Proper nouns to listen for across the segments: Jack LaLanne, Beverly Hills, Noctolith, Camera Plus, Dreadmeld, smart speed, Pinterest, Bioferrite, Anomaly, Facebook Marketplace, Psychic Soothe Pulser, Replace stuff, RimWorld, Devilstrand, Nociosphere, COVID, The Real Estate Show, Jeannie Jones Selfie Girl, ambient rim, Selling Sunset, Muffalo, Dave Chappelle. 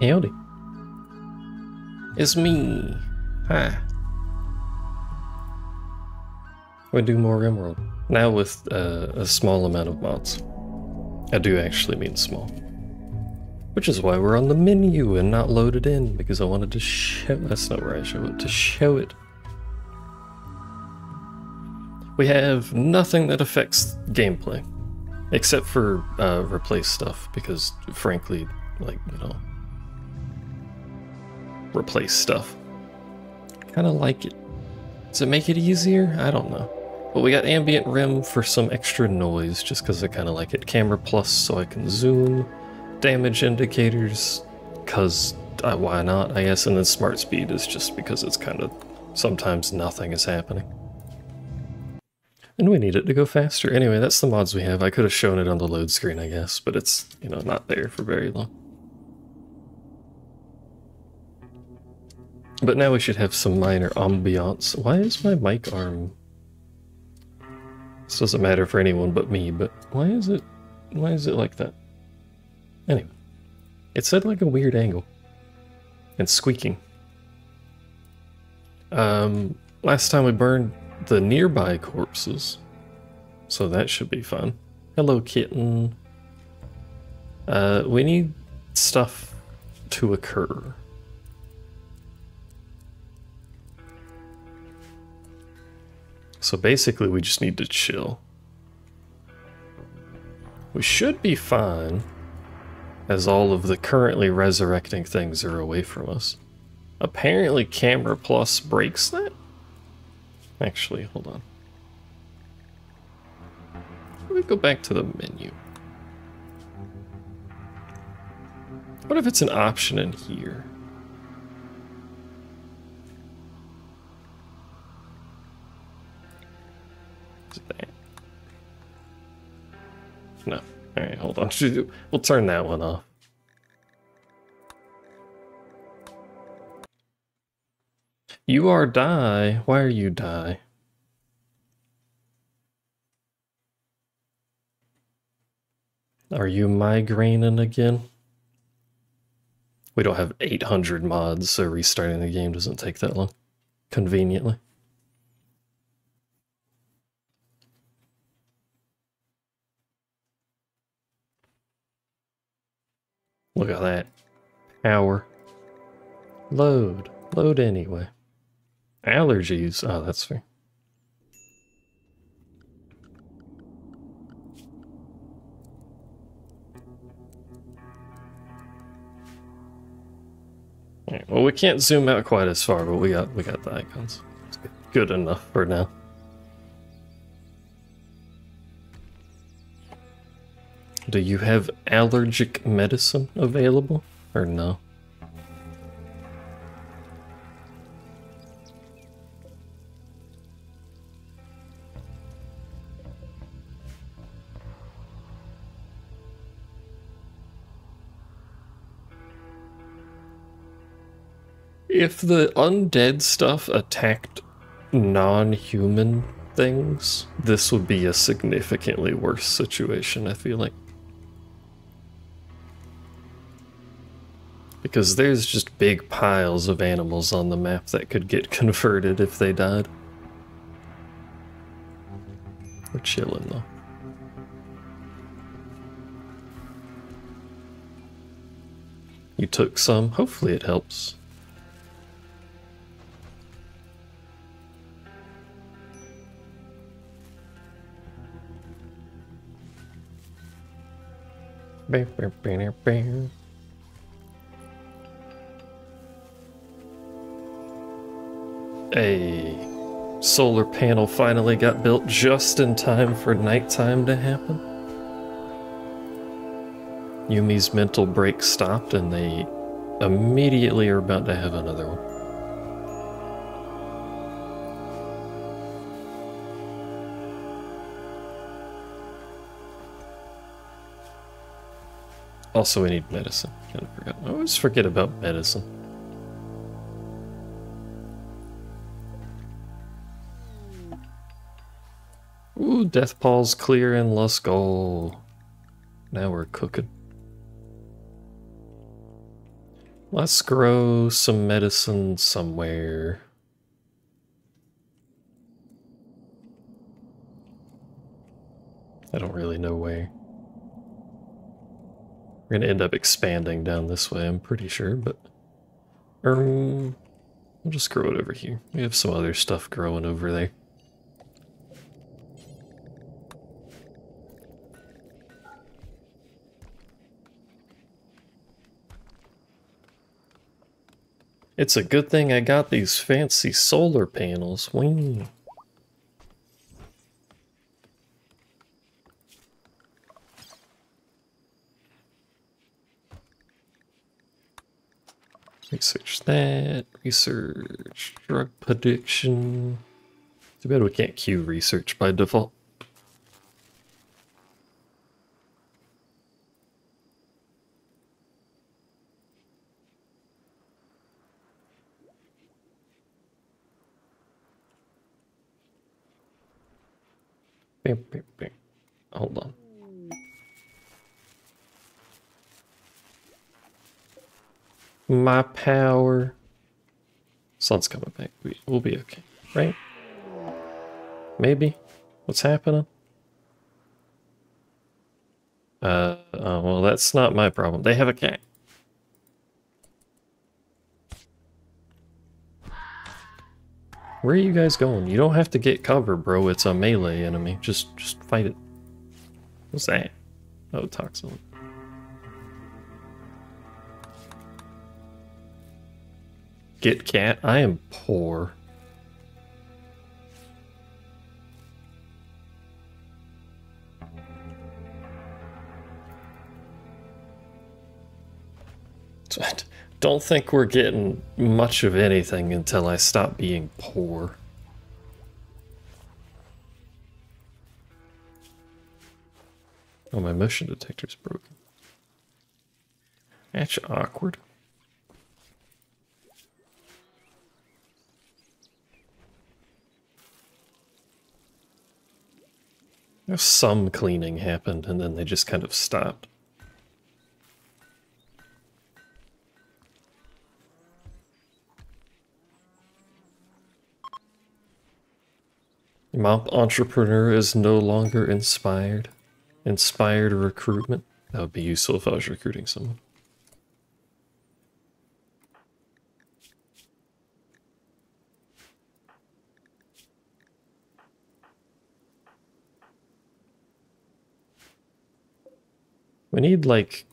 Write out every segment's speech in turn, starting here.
Howdy. It's me. Hi. We do more RimWorld. Now with a small amount of mods. I do actually mean small. Which is why we're on the menu and not loaded in, because I wanted to show... That's not where I show it. To show it. We have nothing that affects gameplay. Except for replace stuff, because frankly, like, you know, replace stuff. Kind of like it. Does it make it easier? I don't know. But we got ambient rim for some extra noise, just because I kind of like it. Camera Plus, so I can zoom. Damage indicators, because why not, I guess. And then smart speed is just because it's kind of sometimes nothing is happening. And we need it to go faster. Anyway, that's the mods we have. I could have shown it on the load screen, I guess, but it's, you know, not there for very long. But now we should have some minor ambiance. Why is my mic arm... This doesn't matter for anyone but me, but why is it like that? Anyway, it's at like a weird angle. And squeaking. Last time we burned the nearby corpses, so that should be fun. Hello, kitten. We need stuff to occur. So basically we just need to chill. We should be fine, as all of the currently resurrecting things are away from us. Apparently Camera Plus breaks that? Actually, hold on. Let me go back to the menu. What if it's an option in here? Is it that? No. Alright, hold on. We'll turn that one off. You are die. Why are you die? Are you migraining again? We don't have 800 mods, so restarting the game doesn't take that long. Conveniently. Look at that. Power. Load. Load anyway. Allergies. Oh, that's fair. All right, well, we can't zoom out quite as far, but we got the icons. It's good enough for now. Do you have allergic medicine available or no? If the undead stuff attacked non-human things, this would be a significantly worse situation, I feel like. Because there's just big piles of animals on the map that could get converted if they died. We're chilling though. You took some, hopefully it helps. Bam, bam, bam, bam. A solar panel finally got built just in time for nighttime to happen. Yumi's mental break stopped and they immediately are about to have another one. Also, we need medicine. Kind of forgot. I always forget about medicine. Ooh, death pall's clear and let's go. Now we're cooking. Let's grow some medicine somewhere. I don't really know where. We're going to end up expanding down this way, I'm pretty sure, but... we'll just grow it over here. We have some other stuff growing over there. It's a good thing I got these fancy solar panels. Wing. Research that. Research drug prediction. Too bad we can't queue research by default. Bam, bam, bam. Hold on. My power. Sun's coming back. We'll be okay, right? Maybe. What's happening? Oh, well, that's not my problem. They have a cat. Where are you guys going? You don't have to get cover, bro. It's a melee enemy. Just fight it. What's that? Oh, toxin. Get cat? I am poor. Don't think we're getting much of anything until I stop being poor. Oh, my motion detector's broken. That's awkward. Some cleaning happened, and then they just kind of stopped. Mop Entrepreneur is no longer inspired. Inspired recruitment. That would be useful if I was recruiting someone. We need, like...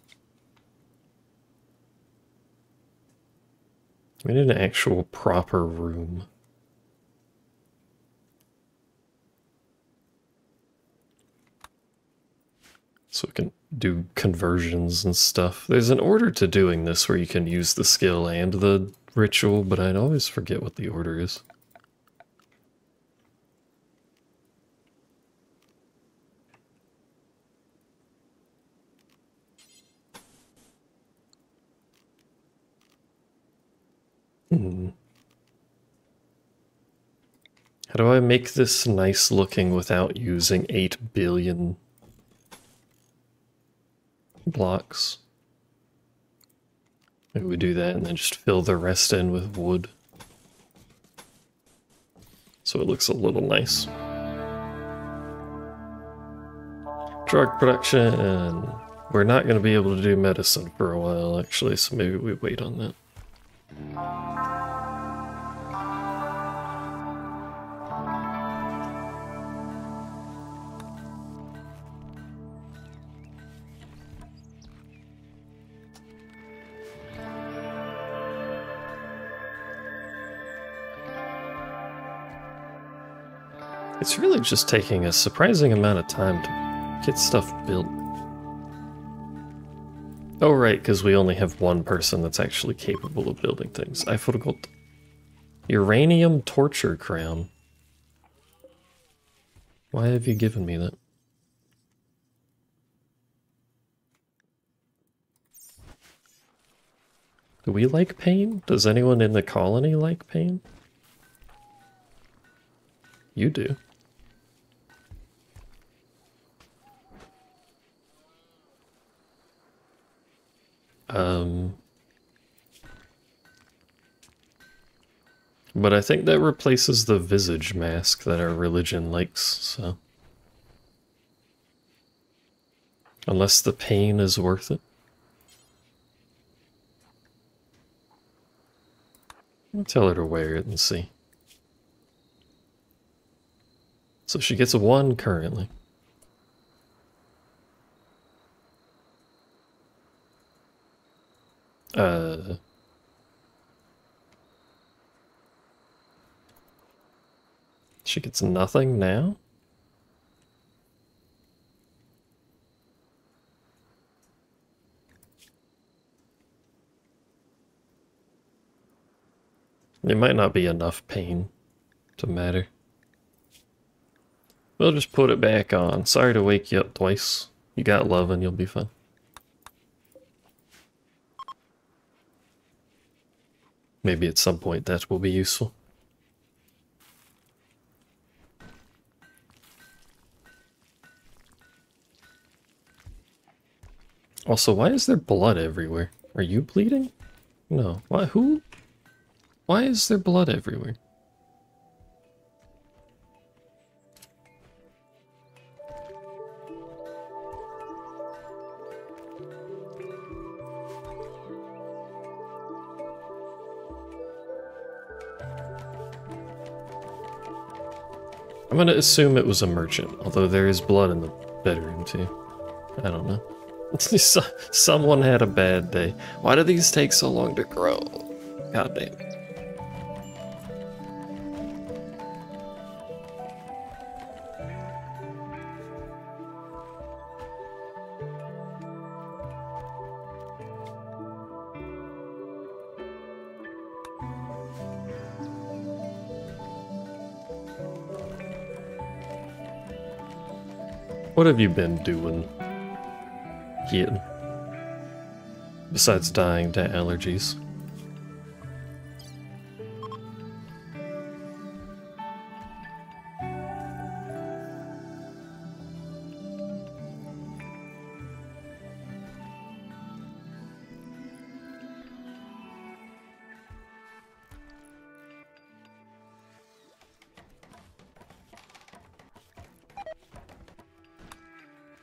we need an actual proper room. So we can do conversions and stuff. There's an order to doing this where you can use the skill and the ritual, but I'd always forget what the order is. How do I make this nice looking without using 8 billion blocks? Maybe we do that and then just fill the rest in with wood. So it looks a little nice. Drug production. We're not going to be able to do medicine for a while, actually, so maybe we wait on that. It's really just taking a surprising amount of time to get stuff built. Oh, right, because we only have one person that's actually capable of building things. I forgot. Uranium torture crown. Why have you given me that? Do we like pain? Does anyone in the colony like pain? You do. But I think that replaces the visage mask that our religion likes, so... Unless the pain is worth it. I'll tell her to wear it and see. So she gets 1 currently. She gets nothing now? It might not be enough pain to matter. We'll just put it back on. Sorry to wake you up twice. You got love and you'll be fine. Maybe at some point that will be useful. Also, why is there blood everywhere? Are you bleeding? No. Why? Who? Why is there blood everywhere? I'm gonna assume it was a merchant, although there is blood in the bedroom too. I don't know. Someone had a bad day. Why do these take so long to grow? God damn it. What have you been doing here, besides dying to allergies?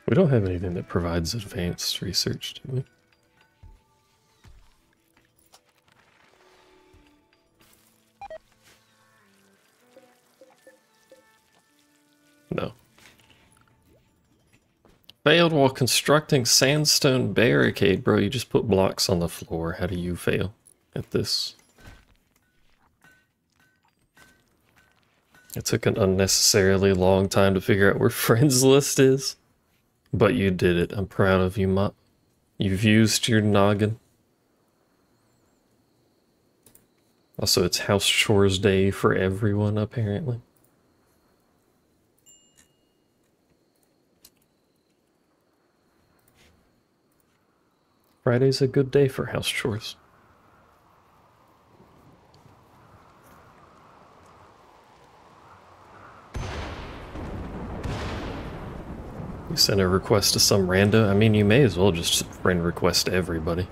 We don't have anything that provides advanced research, do we? No. Failed while constructing sandstone barricade. Bro, you just put blocks on the floor. How do you fail at this? It took an unnecessarily long time to figure out where friends list is. But you did it. I'm proud of you, Mop. You've used your noggin. Also, it's house chores day for everyone, apparently. Friday's a good day for house chores. You send a request to some rando. I mean, you may as well just friend request everybody.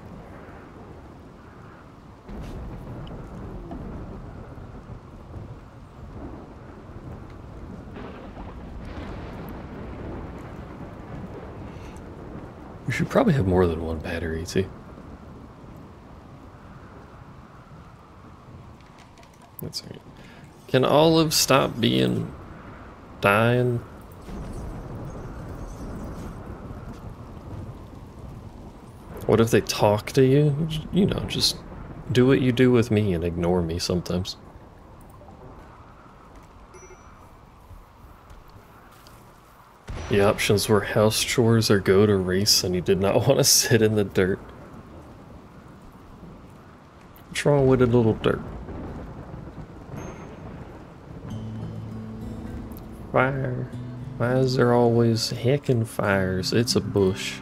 You should probably have more than 1 battery, too. That's right. Can Olive stop being... dying? What if they talk to you? You know, just do what you do with me and ignore me sometimes. The options were house chores or go to race, and you did not want to sit in the dirt. What's wrong with a little dirt? Fire. Why is there always heckin' fires? It's a bush.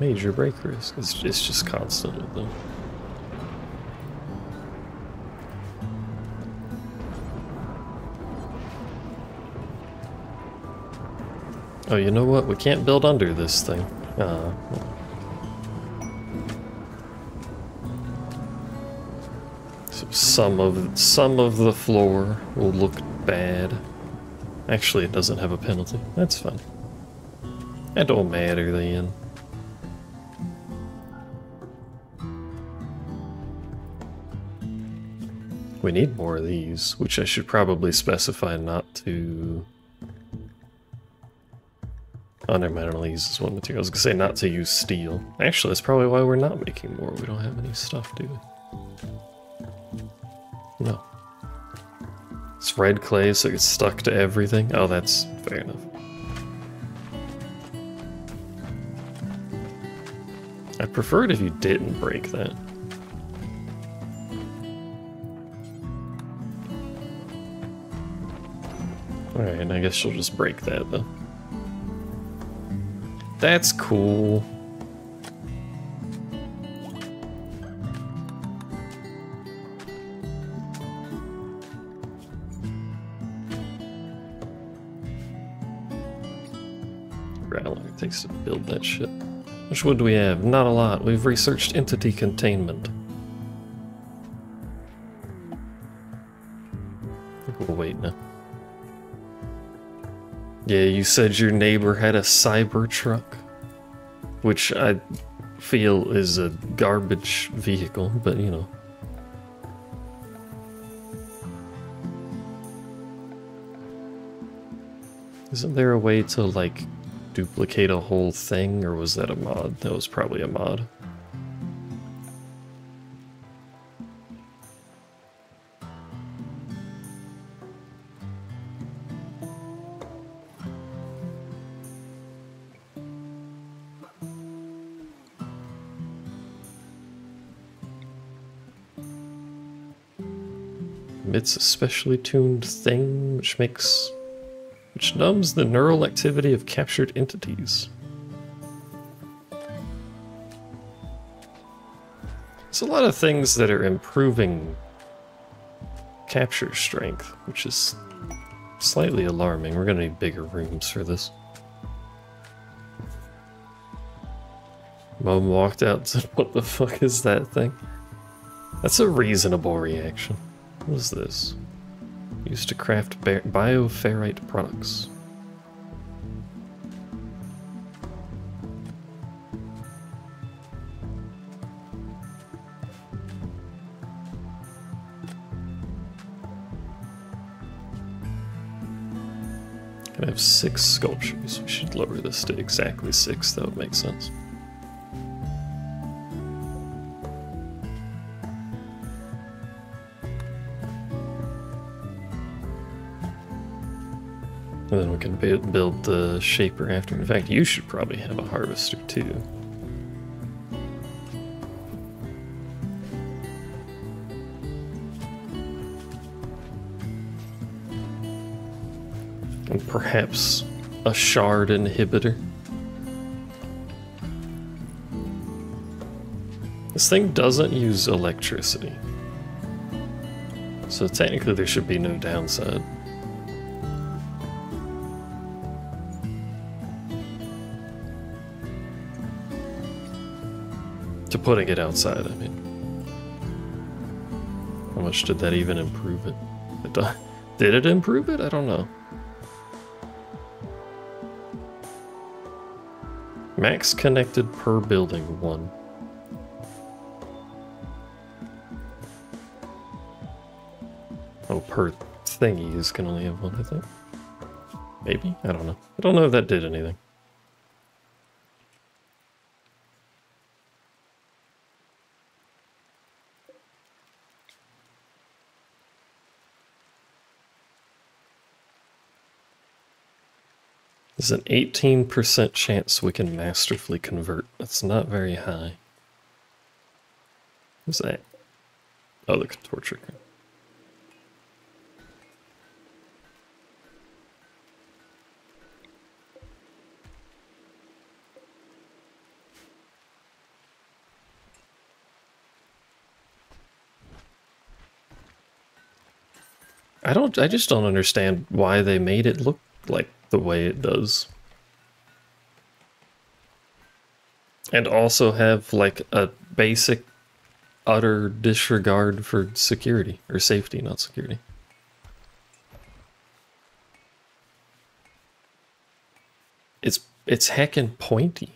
Major break risk. It's just constant with them. Oh, you know what? We can't build under this thing. some of the floor will look bad. Actually, it doesn't have a penalty. That's fine. It don't matter then. We need more of these, which I should probably specify not to... Oh, never mind, only use this one material. I was gonna say not to use steel. Actually, that's probably why we're not making more. We don't have any stuff, do we? No. It's red clay, so it gets stuck to everything. Oh, that's fair enough. I prefer it if you didn't break that. Alright, and I guess she'll just break that, though. That's cool. Right, how long it takes to build that shit. Which wood do we have? Not a lot. We've researched entity containment. I think we'll wait now. Yeah, you said your neighbor had a Cybertruck, which I feel is a garbage vehicle, but you know. Isn't there a way to, like, duplicate a whole thing, or was that a mod? That was probably a mod. It's a specially tuned thing which numbs the neural activity of captured entities. There's a lot of things that are improving capture strength, which is slightly alarming. We're gonna need bigger rooms for this. Mom walked out and said, "What the fuck is that thing?" That's a reasonable reaction. What is this? Used to craft bioferrite products. Can I have 6 sculptures? We should lower this to exactly 6, that would make sense. And then we can build the shaper after. In fact, you should probably have a harvester too. And perhaps a shard inhibitor. This thing doesn't use electricity. So technically there should be no downside. Putting it outside, I mean. How much did that even improve it? Did it improve it? I don't know. Max connected per building 1. Oh, per thingies can only have 1, I think. Maybe? I don't know. I don't know if that did anything. It's an 18% chance we can masterfully convert. That's not very high. What's that? Oh, the torture. I just don't understand why they made it look like the way it does, and also have like a basic utter disregard for security, or safety, not security. It's heckin' pointy.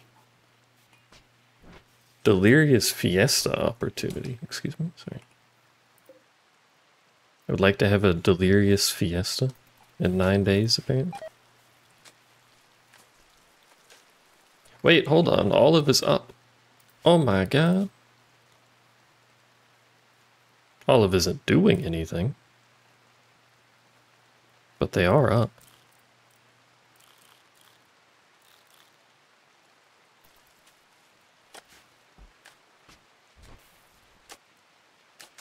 Delirious Fiesta opportunity. Excuse me, sorry. I would like to have a Delirious Fiesta in 9 days, apparently. Wait, hold on. Olive is up. Oh my god. Olive isn't doing anything. But they are up.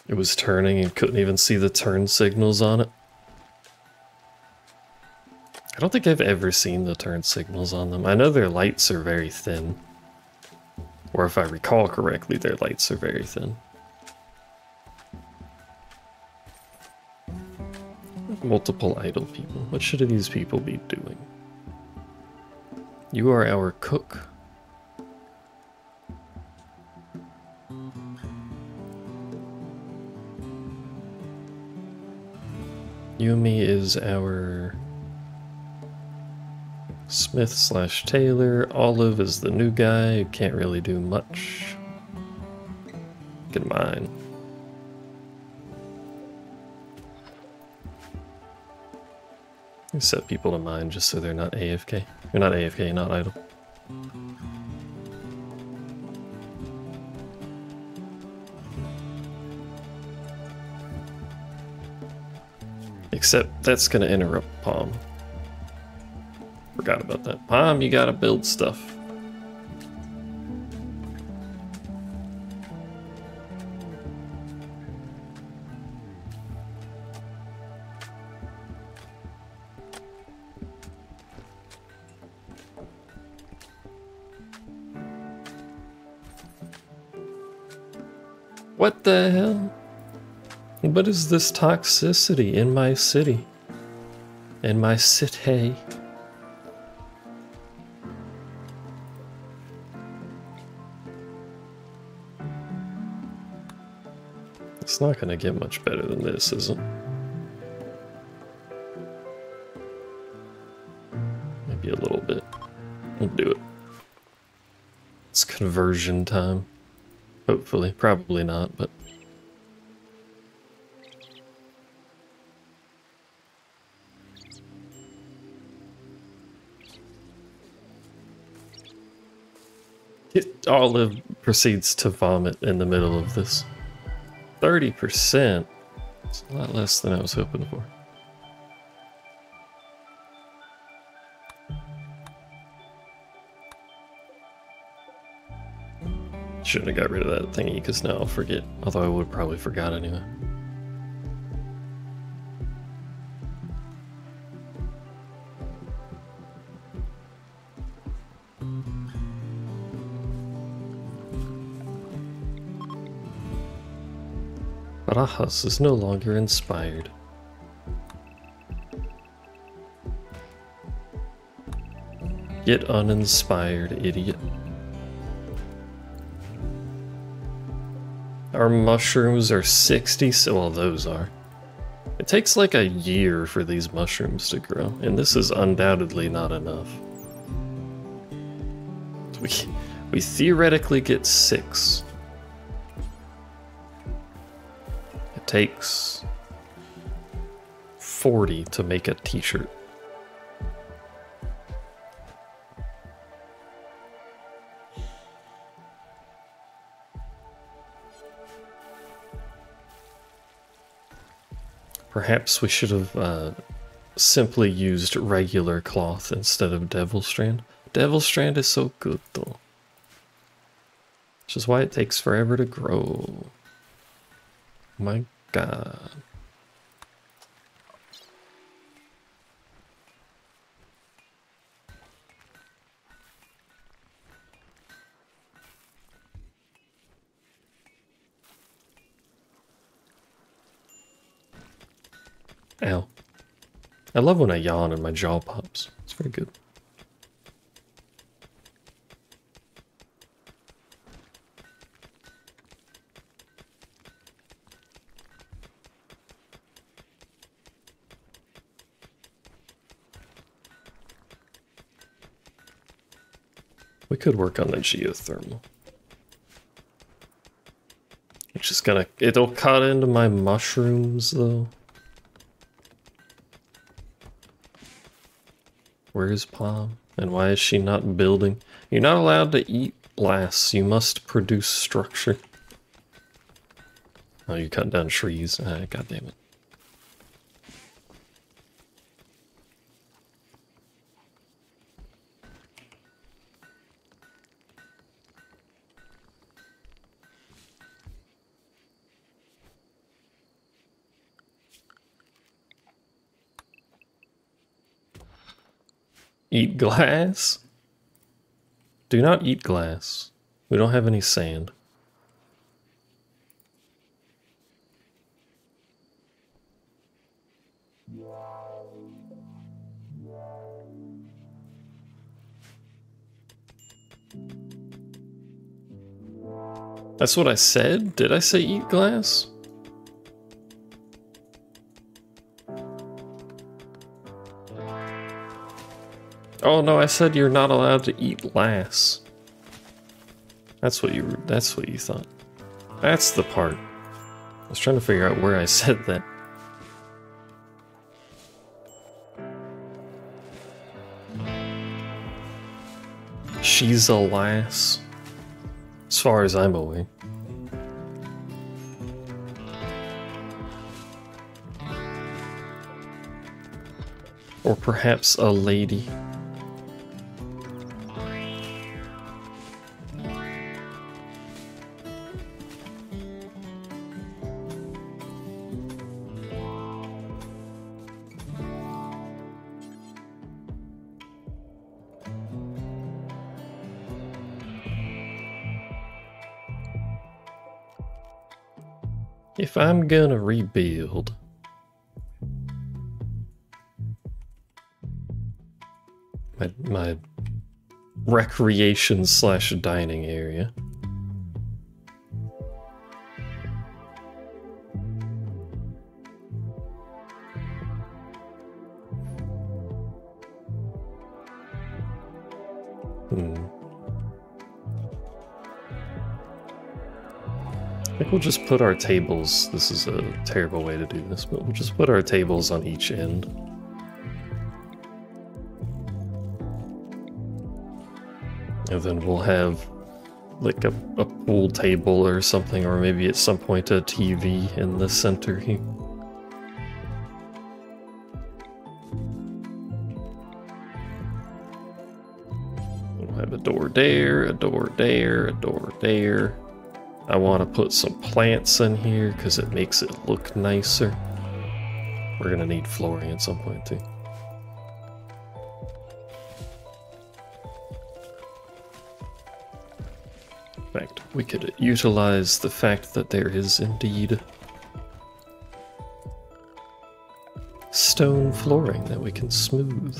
It was turning and couldn't even see the turn signals on it. I don't think I've ever seen the turn signals on them. I know their lights are very thin. Or if I recall correctly, their lights are very thin. Multiple idle people. What should these people be doing? You are our cook. Yumi is our smith slash tailor. Olive is the new guy who can't really do much. Get mine. You set people to mine just so they're not AFK. You're not AFK, not idle. Except that's going to interrupt Palm. Forgot about that. Palm, you gotta build stuff. What the hell? What is this toxicity in my city? In my city? It's not going to get much better than this, is it? Maybe a little bit. We'll do it. It's conversion time. Hopefully. Probably not, but... Olive proceeds to vomit in the middle of this. 30%? It's a lot less than I was hoping for. Shouldn't have got rid of that thingy because now I'll forget. Although I would have probably forgot anyway. Rajas is no longer inspired. Get uninspired, idiot. Our mushrooms are 60, so well, those are. It takes like a year for these mushrooms to grow, and this is undoubtedly not enough. We theoretically get 6. Takes 40 to make a t-shirt. Perhaps we should have simply used regular cloth instead of Devilstrand. Devilstrand is so good though. Which is why it takes forever to grow. My god. Ow. I love when I yawn and my jaw pops. It's very good. We could work on the geothermal. It's just gonna, it'll cut into my mushrooms though. Where's Palm? And why is she not building? You're not allowed to eat glass. You must produce structure. Oh, you cut down trees. God damn it. Eat glass? Do not eat glass. We don't have any sand. That's what I said? Did I say eat glass? Oh no, I said you're not allowed to eat glass. That's what you thought. That's the part. I was trying to figure out where I said that. She's a lass. As far as I'm aware. Or perhaps a lady. If I'm gonna rebuild, my recreation slash dining area, we'll just put our tables, this is a terrible way to do this, but we'll just put our tables on each end. And then we'll have like a pool table or something, or maybe at some point a TV in the center here. We'll have a door there, a door there, a door there. I want to put some plants in here because it makes it look nicer. We're going to need flooring at some point too. In fact, we could utilize the fact that there is indeed stone flooring that we can smooth.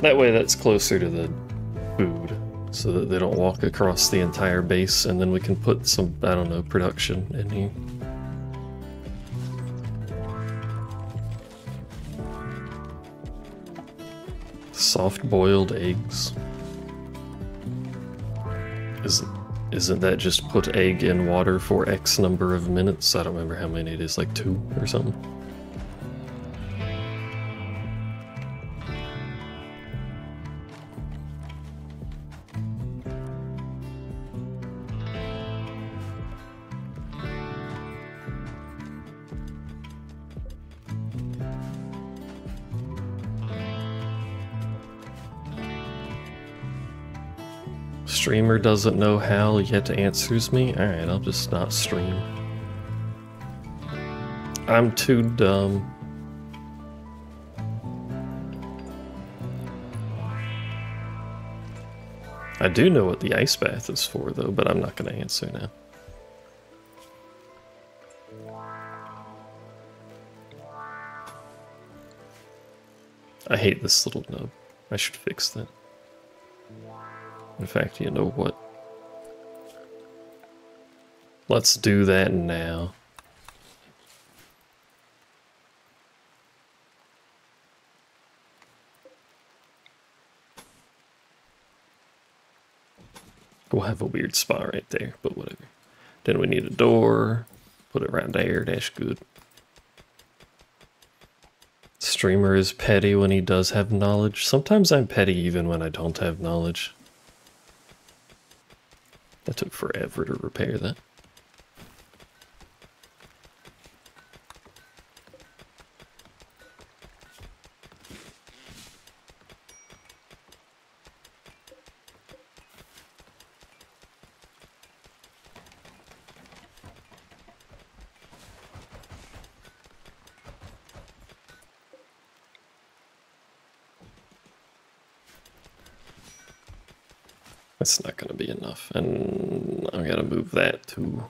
That way that's closer to the food, so that they don't walk across the entire base, and then we can put some, I don't know, production in here. Soft boiled eggs. Isn't that just put egg in water for X number of minutes? I don't remember how many it is, like 2 or something. Streamer doesn't know how yet answers me. Alright, I'll just not stream. I'm too dumb. I do know what the ice bath is for though, but I'm not gonna answer now. I hate this little nub. I should fix that. In fact, you know what? Let's do that now. We'll have a weird spot right there, but whatever. Then we need a door. Put it right there. That's good. Streamer is petty when he does have knowledge. Sometimes I'm petty even when I don't have knowledge. That took forever to repair that. That's not going to be enough, and I'm going to move that to...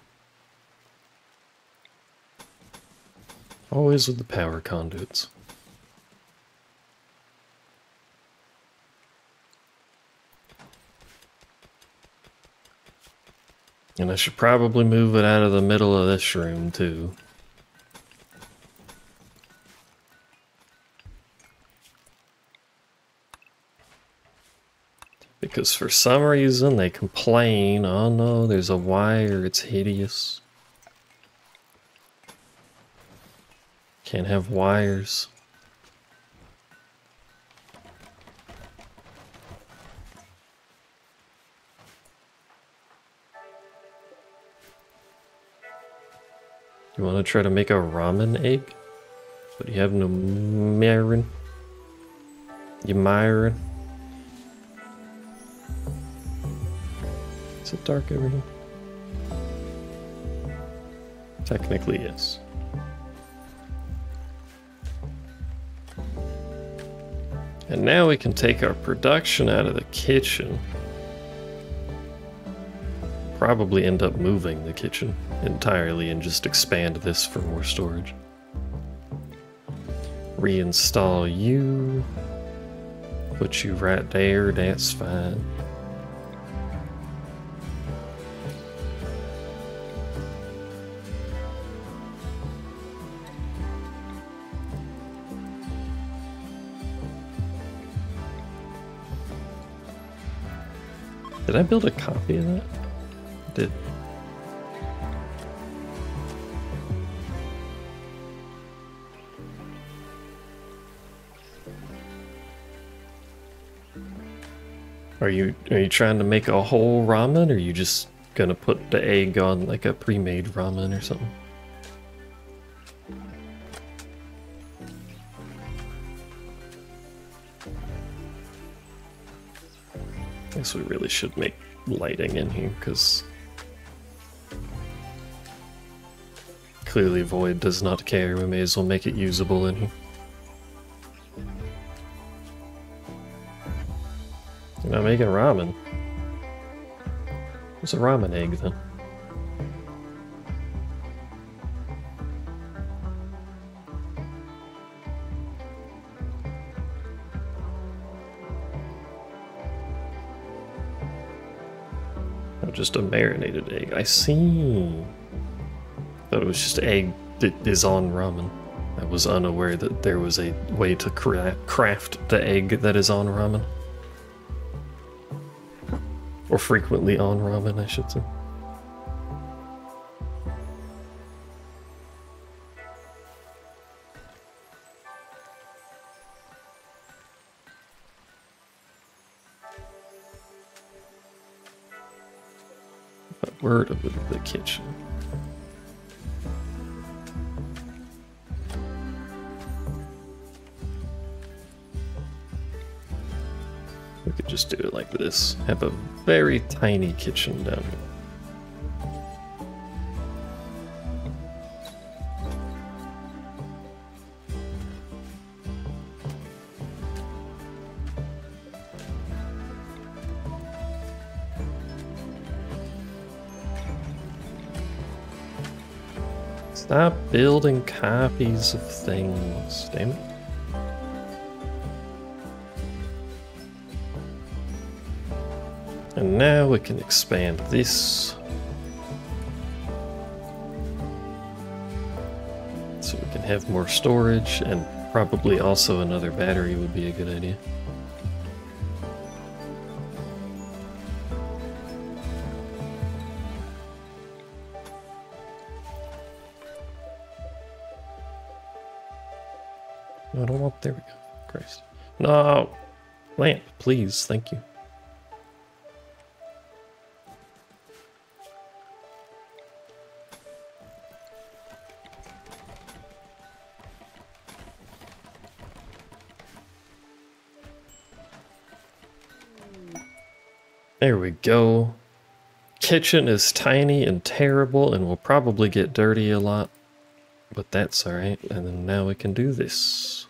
always with the power conduits. And I should probably move it out of the middle of this room, too. Because for some reason they complain, oh no, there's a wire, it's hideous. Can't have wires. You want to try to make a ramen egg? But you have no mirin. You mirin. Is it dark over here? Technically, yes. And now we can take our production out of the kitchen. Probably end up moving the kitchen entirely and just expand this for more storage. Reinstall you. Put you right there, that's fine. Did I build a copy of that? I did. Are you trying to make a whole ramen, or are you just gonna put the egg on like a pre-made ramen or something? We really should make lighting in here, because clearly Void does not care. We may as well make it usable in here. You're not making ramen. What's a ramen egg then? Just a marinated egg. I see. Thought it was just egg that is on ramen. I was unaware that there was a way to craft the egg that is on ramen. Or frequently on ramen, I should say. Word of the kitchen. We could just do it like this. Have a very tiny kitchen down here. Stop building copies of things, damn it. And now we can expand this. So we can have more storage, and probably also another battery would be a good idea. No, I don't want, there we go. Christ. No. Lamp, please, thank you. There we go. Kitchen is tiny and terrible and will probably get dirty a lot, but that's all right. And then now we can do this.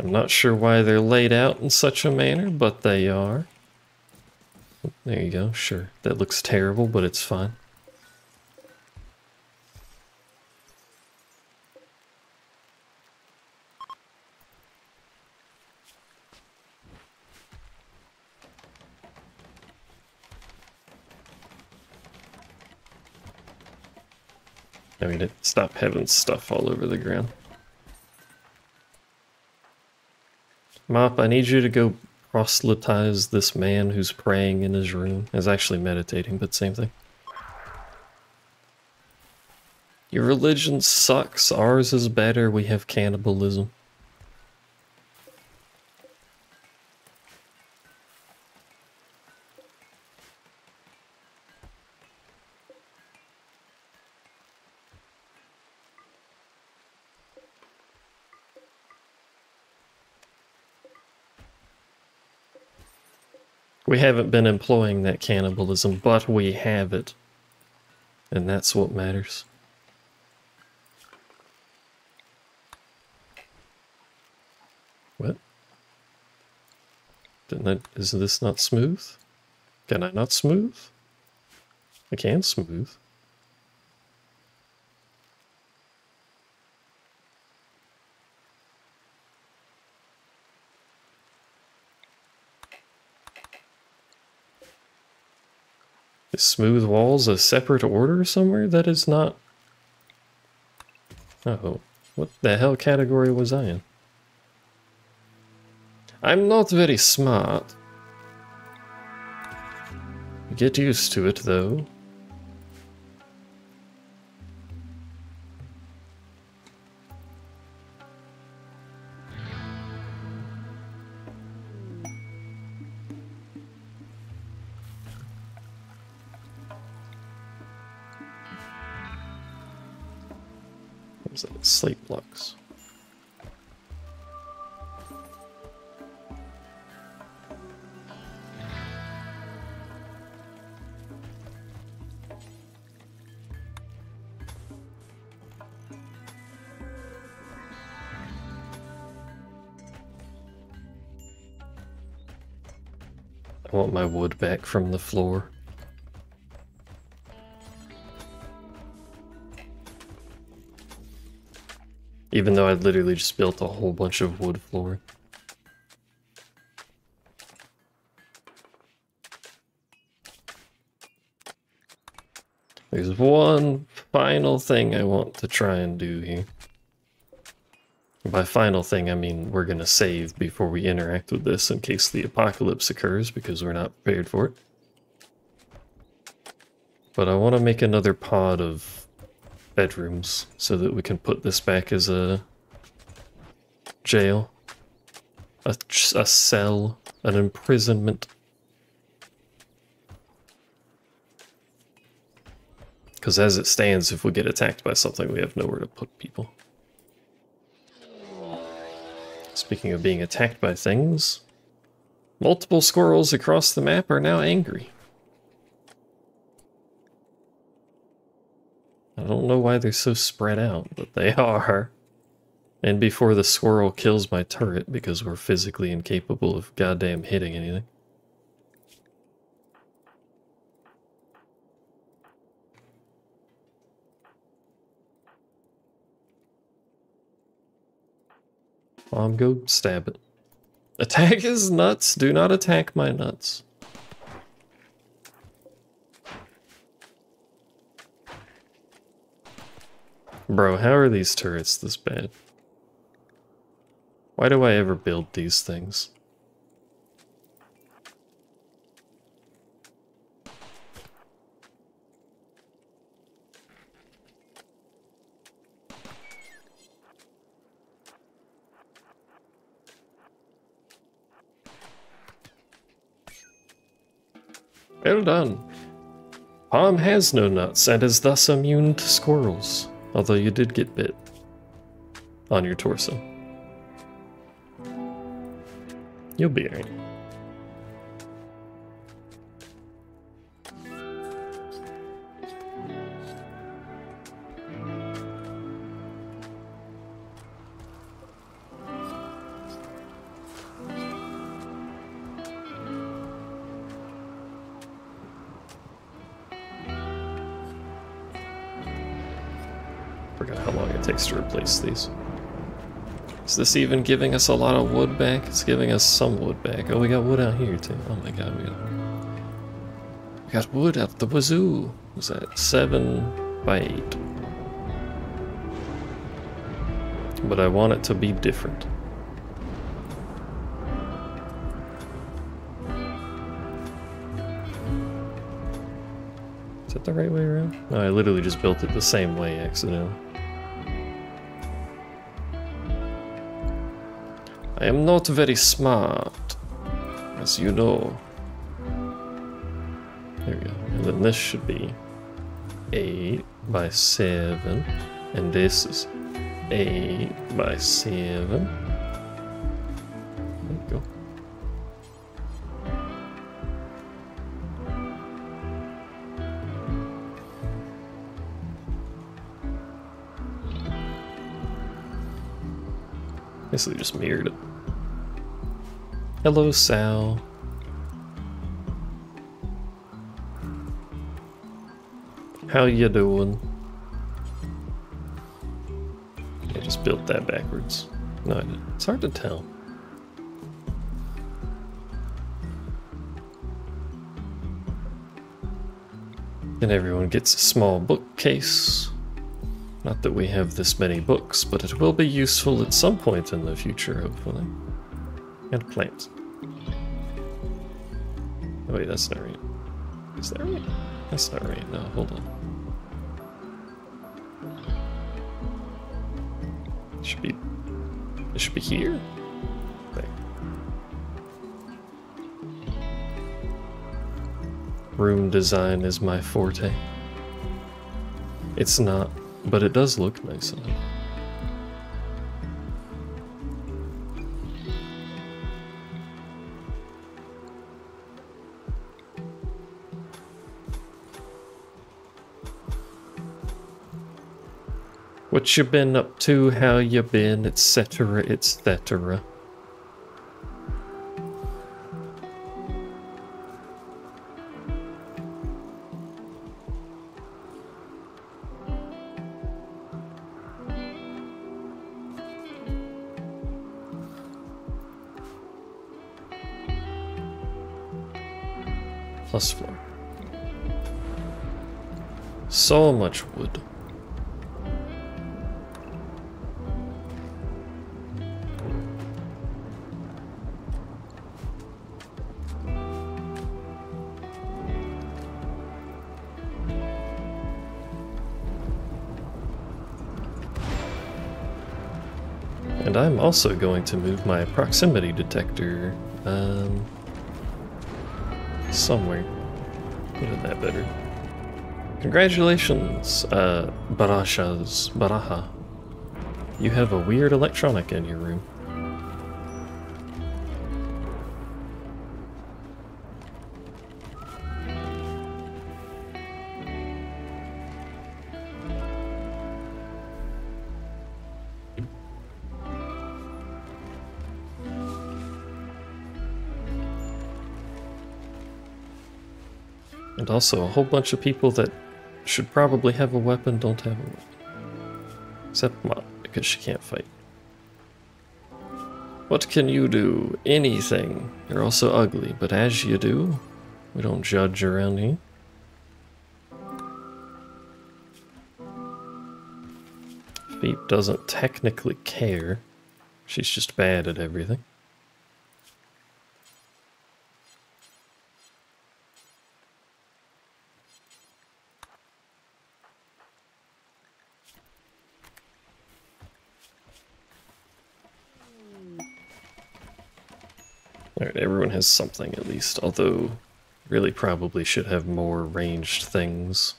I'm not sure why they're laid out in such a manner, but they are. There you go. Sure, that looks terrible, but it's fine. I mean, stop having stuff all over the ground. Mop, I need you to go proselytize this man who's praying in his room. He's actually meditating, but same thing. Your religion sucks. Ours is better. We have cannibalism. We haven't been employing that cannibalism, but we have it. And that's what matters. What? Is this not smooth? Can I not smooth? I can smooth. Is smooth walls a separate order somewhere? That is not... Oh, what the hell category was I in? I'm not very smart. Get used to it, though. Slate blocks. I want my wood back from the floor. Even though I literally just built a whole bunch of wood flooring. There's one final thing I want to try and do here. By final thing, I mean we're gonna save before we interact with this in case the apocalypse occurs, because we're not prepared for it. But I want to make another pod of bedrooms so that we can put this back as a jail, a cell, an imprisonment. Because as it stands, if we get attacked by something, we have nowhere to put people. Speaking of being attacked by things, multiple squirrels across the map are now angry. I don't know why they're so spread out, but they are. And before the squirrel kills my turret, because we're physically incapable of goddamn hitting anything. Mom, go stab it. Attack his nuts! Do not attack my nuts. Bro, how are these turrets this bad? Why do I ever build these things? Well done. Palm has no nuts and is thus immune to squirrels. Although you did get bit on your torso. You'll be alright. To replace these. Is this even giving us a lot of wood back? It's giving us some wood back. Oh, we got wood out here too. Oh my god, we got wood out the wazoo. Was that 7 by 8? But I want it to be different. Is that the right way around? No, I literally just built it the same way accidentally. I am not very smart, as you know. There we go. And then this should be 8 by 7. And this is 8 by 7. There we go. Basically just mirrored it. Hello, Sal. How you doing? I just built that backwards. No, I didn't. It's hard to tell. And everyone gets a small bookcase. Not that we have this many books, but it will be useful at some point in the future, hopefully. And plants. Oh, wait, that's not right. Is that right? That's not right. No, hold on. It should be here? There. Room design is my forte. It's not, but it does look nice enough. What you been up to, how you been, etc, etc. Plus 4. So much wood. And I'm also going to move my proximity detector somewhere. Put in that better. Congratulations, Baraha. You have a weird electronic in your room. And also a whole bunch of people that should probably have a weapon don't have a weapon. Except Mom, because she can't fight. What can you do? Anything. You're also ugly, but as you do, we don't judge around here. Feep doesn't technically care. She's just bad at everything. Alright, everyone has something at least, although Really probably should have more ranged things.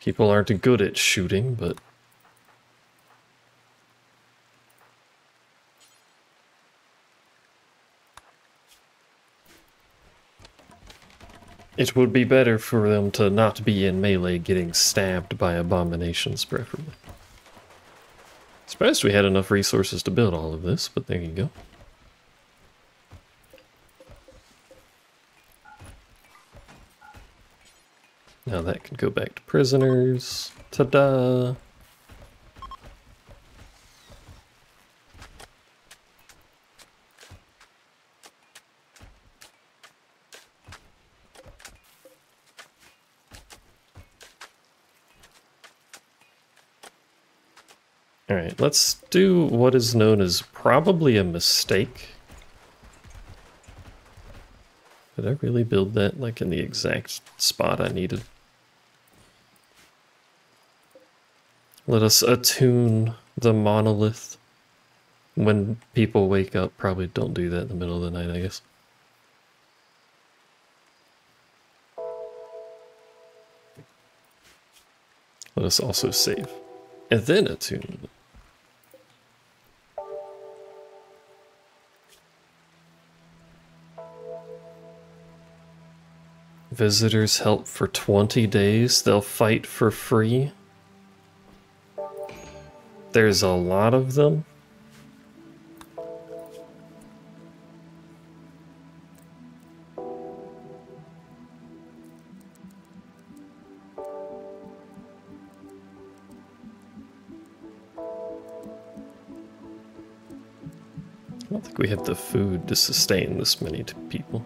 People aren't good at shooting, but... it would be better for them to not be in melee getting stabbed by abominations, preferably. Surprised we had enough resources to build all of this, but there you go. Now that can go back to prisoners. Ta-da! Alright, let's do what is known as probably a mistake. Did I really build that like in the exact spot I needed? Let us attune the monolith. When people wake up, probably don't do that in the middle of the night, I guess. Let us also save. And then attune. Visitors help for 20 days. They'll fight for free. There's a lot of them. I don't think we have the food to sustain this many people.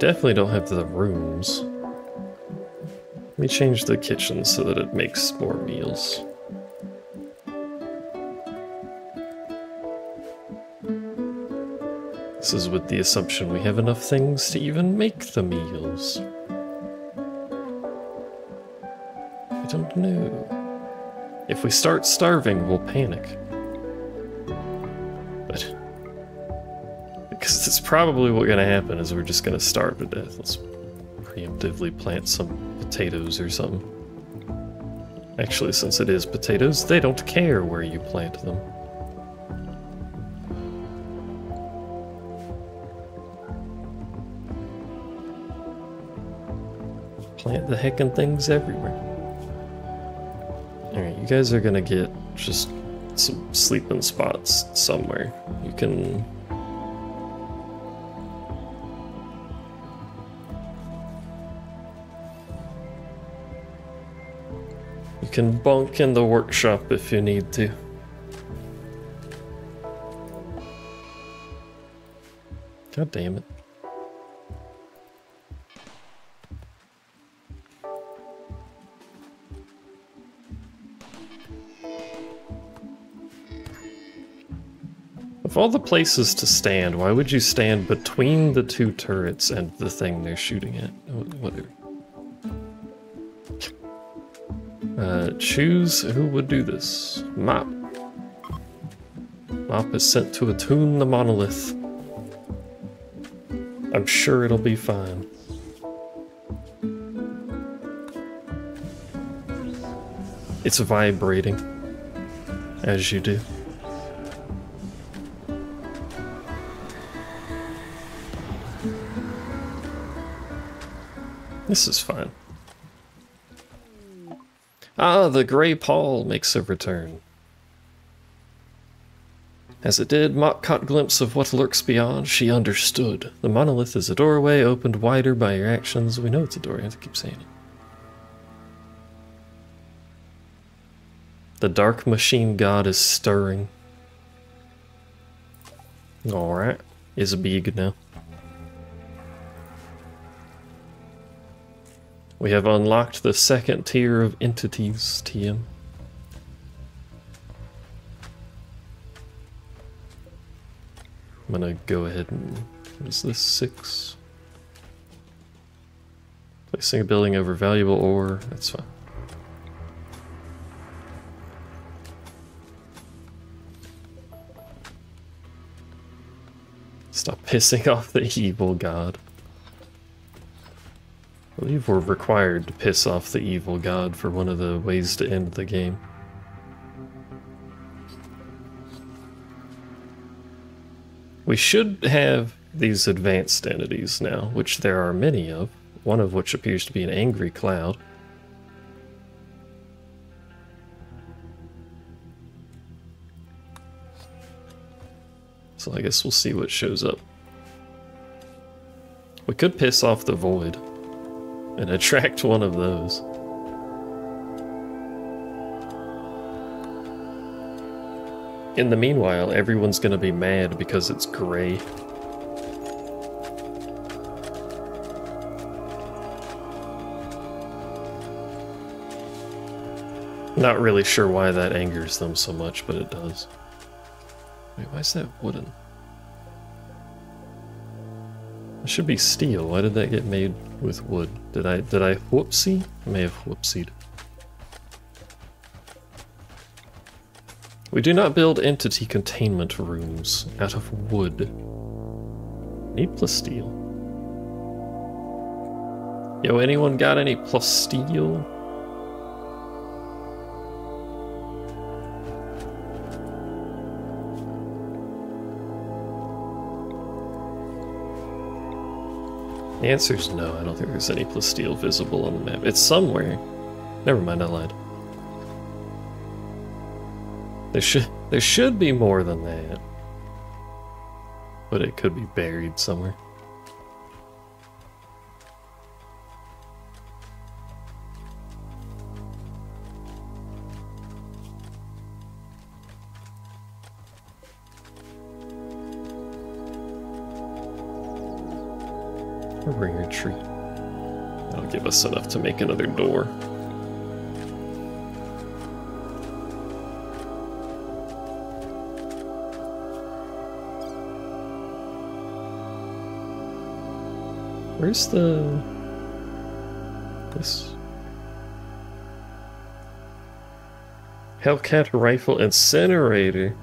Definitely don't have the rooms. Let me change the kitchen so that it makes more meals. This is with the assumption we have enough things to even make the meals. I don't know. If we start starving, we'll panic. It's probably what's gonna happen is we're just gonna starve to death. Let's preemptively plant some potatoes or something. Actually, since it is potatoes, they don't care where you plant them. Plant the heckin' things everywhere. Alright, you guys are gonna get just some sleeping spots somewhere. You can... you can bunk in the workshop if you need to. God damn it. Of all the places to stand, why would you stand between the two turrets and the thing they're shooting at? Whatever. Choose who would do this. Mop. Mop is sent to attune the monolith. I'm sure it'll be fine. It's vibrating, as you do. This is fine. Ah, the Grey Paul makes a return. As it did, Mop caught a glimpse of what lurks beyond. She understood. The monolith is a doorway opened wider by your actions. We know it's a doorway, I have to keep saying it. The Dark Machine God is stirring. Alright, is big now. We have unlocked the second tier of entities, TM. I'm gonna go ahead and, what is this, 6? Placing a building over valuable ore, that's fine. Stop pissing off the evil god. I believe we're required to piss off the evil god for one of the ways to end the game. We should have these advanced entities now, which there are many of, one of which appears to be an angry cloud. So I guess we'll see what shows up. We could piss off the void and attract one of those. In the meanwhile, everyone's gonna be mad because it's gray. Not really sure why that angers them so much, but it does. Wait, why is that wooden? It should be steel. Why did that get made with wood? Did I whoopsie? I may have whoopsied. We do not build entity containment rooms out of wood. Need plus steel. Yo, anyone got any plus steel? The answer is no, I don't think there's any plus steel visible on the map. It's somewhere. Never mind, I lied. There should be more than that. But it could be buried somewhere. Or bring your tree. That'll give us enough to make another door. Where's the... this? Hellcat Rifle Incinerator.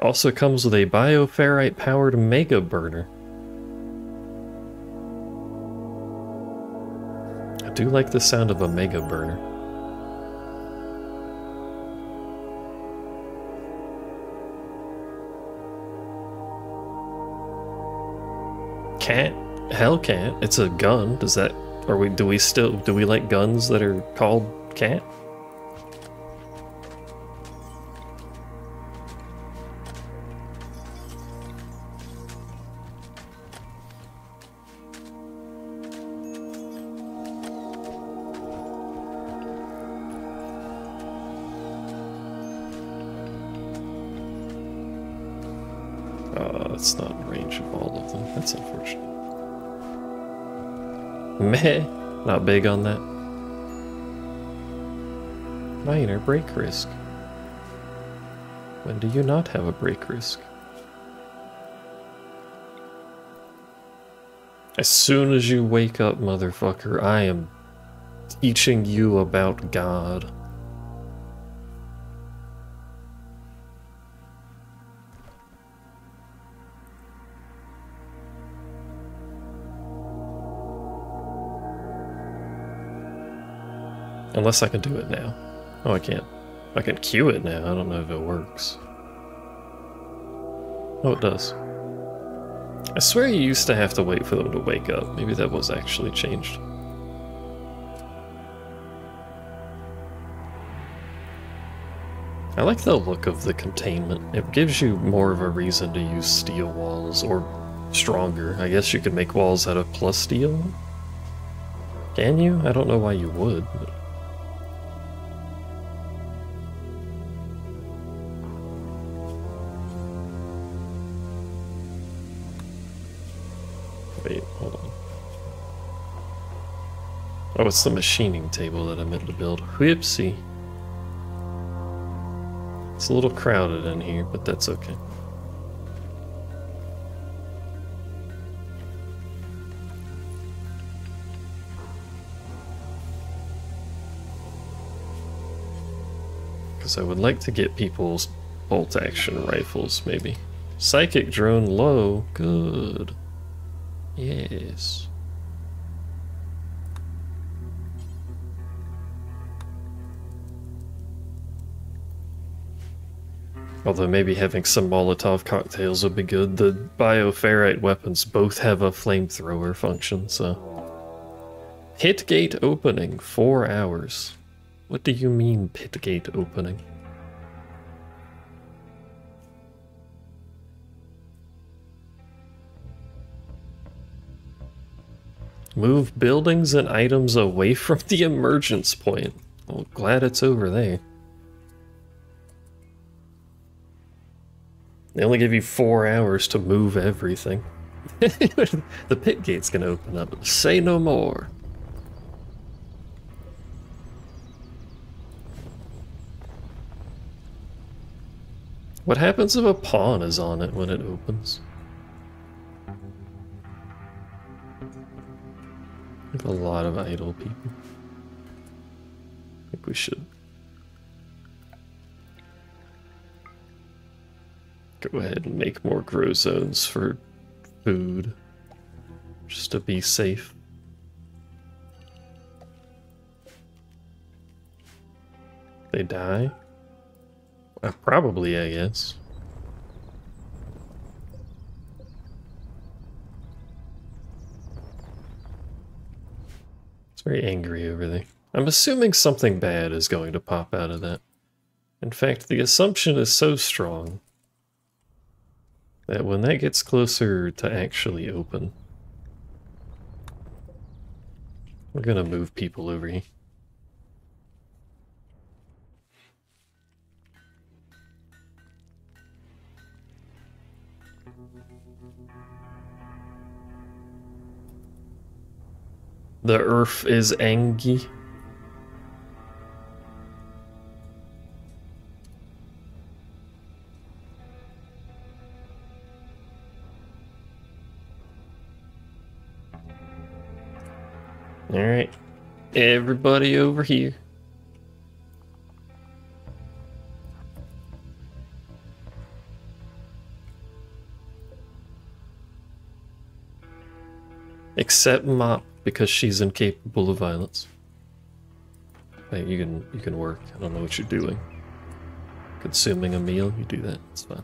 Also comes with a bioferrite powered mega burner. I do like the sound of a mega burner. Cat? Hellcat? It's a gun. Does that... are we... do we like guns that are called cat? It's not in range of all of them. That's unfortunate. Meh. Not big on that. Minor break risk. When do you not have a break risk? As soon as you wake up, motherfucker, I am teaching you about God. Unless I can do it now. Oh, I can't. I can cue it now. I don't know if it works. Oh, it does. I swear you used to have to wait for them to wake up. Maybe that was actually changed. I like the look of the containment. It gives you more of a reason to use steel walls, or stronger. I guess you could make walls out of plus steel? Can you? I don't know why you would, but... Oh, it's the machining table that I meant to build. Whoopsie. It's a little crowded in here, but that's okay. Because I would like to get people's bolt action rifles, maybe. Psychic drone low. Good. Yes. Although maybe having some Molotov cocktails would be good. The bioferrite weapons both have a flamethrower function, so... Pit gate opening, 4 hours. What do you mean, pit gate opening? Move buildings and items away from the emergence point. Well, glad it's over there. They only give you 4 hours to move everything. The pit gate's gonna open up. Say no more. What happens if a pawn is on it when it opens? We have a lot of idle people. I think we should go ahead and make more grow zones for food, just to be safe. They die? Probably, I guess. It's very angry over there. I'm assuming something bad is going to pop out of that. In fact, the assumption is so strong that when that gets closer to actually open, we're gonna move people over here. The earth is angry. All right, everybody over here. Except Mop, because she's incapable of violence. Hey, you can work. I don't know what you're doing. Consuming a meal, you do that. It's fine.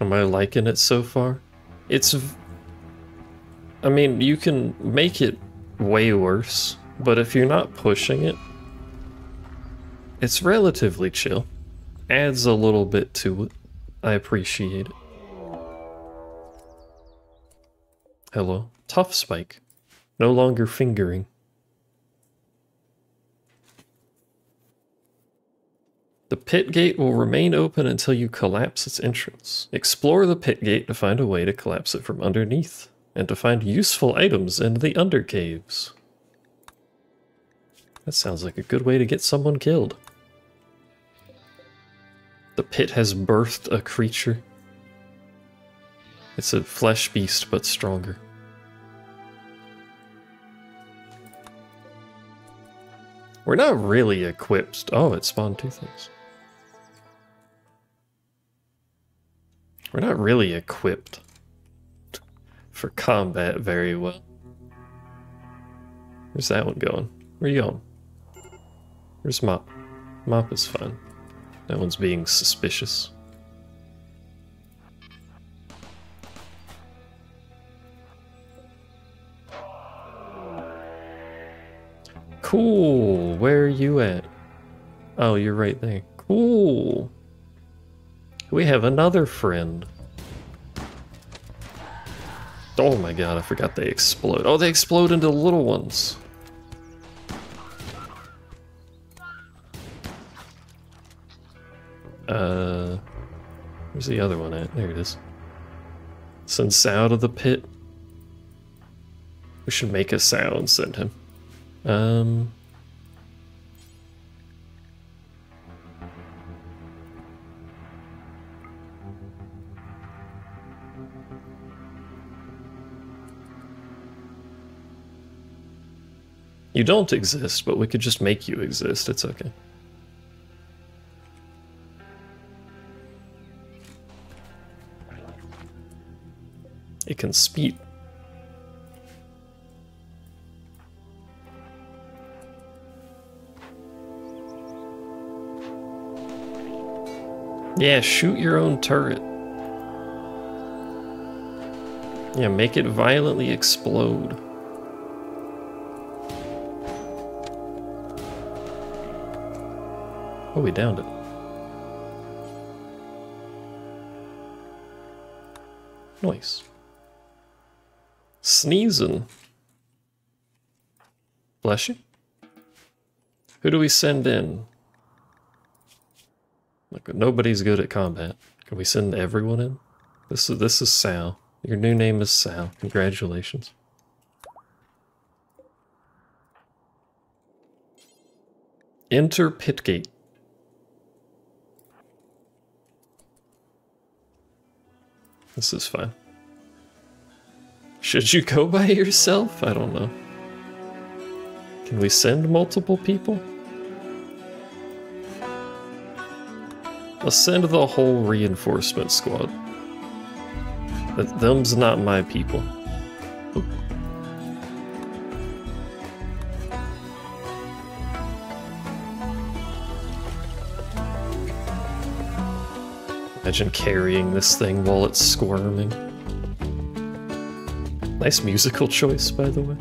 Am I liking it so far? It's... I mean, you can make it way worse, but if you're not pushing it, it's relatively chill. Adds a little bit to it. I appreciate it. Hello. Tough Spike. No longer fingering. The pit gate will remain open until you collapse its entrance. Explore the pit gate to find a way to collapse it from underneath, and to find useful items in the undercaves. That sounds like a good way to get someone killed. The pit has birthed a creature. It's a flesh beast, but stronger. We're not really equipped. Oh, it spawned two things. We're not really equipped for combat very well. Where's that one going? Where are you going? Where's Mop? Mop is fine. That one's being suspicious. Cool. Where are you at? Oh, you're right there. Cool. We have another friend. Oh my god, I forgot they explode. Oh, they explode into little ones. Where's the other one at? There it is. Since out of the pit. We should make a sound, send him. You don't exist, but we could just make you exist. It's okay. It can speed. Yeah, shoot your own turret. Yeah, make it violently explode. Oh, we downed it. Nice. Sneezing. Bless you. Who do we send in? Look, nobody's good at combat. Can we send everyone in? This is Sal. Your new name is Sal. Congratulations. Enter Pitgate. This is fine. Should you go by yourself? I don't know. Can we send multiple people? Let's send the whole reinforcement squad. But them's not my people. Oop. Imagine carrying this thing while it's squirming. Nice musical choice, by the way.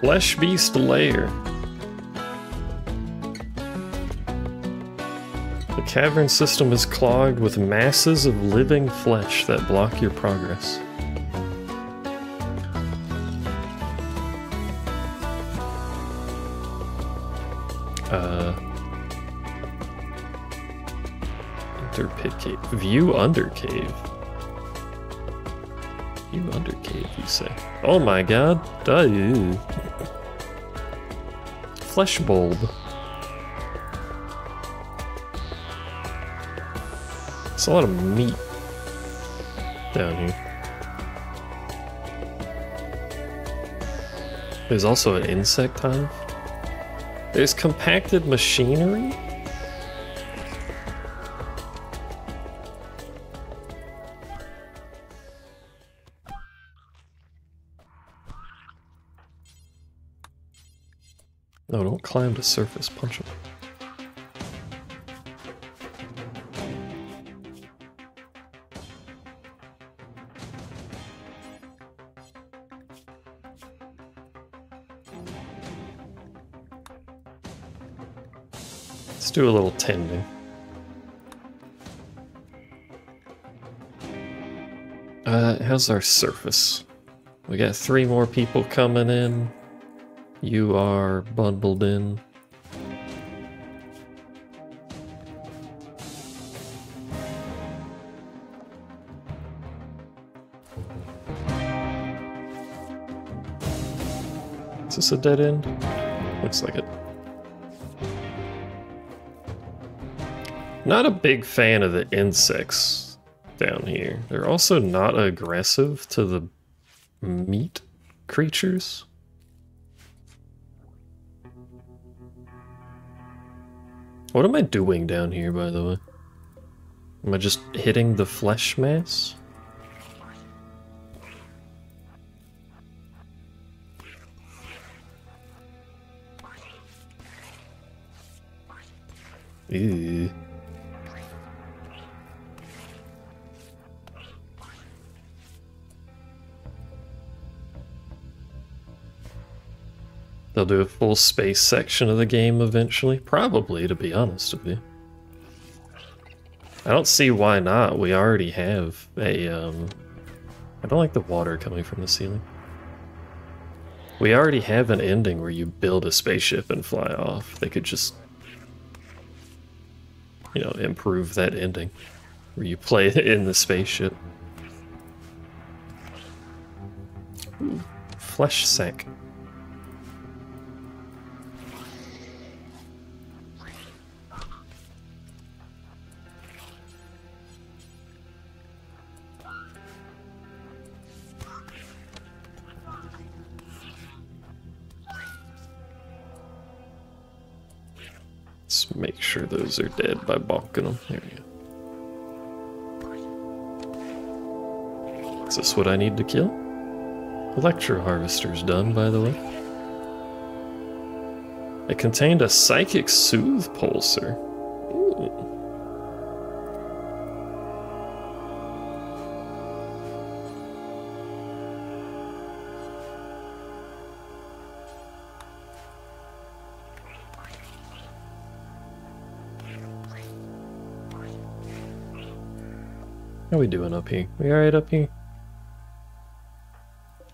Flesh Beast Lair. The cavern system is clogged with masses of living flesh that block your progress. Enter Pit Cave. View Undercave. View Undercave, you say. Oh my god. Duh. Flesh bulb. It's a lot of meat down here. There's also an insect hive. There's compacted machinery. Climb to surface, punch him. Let's do a little tending. How's our surface? We got 3 more people coming in. You are bundled in. Is this a dead end? Looks like it. Not a big fan of the insects down here. They're also not aggressive to the meat creatures. What am I doing down here, by the way? Am I just hitting the flesh mass? Ew. They'll do a full space section of the game eventually. Probably, to be honest with you. I don't see why not. We already have a... I don't like the water coming from the ceiling. We already have an ending where you build a spaceship and fly off. They could just... you know, improve that ending. Where you play in the spaceship. Ooh, flesh sack. Let's make sure those are dead by bonking them. There we go. Is this what I need to kill? Electro harvester's done, by the way. It contained a Psychic Soothe Pulser. How we doing up here? We alright up here?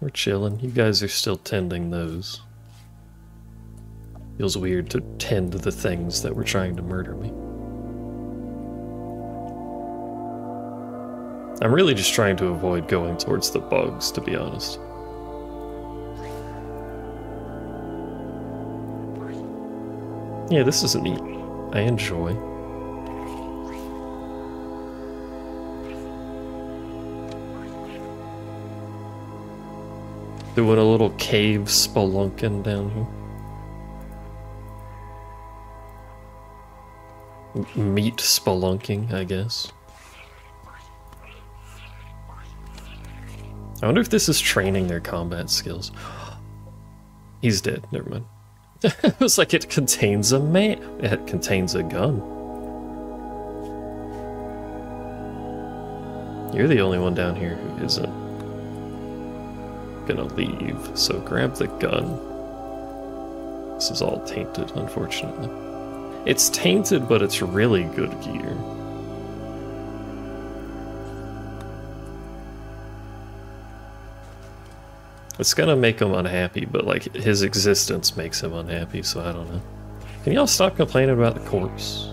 We're chilling. You guys are still tending those. Feels weird to tend the things that were trying to murder me. I'm really just trying to avoid going towards the bugs, to be honest. Yeah, this is neat. I enjoy. Doing a little cave spelunking down here. Meat spelunking, I guess. I wonder if this is training their combat skills. He's dead, never mind. It was like it contains a man. It contains a gun. You're the only one down here who isn't gonna leave, so grab the gun. This is all tainted, unfortunately. It's tainted, but it's really good gear. It's gonna make him unhappy, but like his existence makes him unhappy, so I don't know. Can y'all stop complaining about the corpse?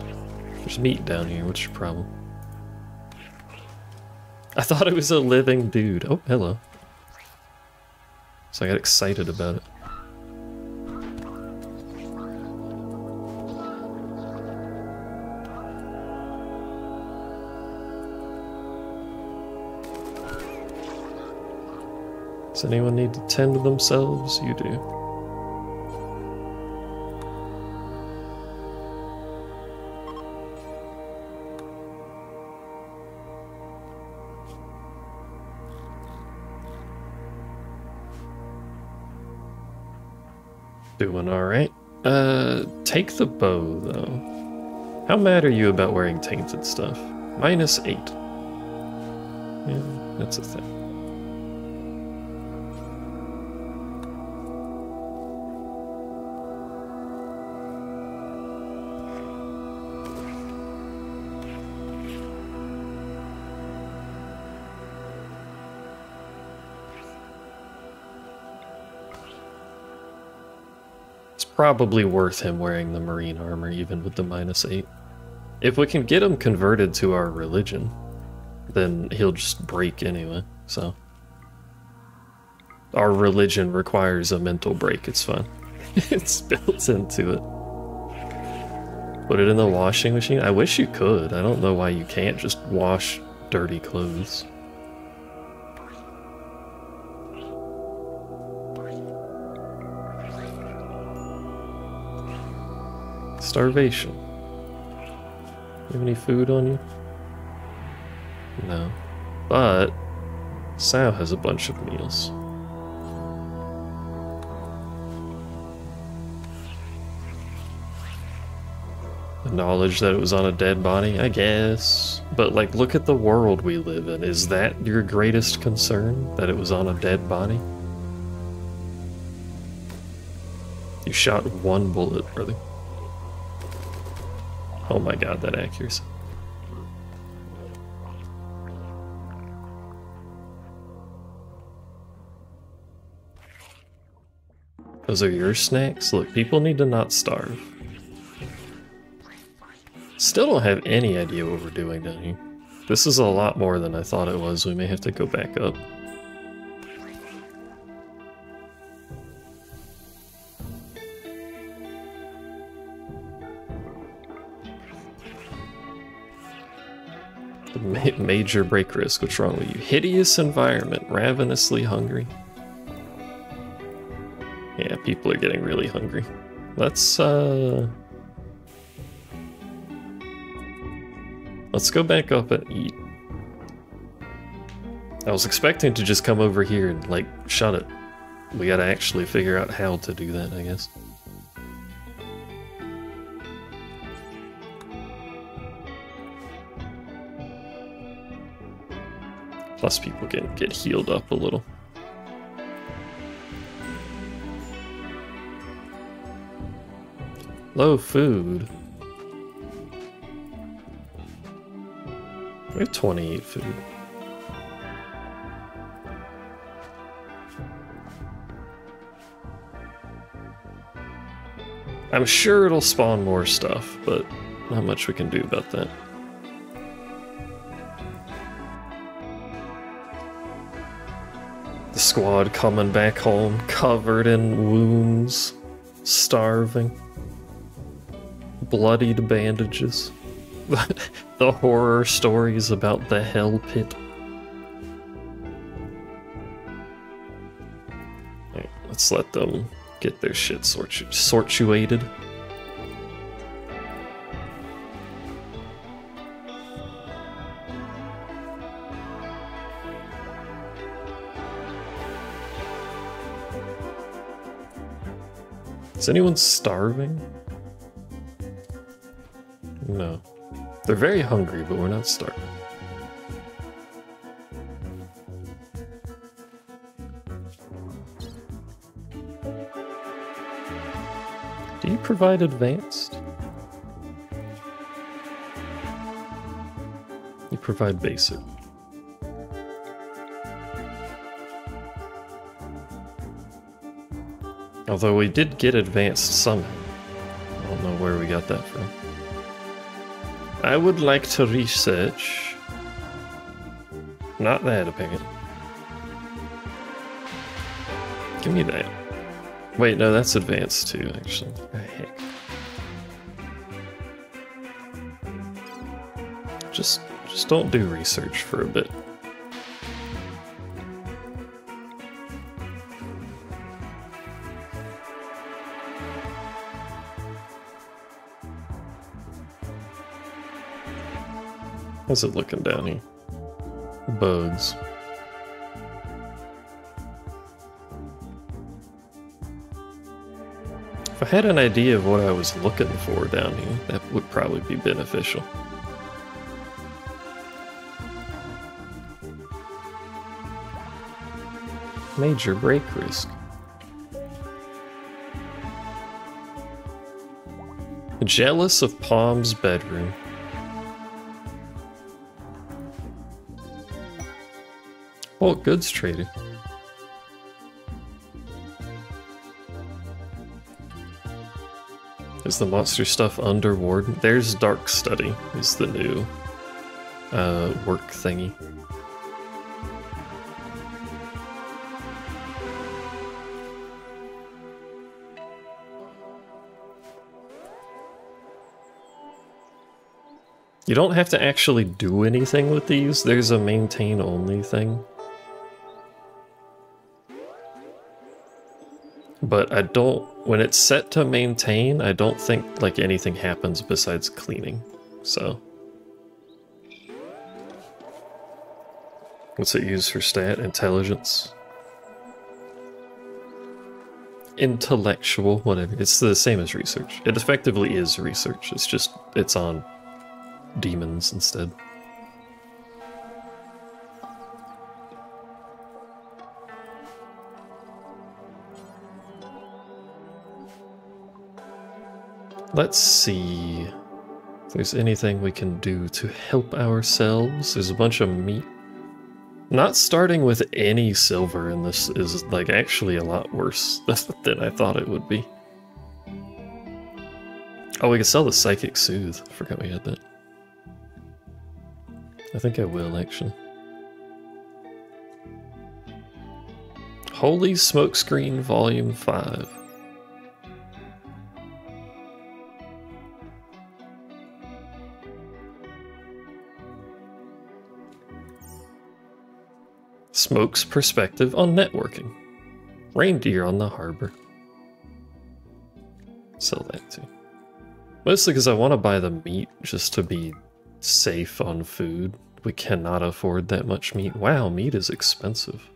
There's meat down here, what's your problem? I thought it was a living dude. Oh, hello. So I got excited about it. Does anyone need to tend to themselves? You do. Doing alright. Take the bow, though. How mad are you about wearing tainted stuff? -8. Yeah, that's a thing. Probably worth him wearing the marine armor, even with the -8. If we can get him converted to our religion, then he'll just break anyway, so. Our religion requires a mental break, it's fine. It's built into it. Put it in the washing machine? I wish you could. I don't know why you can't just wash dirty clothes. Starvation. You have any food on you? No. But Sal has a bunch of meals. The knowledge that it was on a dead body, I guess. But like, look at the world we live in. Is that your greatest concern? That it was on a dead body? You shot one bullet, brother. Oh my god, that accuracy. Those are your snacks? Look, people need to not starve. Still don't have any idea what we're doing down here. This is a lot more than I thought it was. We may have to go back up. The major break risk. What's wrong with you? Hideous environment. Ravenously hungry. Yeah, people are getting really hungry. Let's go back up and eat. I was expecting to just come over here and, like, shut it. We gotta actually figure out how to do that, I guess. Plus people can get healed up a little. Low food. We have 28 food. I'm sure it'll spawn more stuff, but not much we can do about that. The squad coming back home, covered in wounds, starving. Bloodied bandages. The horror stories about the hell pit. Alright, let's let them get their shit sortuated. Is anyone starving? No. They're very hungry, but we're not starving. Do you provide advanced? You provide basic. Although we did get advanced somehow. I don't know where we got that from. I would like to research. Not that opinion. Give me that. Wait, no, that's advanced too, actually. Oh, heck. Just don't do research for a bit. How's it looking down here? Bugs. If I had an idea of what I was looking for down here, that would probably be beneficial. Major break risk. Jealous of Palm's bedroom. Bulk goods traded. Is the monster stuff under Warden? There's Dark Study, is the new work thingy. You don't have to actually do anything with these, there's a maintain only thing. But I don't, when it's set to maintain, I don't think like anything happens besides cleaning, so. What's it used for stat? Intelligence. Intellectual, whatever. It's the same as research. It effectively is research, it's just, it's on demons instead. Let's see if there's anything we can do to help ourselves. There's a bunch of meat. Not starting with any silver in this is like actually a lot worse than I thought it would be. Oh, we can sell the Psychic Soothe. I forgot we had that. I think I will, actually. Holy Smokescreen Volume 5. Smoke's perspective on networking. Reindeer on the harbor. Sell that too. Mostly because I want to buy the meat just to be safe on food. We cannot afford that much meat. Wow, meat is expensive.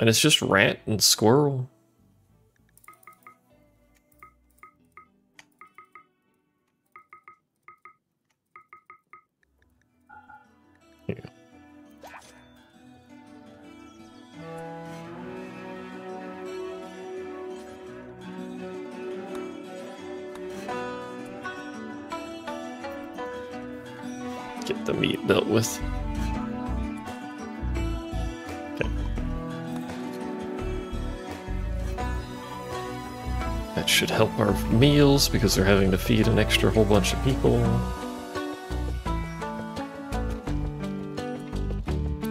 And it's just rat and squirrel. Get the meat dealt with. Okay. That should help our meals because they're having to feed an extra whole bunch of people.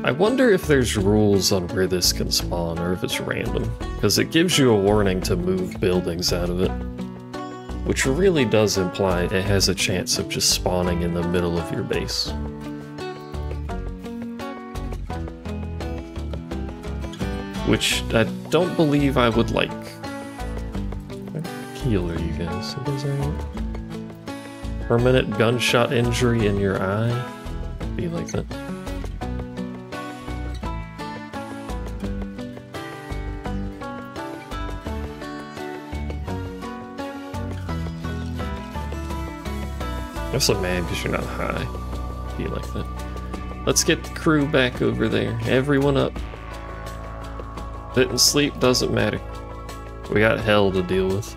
I wonder if there's rules on where this can spawn or if it's random, because it gives you a warning to move buildings out of it, which really does imply it has a chance of just spawning in the middle of your base. Which I don't believe I would like. What keel are you guys? Are those right? Permanent gunshot injury in your eye? Be like that. I'm so mad because you're not high. Be like that. Let's get the crew back over there. Everyone up. Didn't sleep, doesn't matter. We got hell to deal with.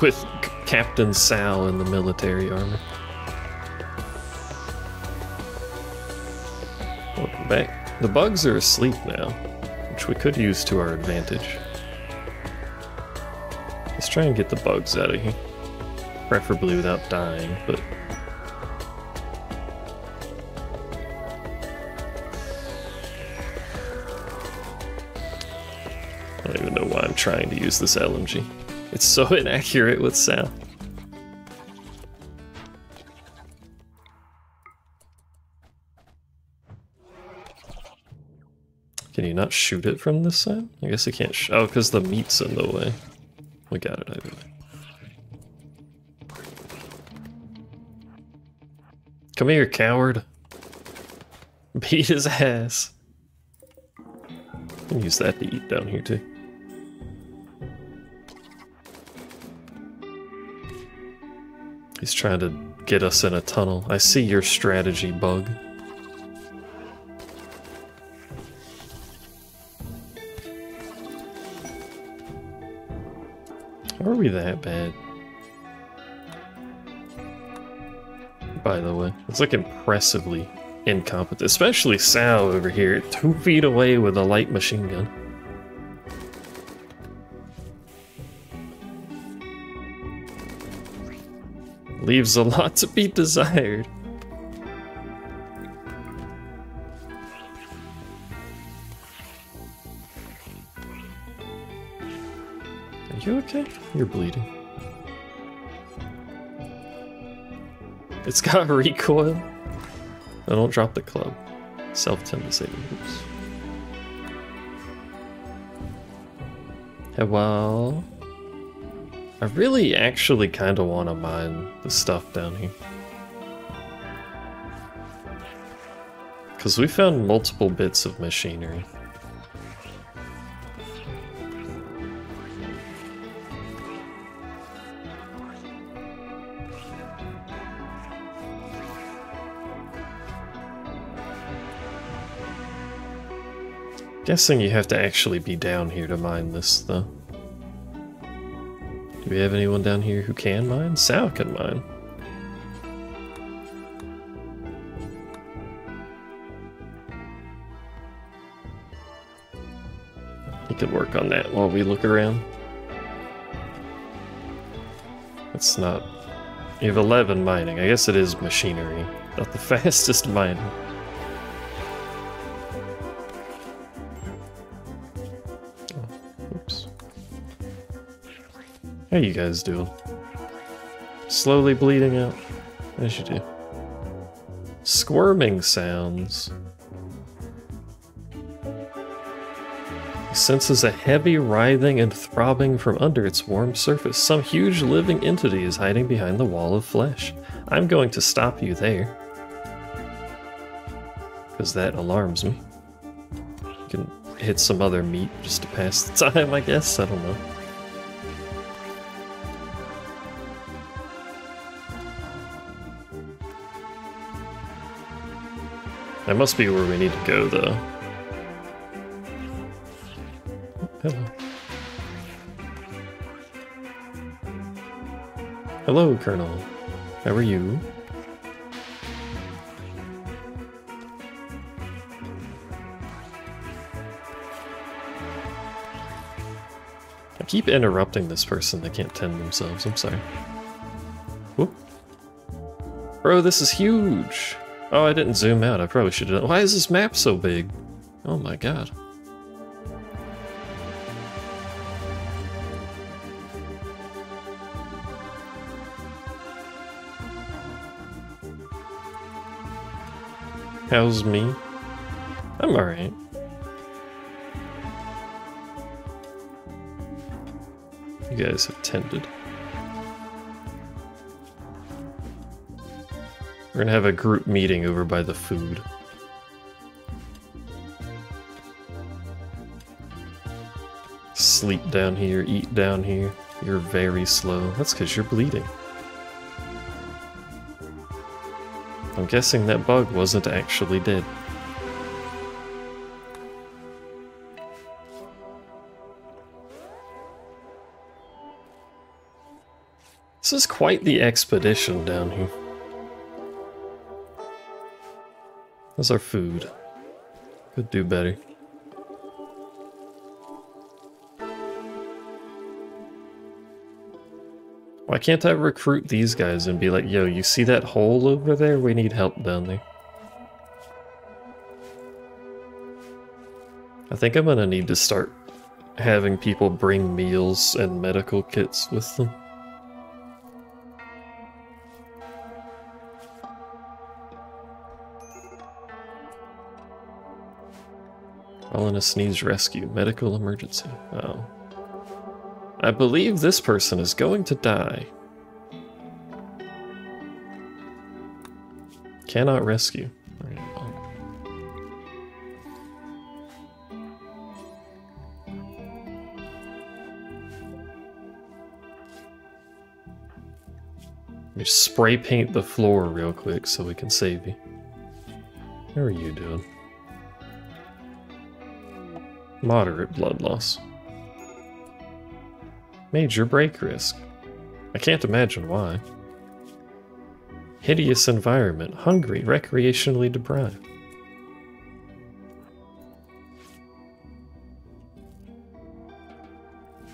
With Captain Sal in the military armor. Welcome back. The bugs are asleep now, which we could use to our advantage. Let's try and get the bugs out of here, preferably without dying, but... I don't even know why I'm trying to use this LMG. It's so inaccurate with sound. Can you not shoot it from this side? I guess you can't oh, because the meat's in the way. We got it either way. Come here, coward. Beat his ass. Can use that to eat down here too. He's trying to get us in a tunnel. I see your strategy, bug. Are we that bad? By the way, it's like impressively incompetent, especially Sal over here, 2 feet away with a light machine gun. Leaves a lot to be desired. You okay? You're bleeding. It's got recoil. I don't drop the club. Self-tendency. Oops. Hello? I really actually kind of want to mine the stuff down here. Because we found multiple bits of machinery. Guessing you have to actually be down here to mine this, though. Do we have anyone down here who can mine? Sal can mine. He could work on that while we look around. That's not... You have 11 mining. I guess it is machinery. Not the fastest mining. Oh, oops. How you guys doing? Slowly bleeding out. As you do. Squirming sounds. Senses a heavy writhing and throbbing from under its warm surface. Some huge living entity is hiding behind the wall of flesh. I'm going to stop you there, because that alarms me. You can hit some other meat just to pass the time, I guess. I don't know. That must be where we need to go, though. Hello. Hello, Colonel. How are you? I keep interrupting this person. They can't tend themselves. I'm sorry. Whoop. Bro, this is huge. Oh, I didn't zoom out. I probably should have done. Why is this map so big? Oh my god. How's me? I'm alright. You guys have tended. We're gonna have a group meeting over by the food. Sleep down here, eat down here. You're very slow. That's because you're bleeding. I'm guessing that bug wasn't actually dead. This is quite the expedition down here. That's our food. Could do better. Why can't I recruit these guys and be like, yo, you see that hole over there? We need help down there. I think I'm gonna need to start having people bring meals and medical kits with them. All in a sneeze rescue. Medical emergency. Oh. I believe this person is going to die. Cannot rescue. All right, let me spray paint the floor real quick so we can save you. How are you doing? Moderate blood loss. Major break risk. I can't imagine why. Hideous environment. Hungry. Recreationally deprived.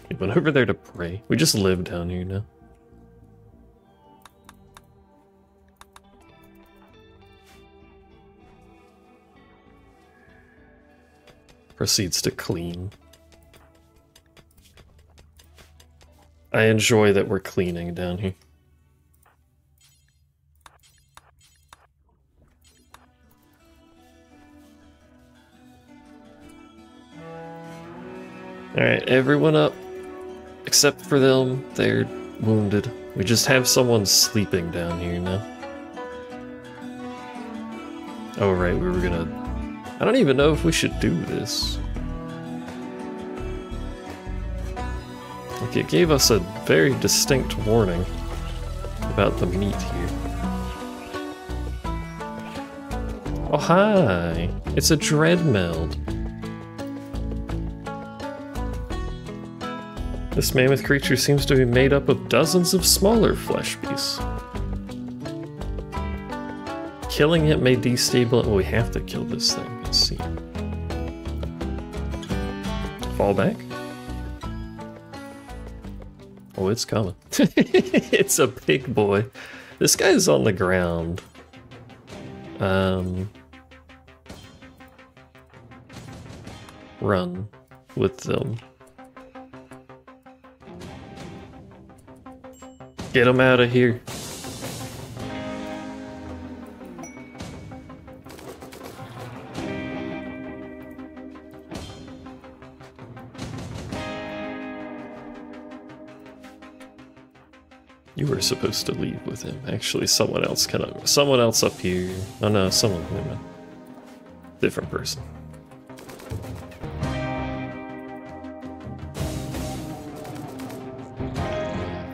We went over there to pray. We just live down here now. Proceeds to clean. I enjoy that we're cleaning down here. Alright, everyone up. Except for them, they're wounded. We just have someone sleeping down here now. Oh right, we were gonna... I don't even know if we should do this. It gave us a very distinct warning about the meat here. Oh hi! It's a Dreadmeld. This mammoth creature seems to be made up of dozens of smaller flesh beasts. Killing it may destabilize. Well, we have to kill this thing. Let's see. Fall back. Oh, it's coming. It's a big boy. This guy is on the ground. Run with them. Get him out of here. You were supposed to leave with him. Actually, someone else someone else up here. Oh no, someone. Never mind. Different person.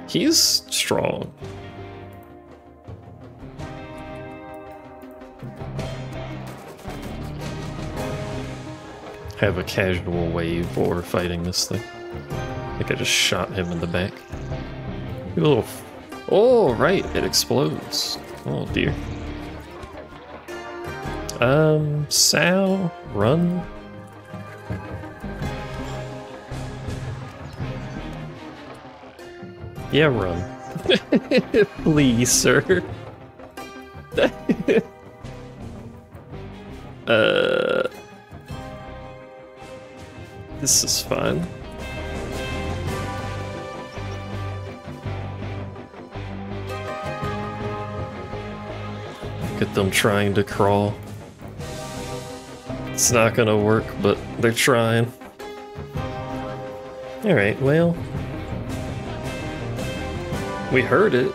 He's strong. Have a casual wave for fighting this thing. I think I just shot him in the back. Give a little. Oh, right, it explodes. Oh dear. Sal, run. Yeah, run. Please, sir. This is fun. Look at them trying to crawl. It's not gonna work, but they're trying. Alright, well. We heard it.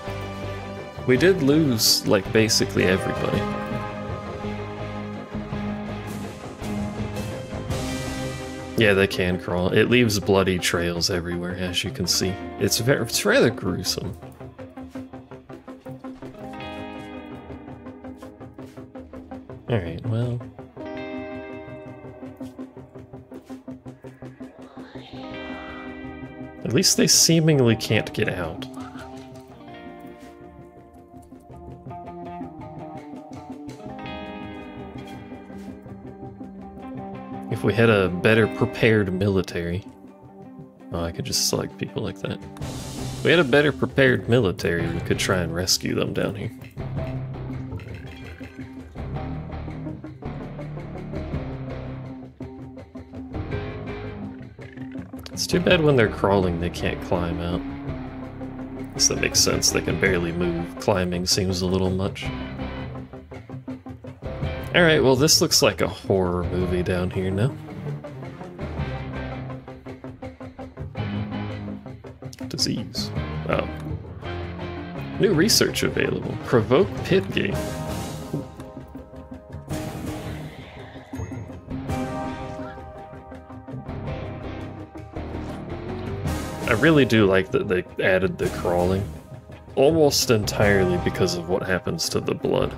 We did lose, like, basically everybody. Yeah, they can crawl. It leaves bloody trails everywhere, as you can see. It's rather gruesome. Alright, well... at least they seemingly can't get out. If we had a better prepared military... oh, I could just select people like that. If we had a better prepared military, we could try and rescue them down here. It's too bad when they're crawling they can't climb out. I guess that makes sense, they can barely move. Climbing seems a little much. Alright, well this looks like a horror movie down here now. Disease. Oh. New research available. Provoke pit game. I really do like that they added the crawling, almost entirely because of what happens to the blood.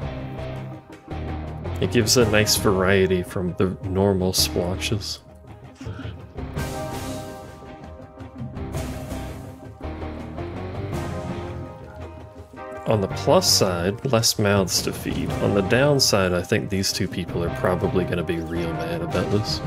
It gives a nice variety from the normal splotches. On the plus side, less mouths to feed. On the downside, I think these two people are probably going to be real mad about this.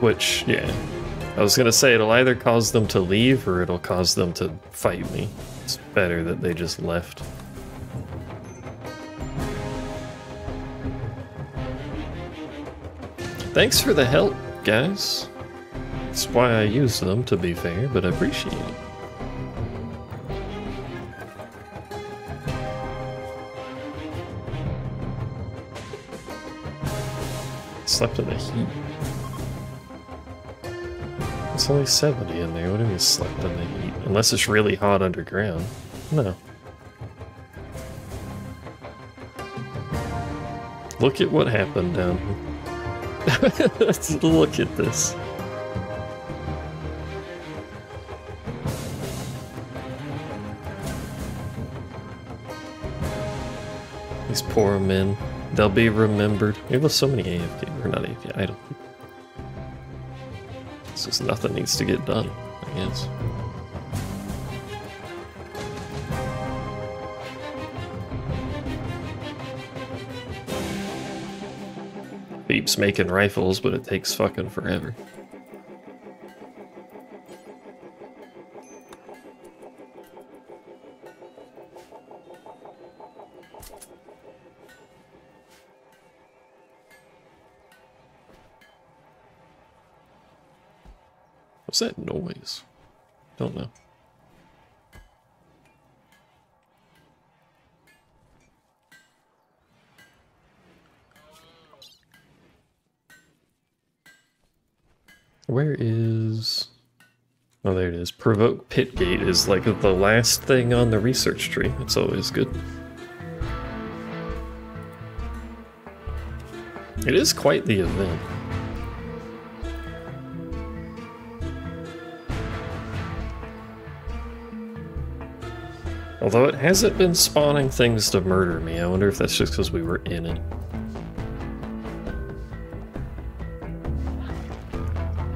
Which, yeah, I was gonna say it'll either cause them to leave or it'll cause them to fight me. It's better that they just left. Thanks for the help, guys. That's why I use them, to be fair, but I appreciate it. Slept in the heat. It's only 70 in there, what do you mean slept in the heat? Unless it's really hot underground. No. Look at what happened down here. Let's look at this. things, pour them in. They'll be remembered. There was so many AFK, or not AFK, I don't think. It's just nothing needs to get done, I guess. Keeps making rifles, but it takes fucking forever. What's that noise? Don't know. Where is... oh, there it is. Provoke Pit Gate is like the last thing on the research tree. It's always good. It is quite the event. Although it hasn't been spawning things to murder me. I wonder if that's just because we were in it.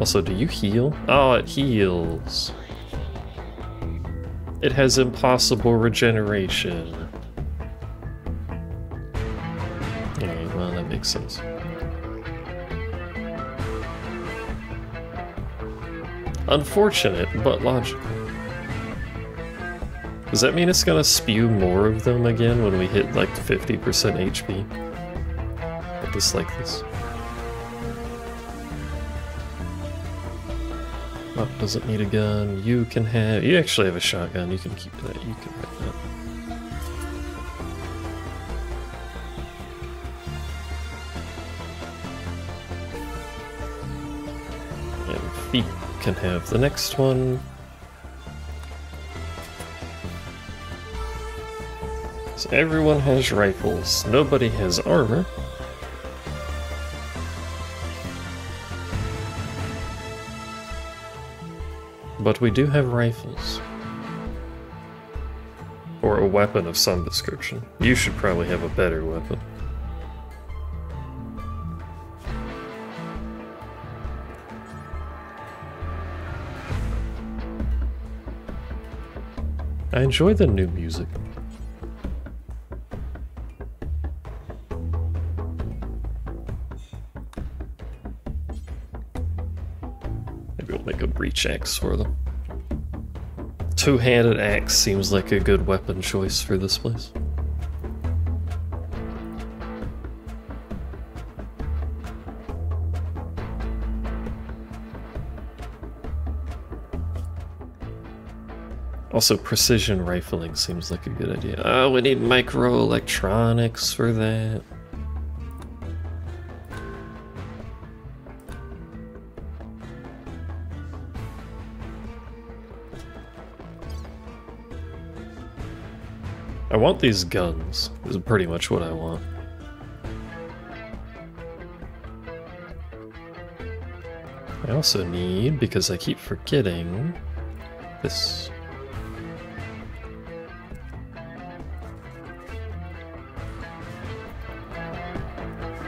Also, do you heal? Oh, it heals. It has impossible regeneration. Okay, well, that makes sense. Unfortunate, but logical. Does that mean it's gonna spew more of them again when we hit like 50% HP? I dislike this. Oh, doesn't need a gun. You can have... you actually have a shotgun. You can keep that. You can have that. And feet can have the next one. So everyone has rifles. Nobody has armor. But we do have rifles. Or a weapon of some description. You should probably have a better weapon. I enjoy the new music. Breach axe for them. Two-handed axe seems like a good weapon choice for this place. Also, precision rifling seems like a good idea. Oh, we need microelectronics for that. I want these guns, is pretty much what I want. I also need, because I keep forgetting, this.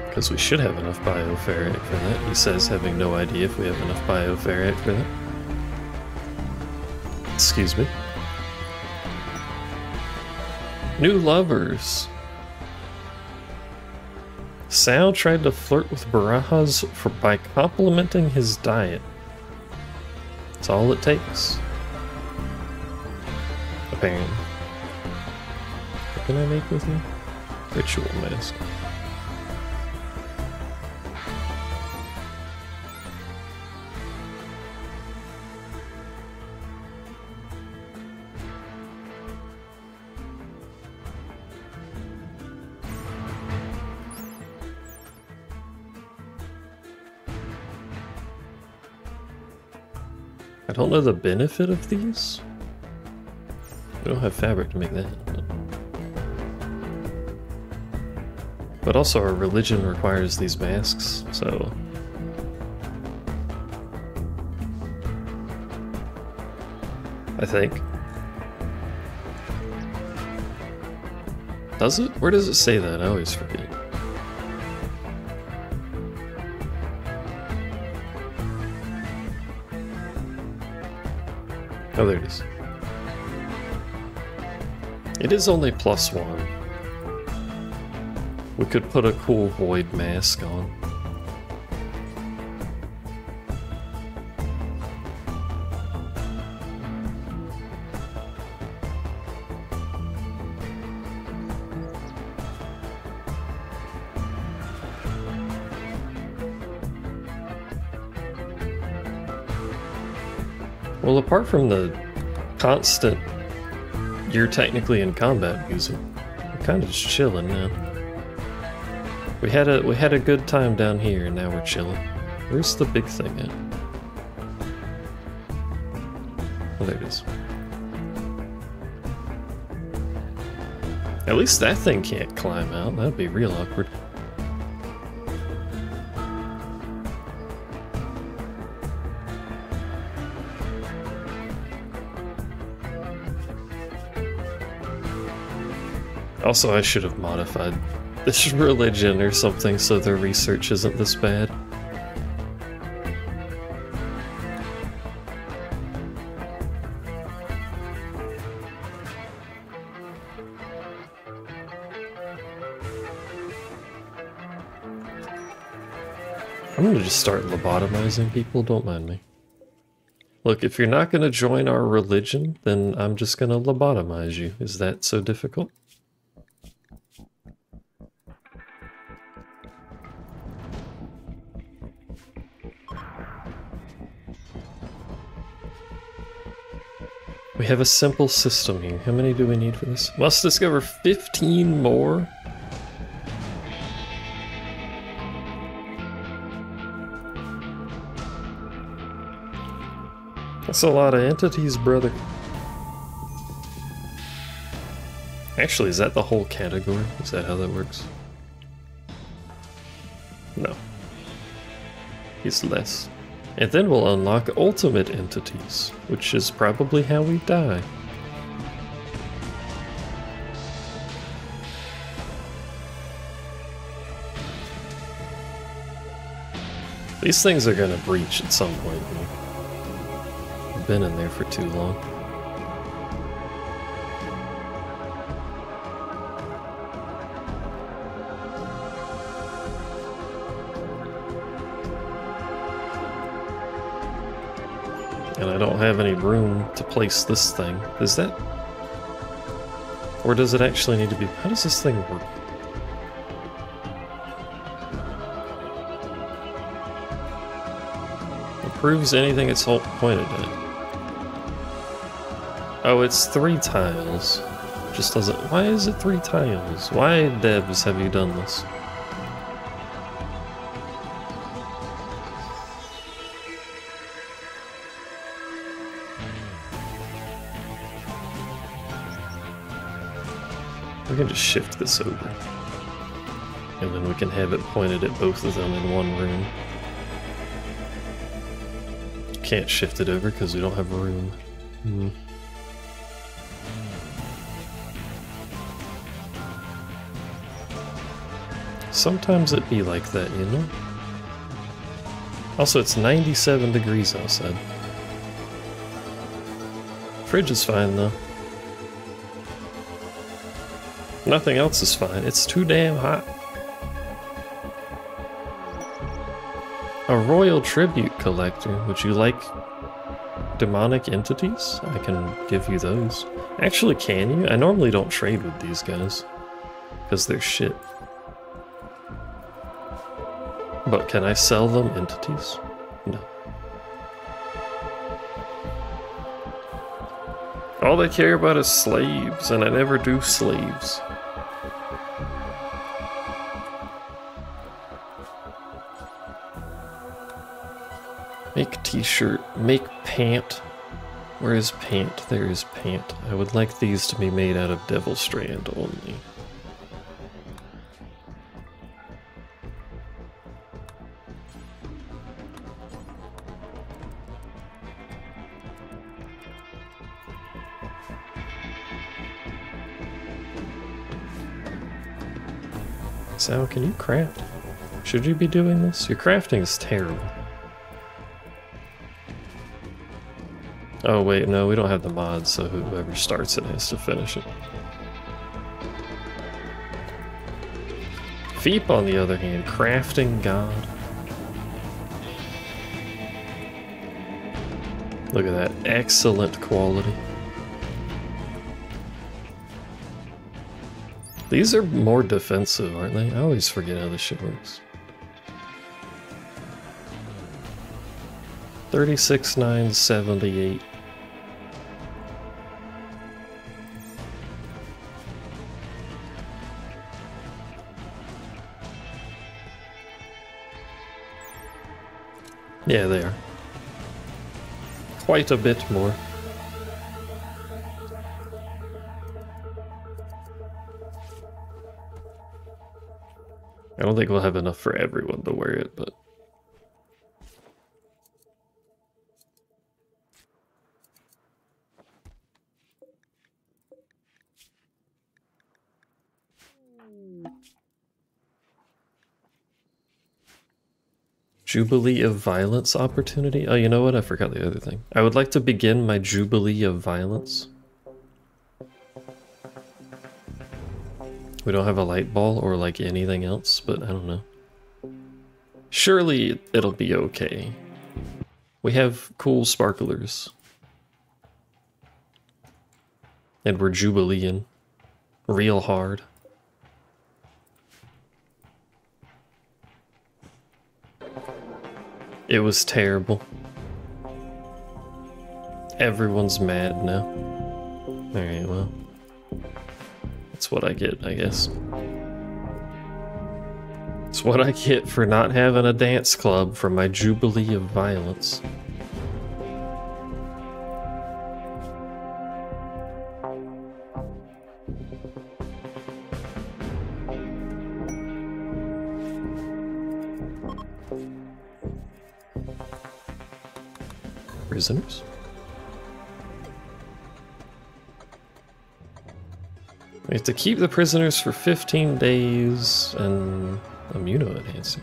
Because we should have enough bioferrite for that. He says having no idea if we have enough bioferrite for that. Excuse me. New lovers. Sal tried to flirt with Barajas by complimenting his diet. That's all it takes. Apparently. What can I make with you? Ritual mask. I don't know the benefit of these. We don't have fabric to make that. But also our religion requires these masks, so... I think. Does it? Where does it say that? I always forget. Oh, there it is. It is only +1. We could put a cool void mask on. Well, apart from the constant, you're technically in combat music, we're kind of just chilling now. We had a good time down here, and now we're chilling. Where's the big thing at? Oh, there it is. At least that thing can't climb out. That'd be real awkward. Also, I should have modified this religion or something so their research isn't this bad. I'm gonna just start lobotomizing people, don't mind me. Look, if you're not gonna join our religion, then I'm just gonna lobotomize you. Is that so difficult? We have a simple system here. How many do we need for this? Must discover 15 more? That's a lot of entities, brother. Actually, is that the whole category? Is that how that works? No. It's less. And then we'll unlock ultimate entities, which is probably how we die. These things are gonna breach at some point here. I've been in there for too long. And I don't have any room to place this thing. Is that... or does it actually need to be... how does this thing work? Improves anything it's pointed at. Oh, it's 3 tiles. Just doesn't... why is it 3 tiles? Why, devs, have you done this? We can just shift this over, and then we can have it pointed at both of them in one room. Can't shift it over because we don't have room. Sometimes it be like that, you know? Also, it's 97 degrees outside. Fridge is fine, though. Nothing else is fine. It's too damn hot. A royal tribute collector. Would you like demonic entities? I can give you those. Actually, can you? I normally don't trade with these guys because they're shit. But can I sell them entities? No. All they care about is slaves, and I never do slaves. Make t-shirt, make pant. Where is pant? There is pant. I would like these to be made out of Devilstrand only. So can you craft? Should you be doing this? Your crafting is terrible. Oh wait, no, we don't have the mods, so whoever starts it has to finish it. Veep, on the other hand, crafting god. Look at that, excellent quality. These are more defensive, aren't they? I always forget how this shit works. 36,978. Yeah, they are. Quite a bit more. I don't think we'll have enough for everyone to wear it, but... Jubilee of Violence opportunity? Oh, you know what? I forgot the other thing. I would like to begin my Jubilee of Violence. We don't have a light ball or like anything else, but I don't know. Surely it'll be okay. We have cool sparklers. And we're jubileeing real hard. It was terrible. Everyone's mad now. Alright, well. That's what I get, I guess. It's what I get for not having a dance club for my Jubilee of Violence. Prisoners? We have to keep the prisoners for 15 days and immuno-enhancing.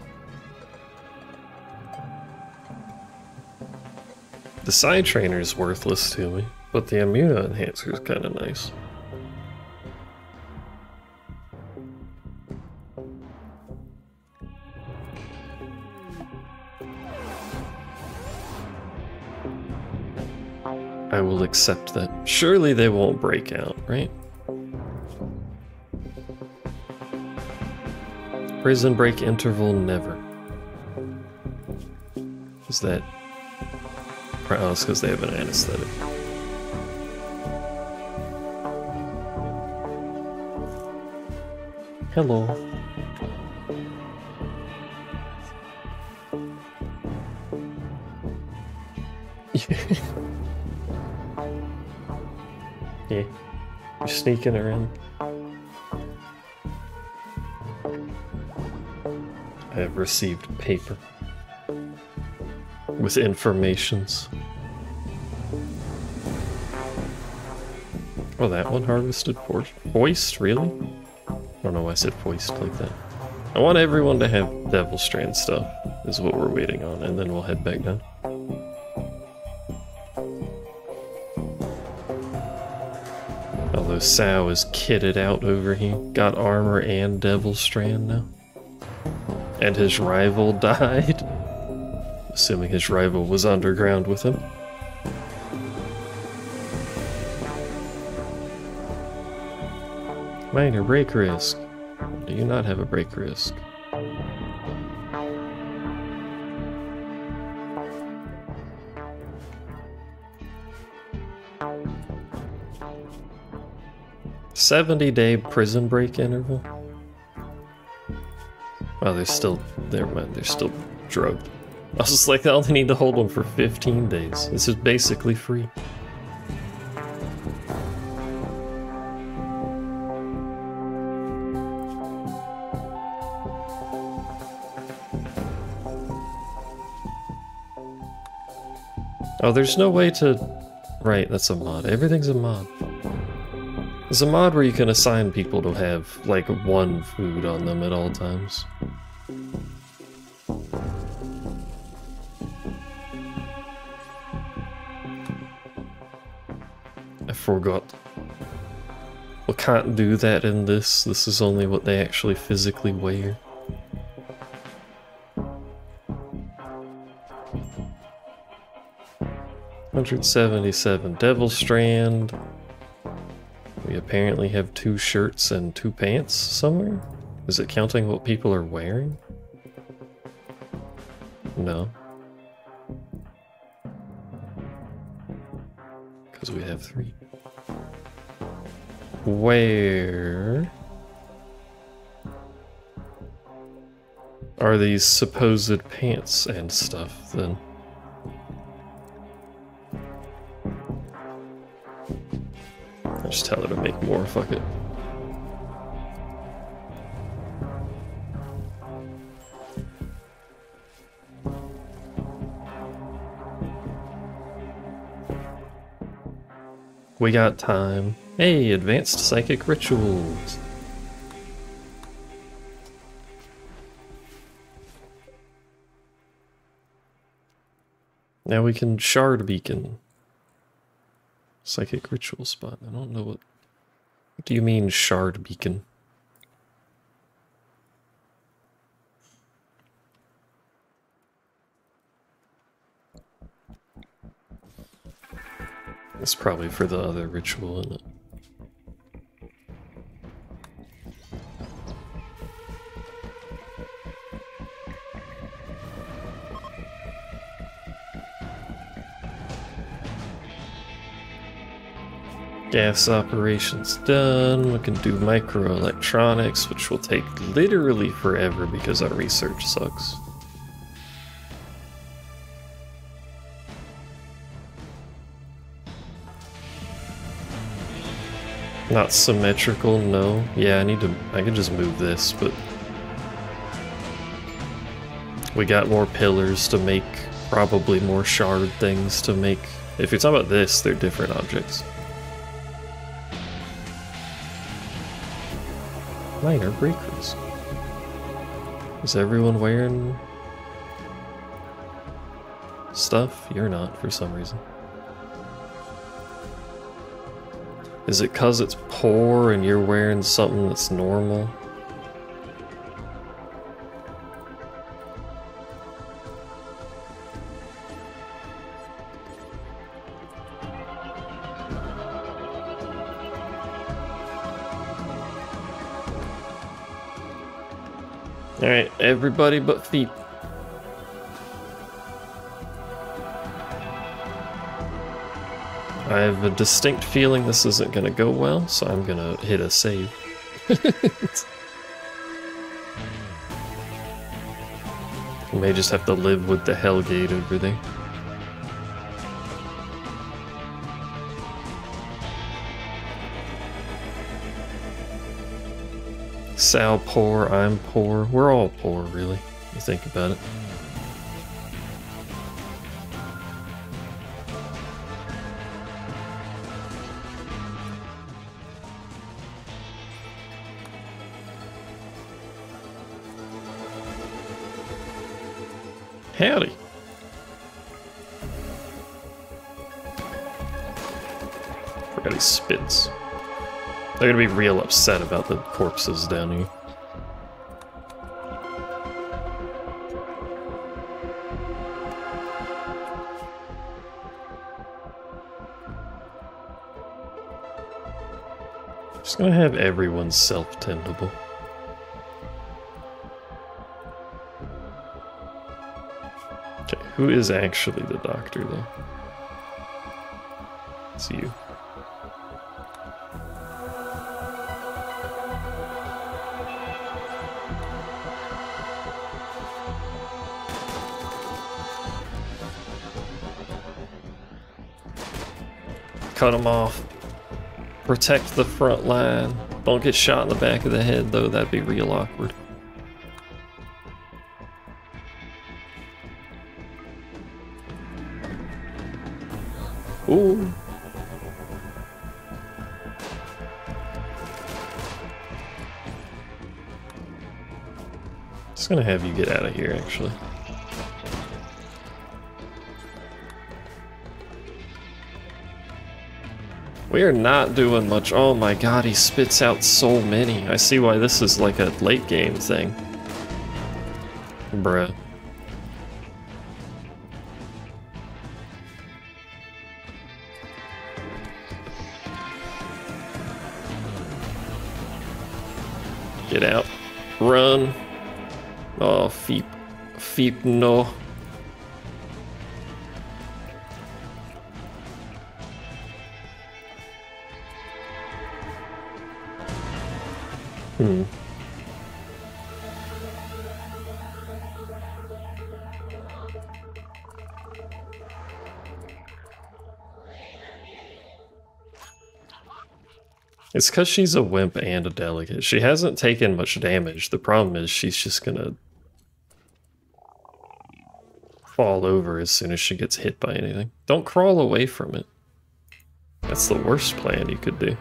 The side trainer's worthless to me, but the immuno-enhancer is kind of nice. I will accept that. Surely they won't break out, right? Prison break interval never. Is that... Oh, it's because they have an anesthetic. Hello. Yeah, you're sneaking around. I have received paper with informations. Oh, that one harvested hoist, really? I don't know why I said hoist like that. I want everyone to have Devilstrand stuff, is what we're waiting on, and then we'll head back down. Sow is kitted out over here. Got armor and Devilstrand now. And his rival died. Assuming his rival was underground with him. Minor break risk. Do you not have a break risk?70-day prison break interval. Oh, they're still... Never mind, they're still drugged. I was just like, I only need to hold them for 15 days. This is basically free. Oh, there's no way to... Right, that's a mod. Everything's a mod. There's a mod where you can assign people to have, like, one food on them at all times. I forgot. We can't do that in this. This is only what they actually physically wear. Devilstrand. We apparently have 2 shirts and 2 pants somewhere? Is it counting what people are wearing? No. Because we have 3. Where are these supposed pants and stuff then? Just tell her to make more, fuck it. We got time. Hey, advanced psychic rituals. Now we can shard beacon. Psychic ritual spot. I don't know what do you mean shard beacon? It's probably for the other ritual, isn't it? Gas operations done. We can do microelectronics, which will take literally forever because our research sucks. Not symmetrical, no. Yeah, I can just move this, but we got more pillars to make, probably more shard things to make. If you're talking about this, they're different objects. Minor breakers. Is everyone wearing stuff? You're not, for some reason. Is it cause it's poor and you're wearing something that's normal? Alright, everybody but feet. I have a distinct feeling this isn't gonna go well, so I'm gonna hit a save. We may just have to live with the Hellgate over there. Sal poor, I'm poor, we're all poor really, if you think about it. Howdy! Forgot he spits. They're gonna be real upset about the corpses down here. Just gonna have everyone self-tendable. Okay, who is actually the doctor though? It's you. Cut them off. Protect the front line. Don't get shot in the back of the head, though. That'd be real awkward. Ooh. gonna have you get out of here, actually. We are not doing much. Oh my god, he spits out so many. I see why this is like a late game thing. Bruh. Get out. Run. Oh, feep. Feep no. Hmm. It's because she's a wimp and a delicate. She hasn't taken much damage. The problem is she's just gonna fall over as soon as she gets hit by anything. Don't crawl away from it. That's the worst plan you could do.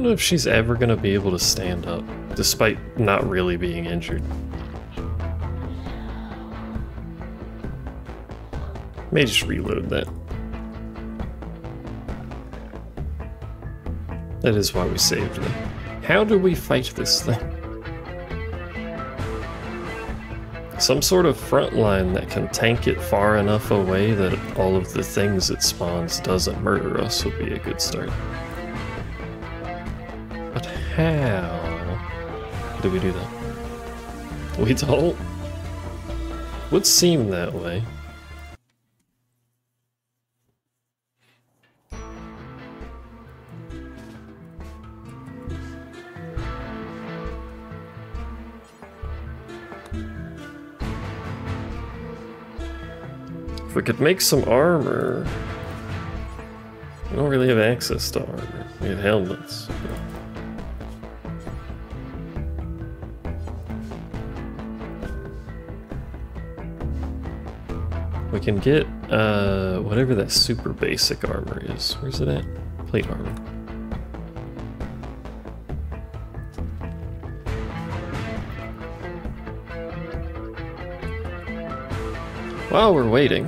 If she's ever gonna be able to stand up, despite not really being injured. May just reload that. That is why we saved them. How do we fight this thing? Some sort of front line that can tank it far enough away that all of the things it spawns doesn't murder us would be a good start. How do we do that? We don't? Would seem that way. If we could make some armor... We don't really have access to armor. We have helmets. We can get whatever that super basic armor is. Where's it at? Plate armor. While we're waiting,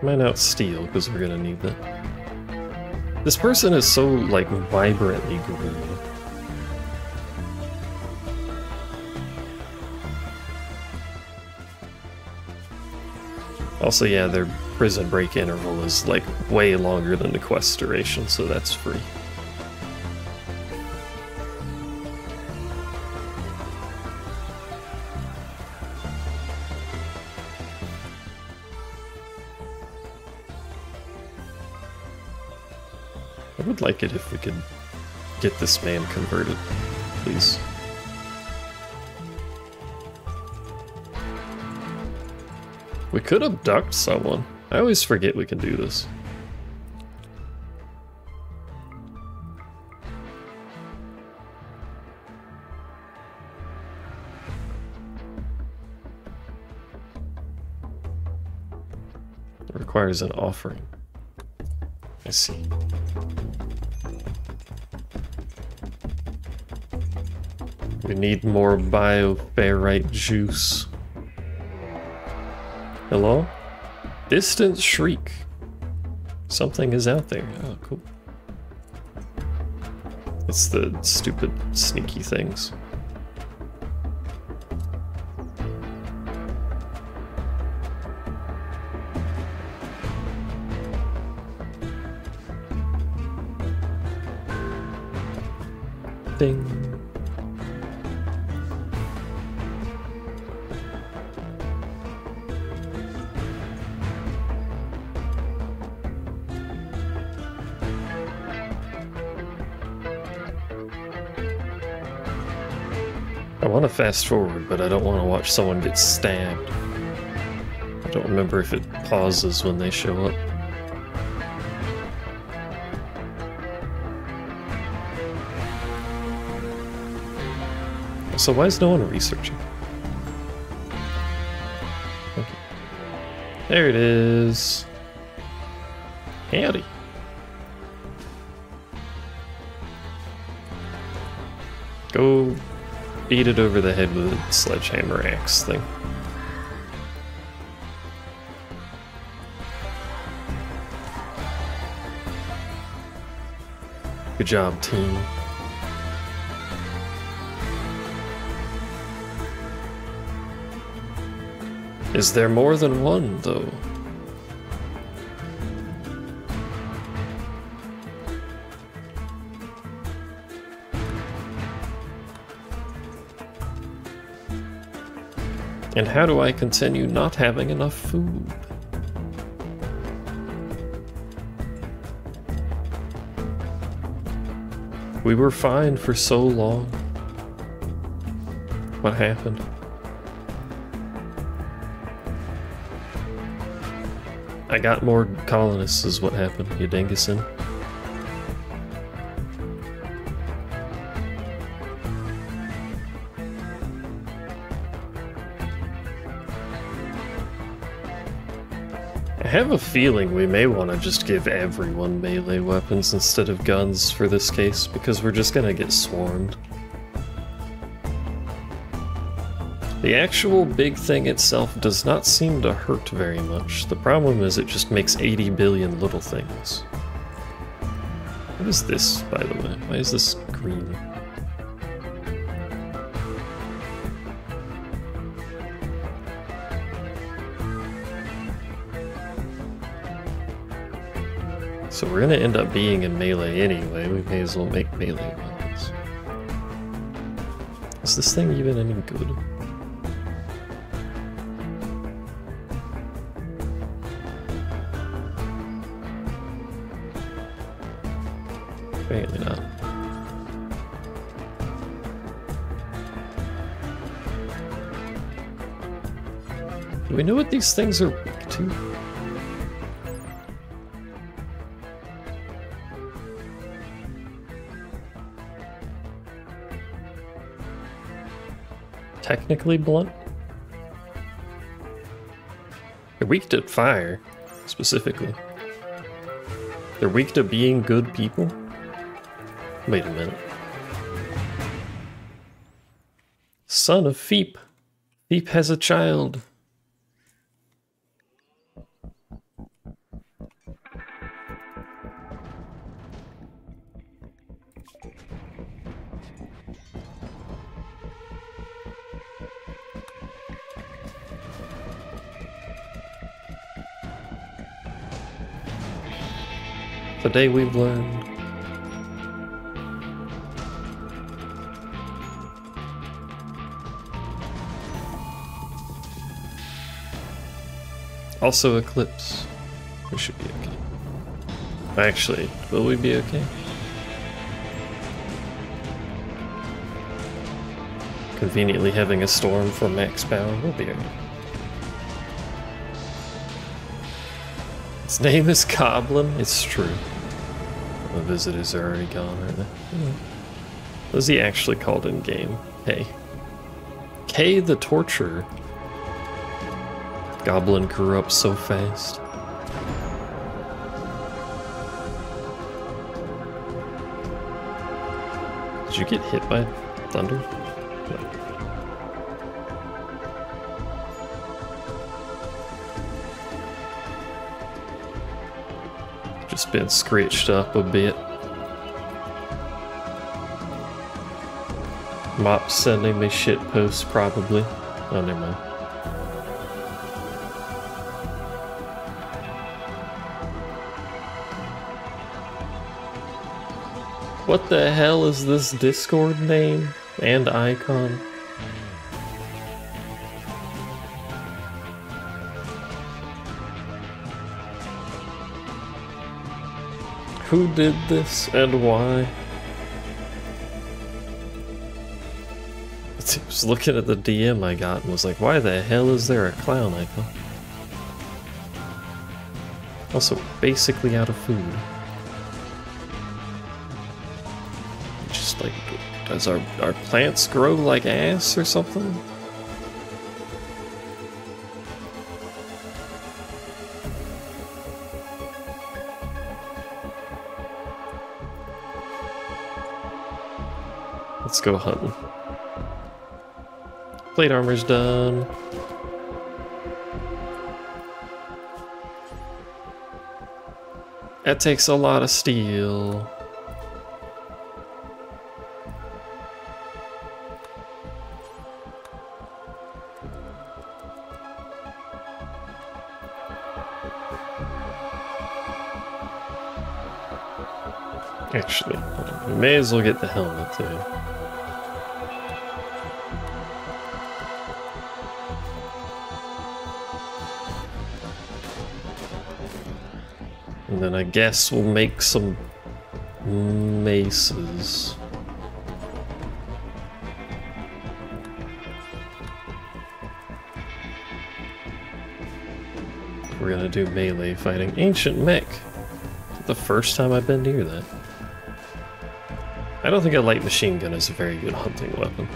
mine out steel because we're gonna need that. This person is so like vibrantly green. Also, yeah, their prison break interval is, like, way longer than the quest duration, so that's free. I would like it if we could get this man converted, please. We could abduct someone. I always forget we can do this. It requires an offering. I see. We need more bioferrite juice. Hello? Distant shriek. Something is out there. Oh, cool. It's the stupid, sneaky things. Ding. I want to fast forward, but I don't want to watch someone get stabbed. I don't remember if it pauses when they show up. So why is no one researching? Okay. There it is. Howdy. Go beat it over the head with a sledgehammer axe thing. Good job, team. Is there more than one, though? And how do I continue not having enough food? We were fine for so long. What happened? I got more colonists is what happened, you dingusin. I have a feeling we may want to just give everyone melee weapons instead of guns for this case, because we're just gonna get swarmed. The actual big thing itself does not seem to hurt very much. The problem is it just makes 80 billion little things. What is this, by the way? Why is this green? So we're gonna end up being in melee anyway, we may as well make melee weapons. Is this thing even any good? Apparently not. Do we know what these things are weak to? Technically blunt? They're weak to fire, specifically. They're weak to being good people? Wait a minute. Son of Feep. Feep has a child. Today we've learned. Also Eclipse. We should be okay. Actually, will we be okay? Conveniently having a storm for max power, we'll be okay. Its name is Goblin, it's true. The visitors are already gone, aren't they? What is he actually called in game? Hey. K the Torturer. Goblin grew up so fast. Did you get hit by thunder? No. Just been scratched up a bit. Mop sending me shit posts probably. Oh, never mind. What the hell is this Discord name and icon? Who did this and why? I was looking at the DM I got and was like, why the hell is there a clown icon? Also, basically out of food. Just like, does our plants grow like ass or something? Let's go hunting. Plate armor's done. That takes a lot of steel. Actually, we may as well get the helmet too. And then I guess we'll make some maces. We're gonna do melee fighting. Ancient mech. The first time I've been near that. I don't think a light machine gun is a very good hunting weapon.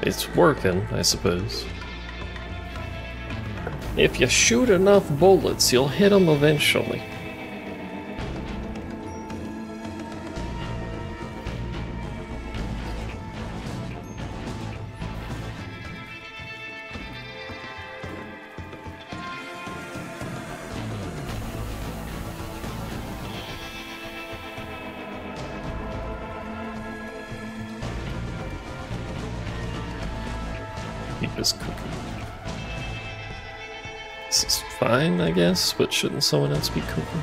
It's working, I suppose. If you shoot enough bullets, you'll hit them eventually. Keep his cooking. This is fine, I guess, but shouldn't someone else be cooking?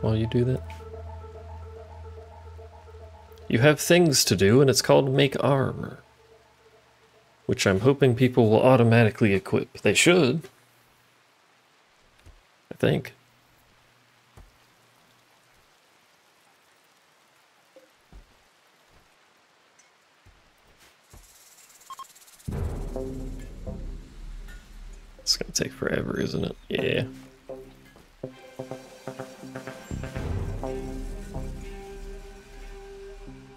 While you do that? You have things to do, and it's called make armor. Which I'm hoping people will automatically equip. They should. I think. It's gonna take forever, isn't it? Yeah.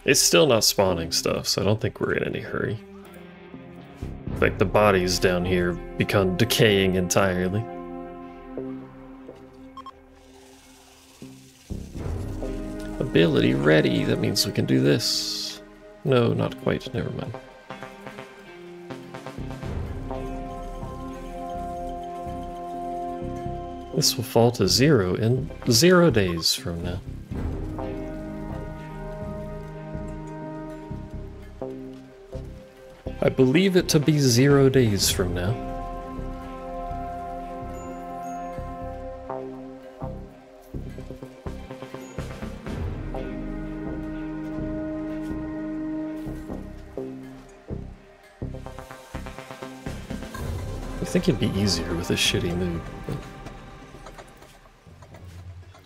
It's still not spawning stuff, so I don't think we're in any hurry. In fact, the bodies down here become decaying entirely. Ability ready, that means we can do this. No, not quite, never mind. This will fall to 0 in 0 days from now. I believe it to be 0 days from now. I think it'd be easier with a shitty mood.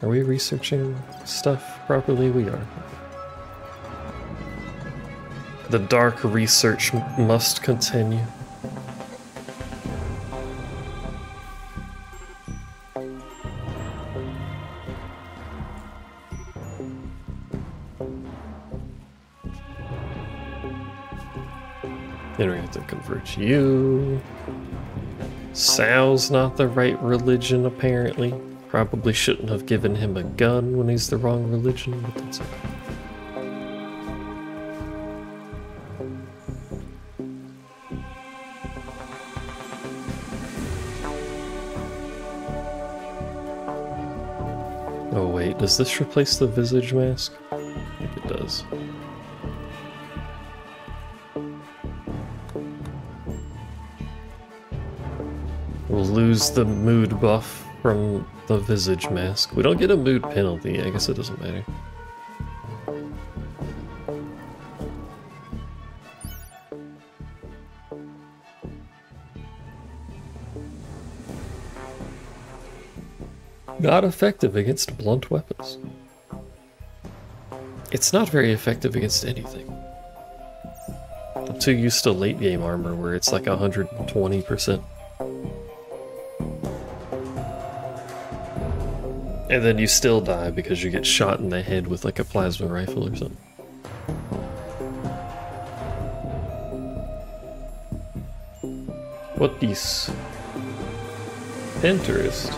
Are we researching stuff properly? We are. The dark research must continue. Then we have to convert you. Sal's not the right religion, apparently. Probably shouldn't have given him a gun when he's the wrong religion, but that's okay. Oh wait, does this replace the visage mask? I think it does. We'll lose the mood buff from the visage mask. We don't get a mood penalty, I guess it doesn't matter. Not effective against blunt weapons. It's not very effective against anything. I'm too used to late game armor where it's like 120%. And then you still die because you get shot in the head with like a plasma rifle or something. What is Pinterest?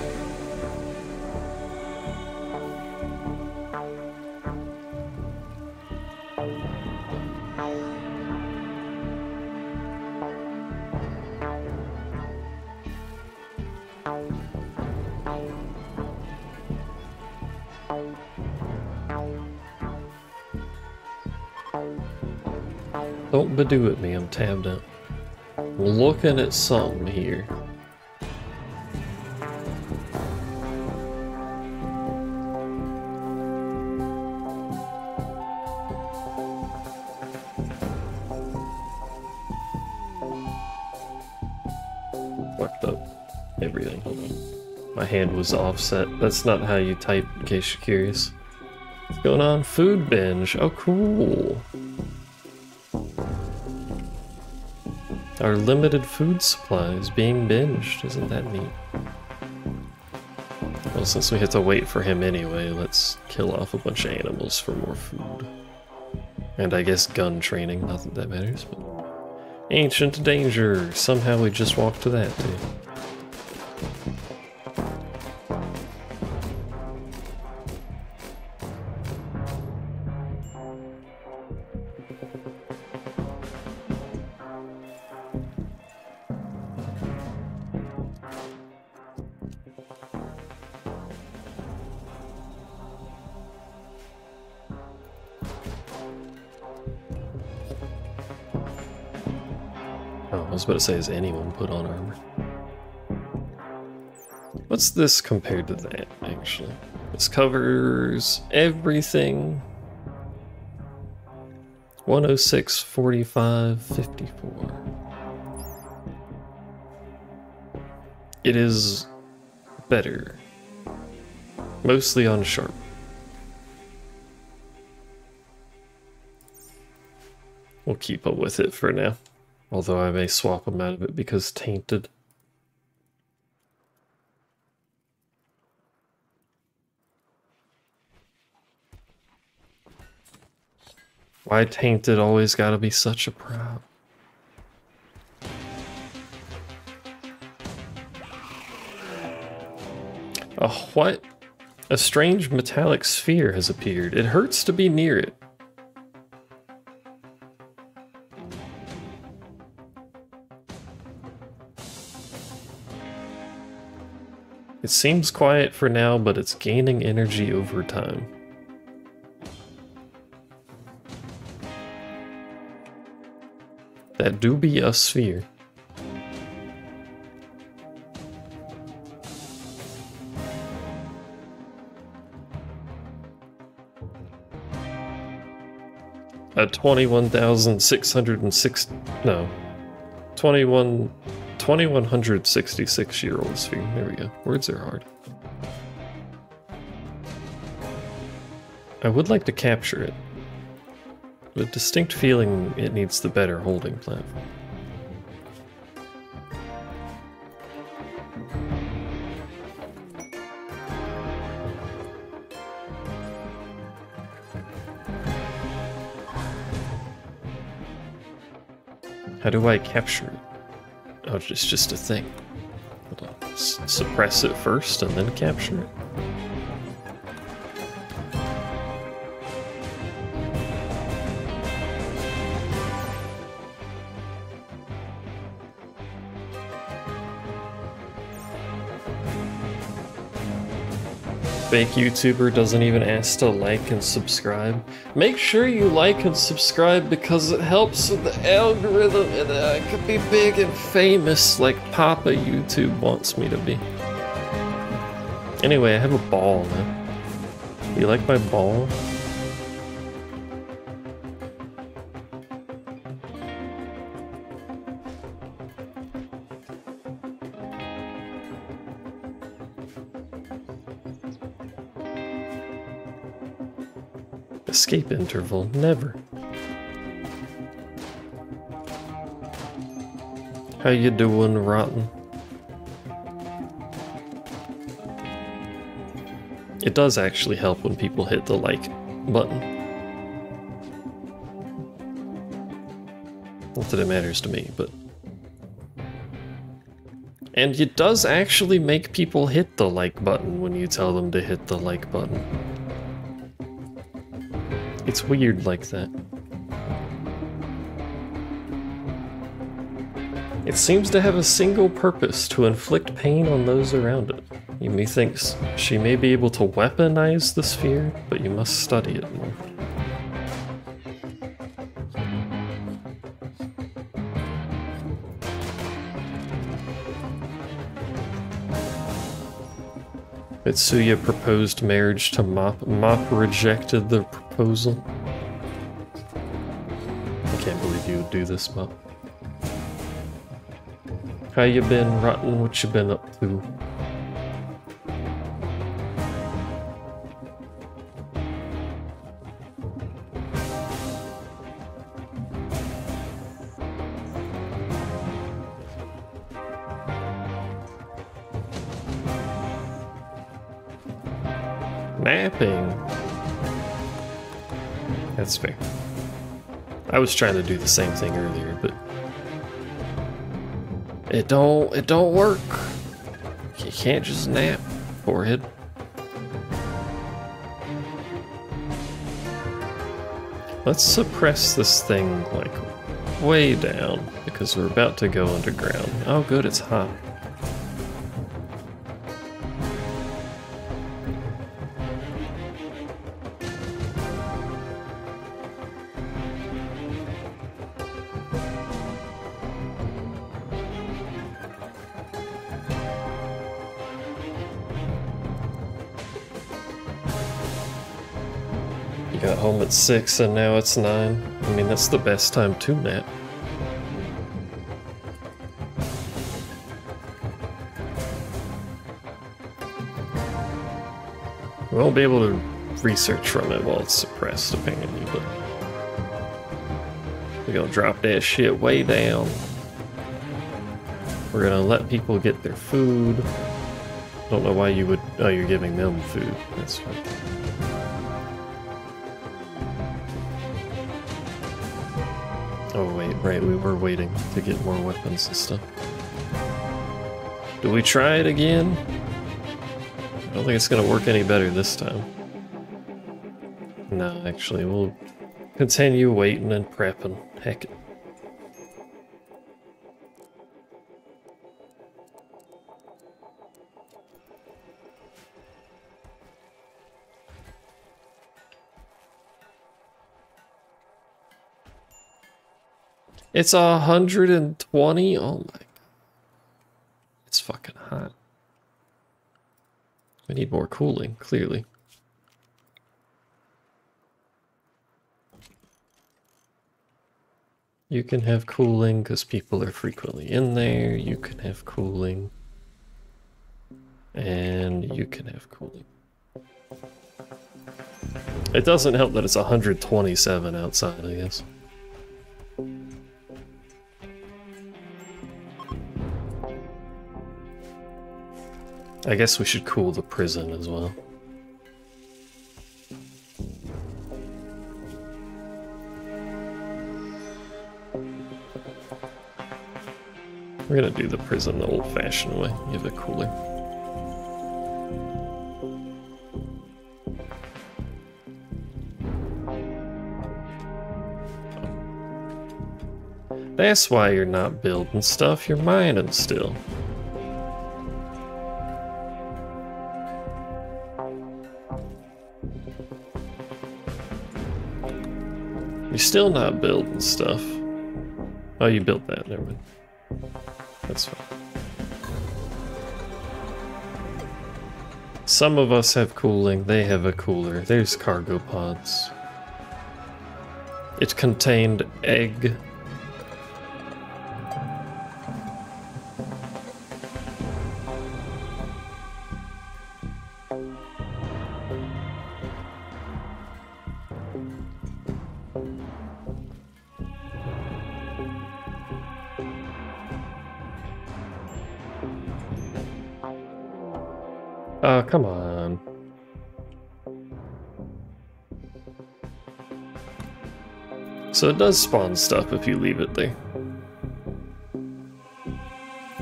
Don't badoo at me, I'm tabbed up. Looking at something here. Fucked up everything. Hold on. My hand was offset. That's not how you type, in case you're curious. What's going on? Food binge. Oh, cool. Our limited food supply is being binged, isn't that neat? Well, since we have to wait for him anyway, let's kill off a bunch of animals for more food. And I guess gun training, not that that matters, but... Ancient danger! Somehow we just walked to that, too. I was about to say, has anyone put on armor? What's this compared to that, actually? This covers everything. 106, 45, 54. It is better. Mostly on sharp. We'll keep up with it for now. Although I may swap them out of it because tainted. Why tainted always gotta be such a problem? What? A strange metallic sphere has appeared. It hurts to be near it. It seems quiet for now, but it's gaining energy over time. That do be a sphere. A 21,606... no. 2166-year-old sphere. There we go. Words are hard. I would like to capture it. With a distinct feeling it needs the better holding platform. How do I capture it? Oh, it's just a thing. Hold on. Suppress it first and then capture it. Fake YouTuber doesn't even ask to like and subscribe. Make sure you like and subscribe because it helps with the algorithm and I could be big and famous like Papa YouTube wants me to be. Anyway, I have a ball now. You like my ball? Escape interval, never. How you doing, Rotten? It does actually help when people hit the like button. Not that it matters to me, but... And it does actually make people hit the like button when you tell them to hit the like button. It's weird like that. It seems to have a single purpose, to inflict pain on those around it. You methinks she may be able to weaponize the sphere, but you must study it more. Mitsuya proposed marriage to Mop. Mop rejected the proposal. I can't believe you would do this, Mop. How you been, Rotten? What you been up to? Napping. That's fair. I was trying to do the same thing earlier, but it don't work. You can't just nap, forehead. Let's suppress this thing like way down because we're about to go underground. Oh good, it's hot. Got home at 6 and now it's 9. I mean, that's the best time to nap. We won't be able to research from it while it's suppressed, apparently, but we're gonna drop that shit way down. We're gonna let people get their food. Don't know why you would... Oh, you're giving them food. That's fine. Oh wait, right, we were waiting to get more weapons and stuff. Do we try it again? I don't think it's gonna work any better this time. No, actually, we'll continue waiting and prepping. Heck it. It's 120. Oh my God. It's fucking hot. We need more cooling, clearly. You can have cooling because people are frequently in there. You can have cooling. And you can have cooling. It doesn't help that it's 127 outside, I guess. I guess we should cool the prison as well. We're gonna do the prison the old-fashioned way. Give it a cooler. That's why you're not building stuff, you're mining still. You're still not building stuff. Oh, you built that, never mind. That's fine. Some of us have cooling, they have a cooler. There's cargo pods. It contained egg. Come on. So it does spawn stuff if you leave it there.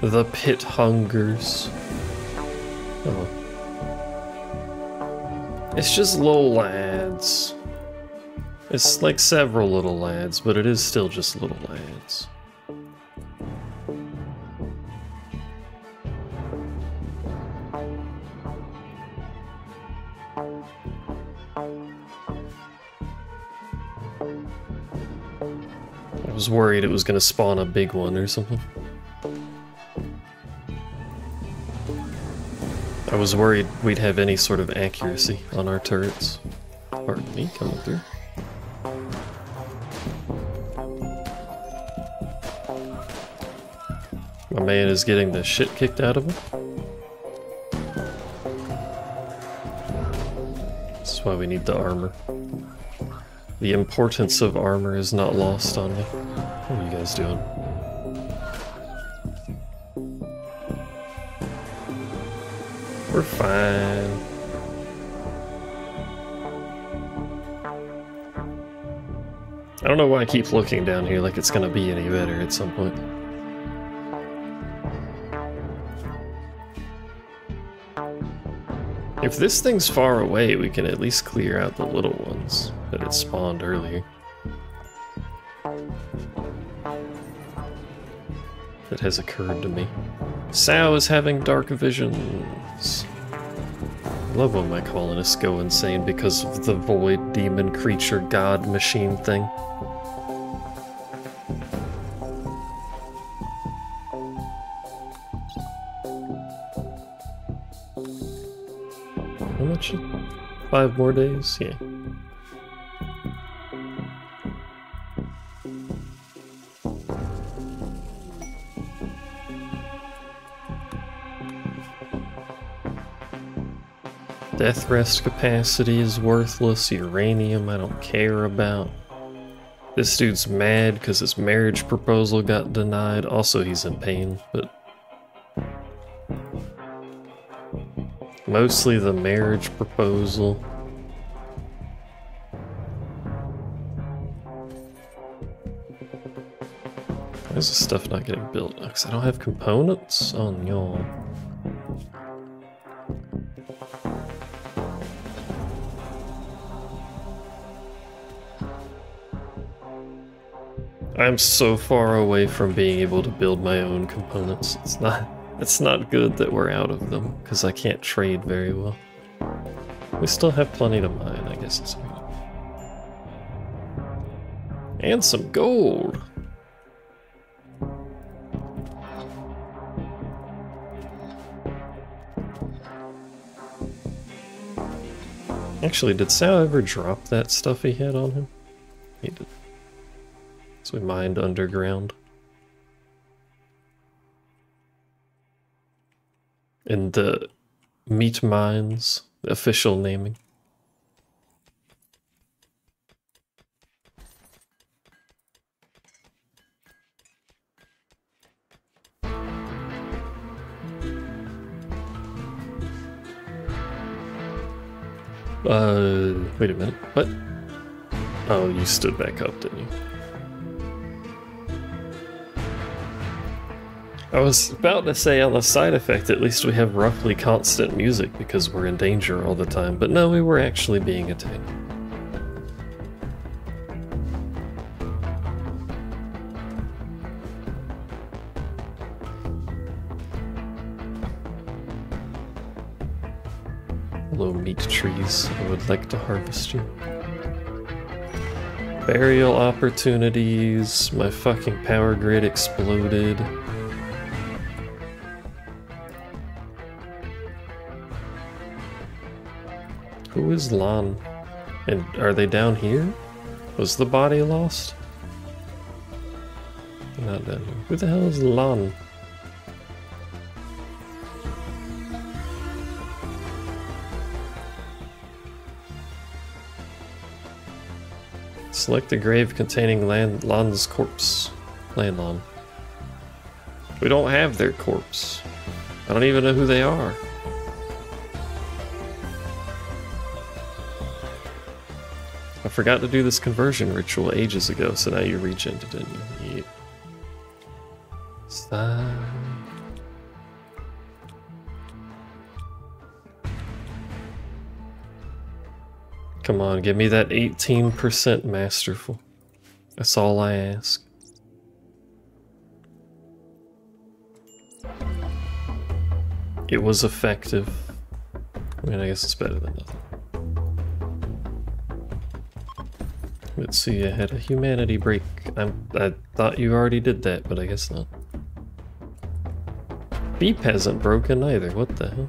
The pit hungers. Oh. It's just little lads. It's like several little lads, but it is still just little lads. I was worried it was gonna spawn a big one or something. I was worried we'd have any sort of accuracy on our turrets. Pardon me, coming through. My man is getting the shit kicked out of him. That's why we need the armor. The importance of armor is not lost on me. What are you guys doing? We're fine. I don't know why I keep looking down here like it's gonna be any better at some point. If this thing's far away, we can at least clear out the little ones that it spawned earlier. That has occurred to me. Sow is having dark visions. I love when my colonists go insane because of the void demon creature god machine thing. How much? 5 more days? Yeah. Death rest capacity is worthless. Uranium I don't care about. This dude's mad because his marriage proposal got denied. Also, he's in pain, but... mostly the marriage proposal. Why is this stuff not getting built? Because I don't have components? Oh no. I'm so far away from being able to build my own components. It's not good that we're out of them, because I can't trade very well. We still have plenty to mine, I guess it's good. And some gold! Actually, did Sal ever drop that stuff he had on him? He did. So we mined underground. In the meat mines, the official naming. Wait a minute, what? Oh, you stood back up, didn't you? I was about to say on the side effect, at least we have roughly constant music because we're in danger all the time, but no, we were actually being attacked. Hello, meat trees. I would like to harvest you. Burial opportunities. My fucking power grid exploded. Who is Lon? And are they down here? Was the body lost? Not down here. Who the hell is Lon? Select the grave containing Lon's corpse. Lon. We don't have their corpse. I don't even know who they are. I forgot to do this conversion ritual ages ago, so now you regened it, didn't you? Yep. Stop. Come on, give me that 18% masterful. That's all I ask. It was effective. I mean, I guess it's better than nothing. Let's see, I had a humanity break. I thought you already did that, but I guess not. Beep hasn't broken either, what the hell?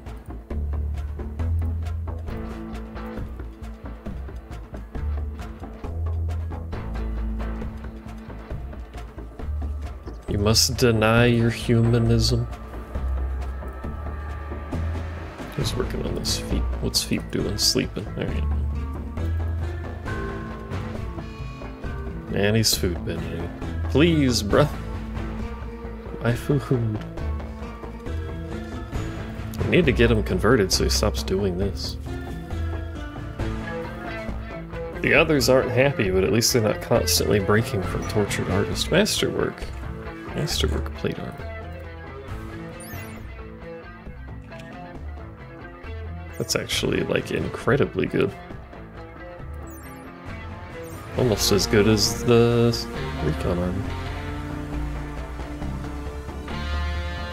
You must deny your humanism. Who's working on this feet? What's feet doing? Sleeping. Alright. Man, he's food been here. Please, bruh. My food. I need to get him converted so he stops doing this. The others aren't happy, but at least they're not constantly breaking from tortured artists. Masterwork. Masterwork plate art. That's actually, like, incredibly good. Almost as good as the recon armor.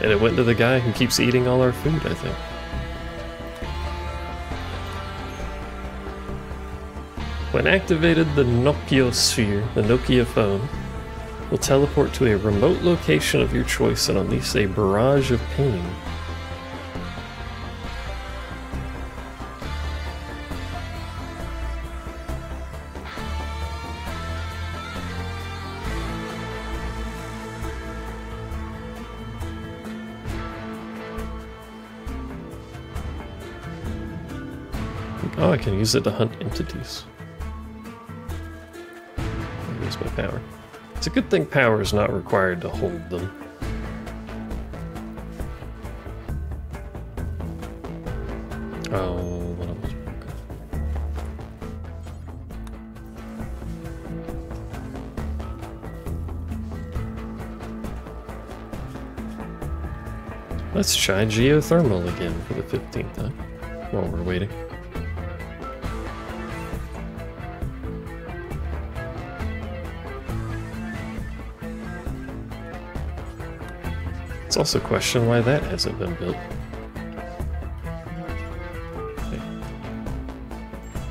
And it went to the guy who keeps eating all our food, I think. When activated, the Nociosphere, the Nokia phone, will teleport to a remote location of your choice and unleash a barrage of pain. Oh, I can use it to hunt entities. There's my power. It's a good thing power is not required to hold them. Oh, one of them's broken. Let's try geothermal again for the 15th time while we're waiting. It's also a question why that hasn't been built. Okay.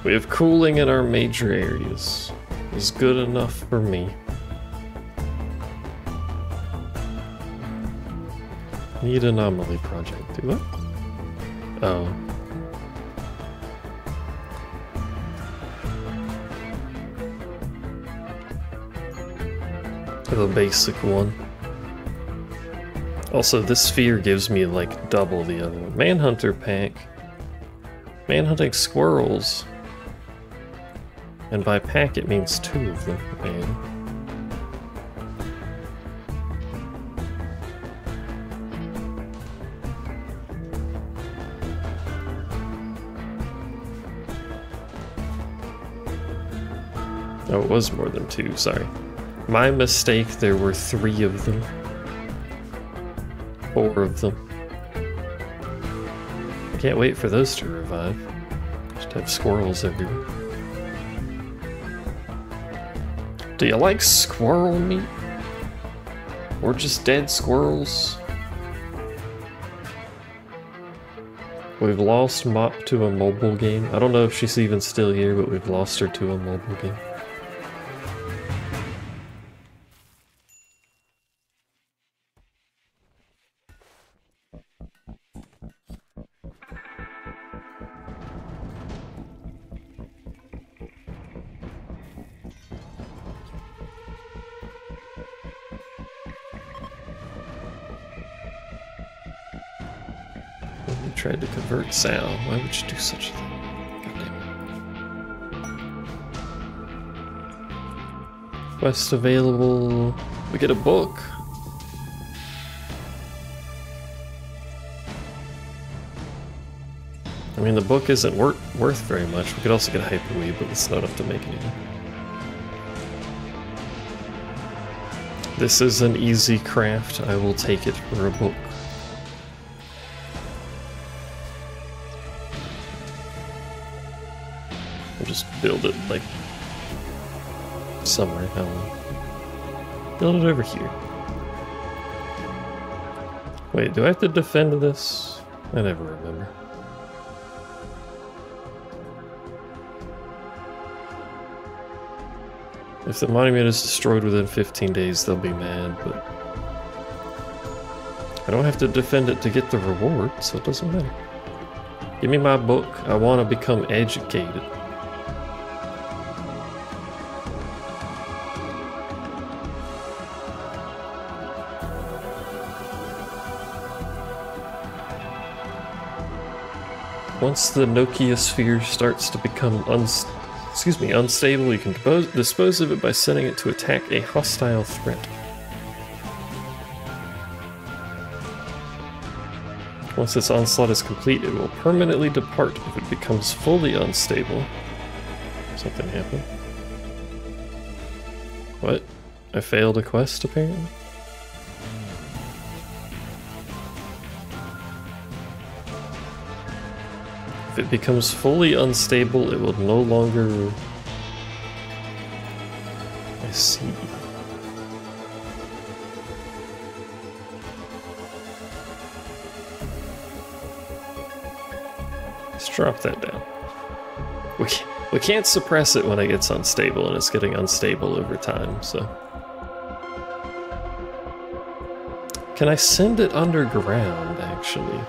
We have cooling in our major areas. It's good enough for me. Need anomaly project. Do what? Oh. The basic one. Also, this sphere gives me, like, double the other one. Manhunter pack. Manhunting squirrels. And by pack, it means two of them. Man. Oh, it was more than two, sorry. My mistake, there were three of them. Four of them. I can't wait for those to revive. Just have squirrels everywhere. Do you like squirrel meat? Or just dead squirrels? We've lost Mop to a mobile game. I don't know if she's even still here, but we've lost her to a mobile game. Tried to convert Sal. Why would you do such a thing? God damn it. Quest available. We get a book. I mean, the book isn't worth very much. We could also get a hyperweave, but it's not enough to make anything. This is an easy craft. I will take it for a book. I'll just build it, like, somewhere. I'll build it over here. Wait, do I have to defend this? I never remember. If the monument is destroyed within 15 days, they'll be mad, but I don't have to defend it to get the reward, so it doesn't matter. Give me my book. I want to become educated. Once the Nociosphere starts to become unstable, you can dispose of it by sending it to attack a hostile threat. Once its onslaught is complete, it will permanently depart if it becomes fully unstable. Something happened. What? I failed a quest, apparently? If it becomes fully unstable, it will no longer... I see. Let's drop that down. We can't suppress it when it gets unstable, and it's getting unstable over time, so... Can I send it underground, actually?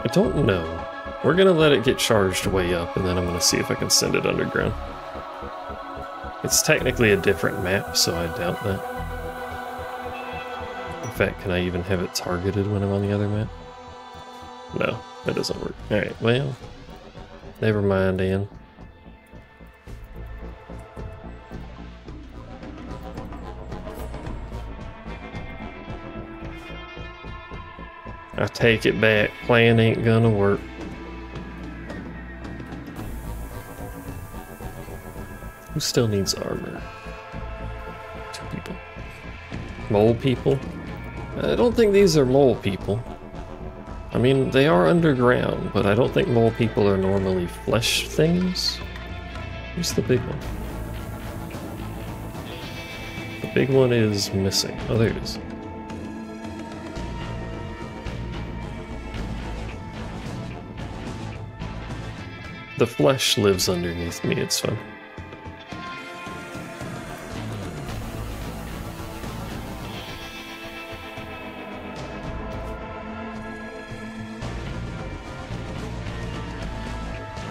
I don't know. We're gonna let it get charged way up, and then I'm gonna see if I can send it underground. It's technically a different map, so I doubt that. In fact, can I even have it targeted when I'm on the other map? No, that doesn't work. Alright, well... Never mind, Ann. I take it back. Plan ain't gonna work. Who still needs armor? 2 people. Mole people? I don't think these are mole people. I mean, they are underground, but I don't think mole people are normally flesh things. Who's the big one? The big one is missing. Oh, there it is. The flesh lives underneath me, it's fun.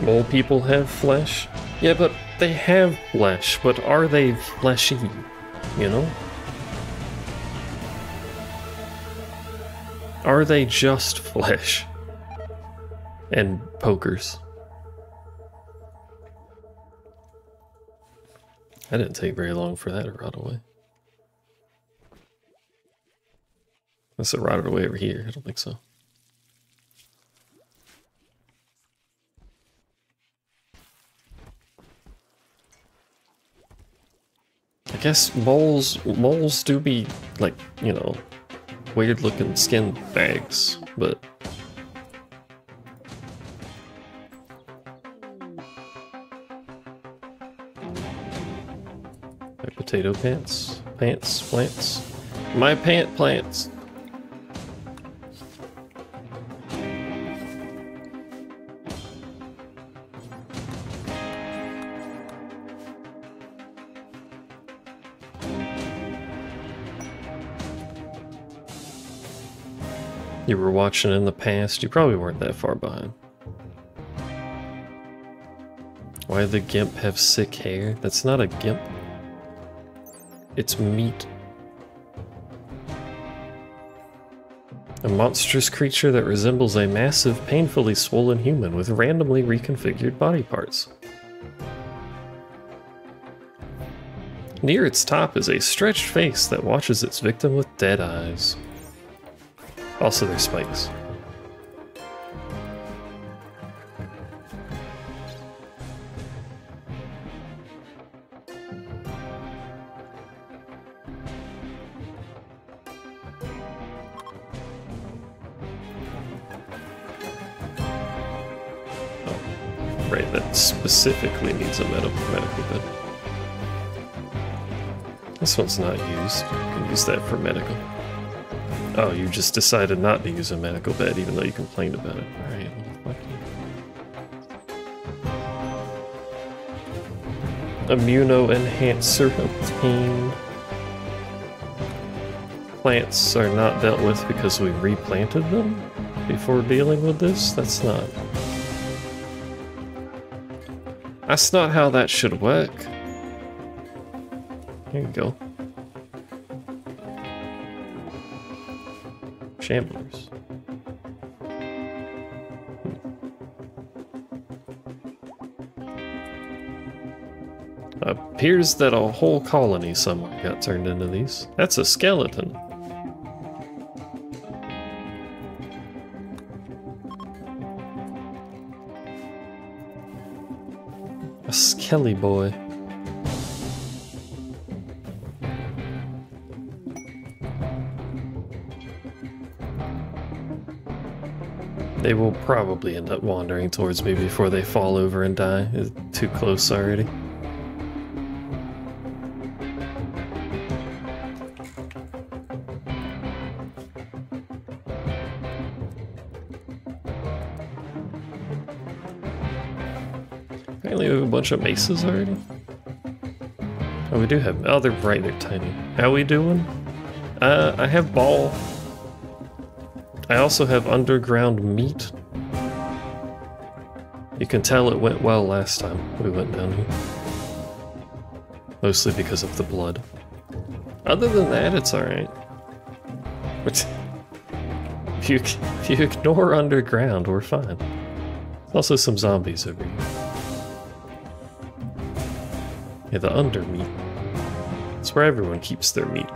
Mole people have flesh? Yeah, but they have flesh, but are they fleshy? You know? Are they just flesh? And pokers. I didn't take very long for that to rot away. Unless it rotted away over here. I don't think so. I guess moles do be, like, you know, weird looking skin bags, but... Potato pants, plants. My pant plants. You were watching in the past, you probably weren't that far behind. Why the gimp have sick hair? That's not a gimp. It's meat. A monstrous creature that resembles a massive, painfully swollen human with randomly reconfigured body parts. Near its top is a stretched face that watches its victim with dead eyes. Also, there's spikes. Oh, right, that specifically needs a medical bed. This one's not used. You can use that for medical. Oh, you just decided not to use a medical bed, even though you complained about it. Alright, well, fuck you. Immuno-enhancer obtained. Plants are not dealt with because we replanted them before dealing with this? That's not... that's not how that should work. Here you go. Shamblers. Appears that a whole colony somewhere got turned into these. That's a skeleton. A skelly boy. They will probably end up wandering towards me before they fall over and die. It's too close already. Apparently we have a bunch of maces already. Oh, we do have... oh, they're bright, they're tiny. How we doing? I have ball. I also have underground meat. You can tell it went well last time we went down here. Mostly because of the blood. Other than that, it's alright. If you ignore underground, we're fine. There's also some zombies over here. Yeah, the under meat. It's where everyone keeps their meat.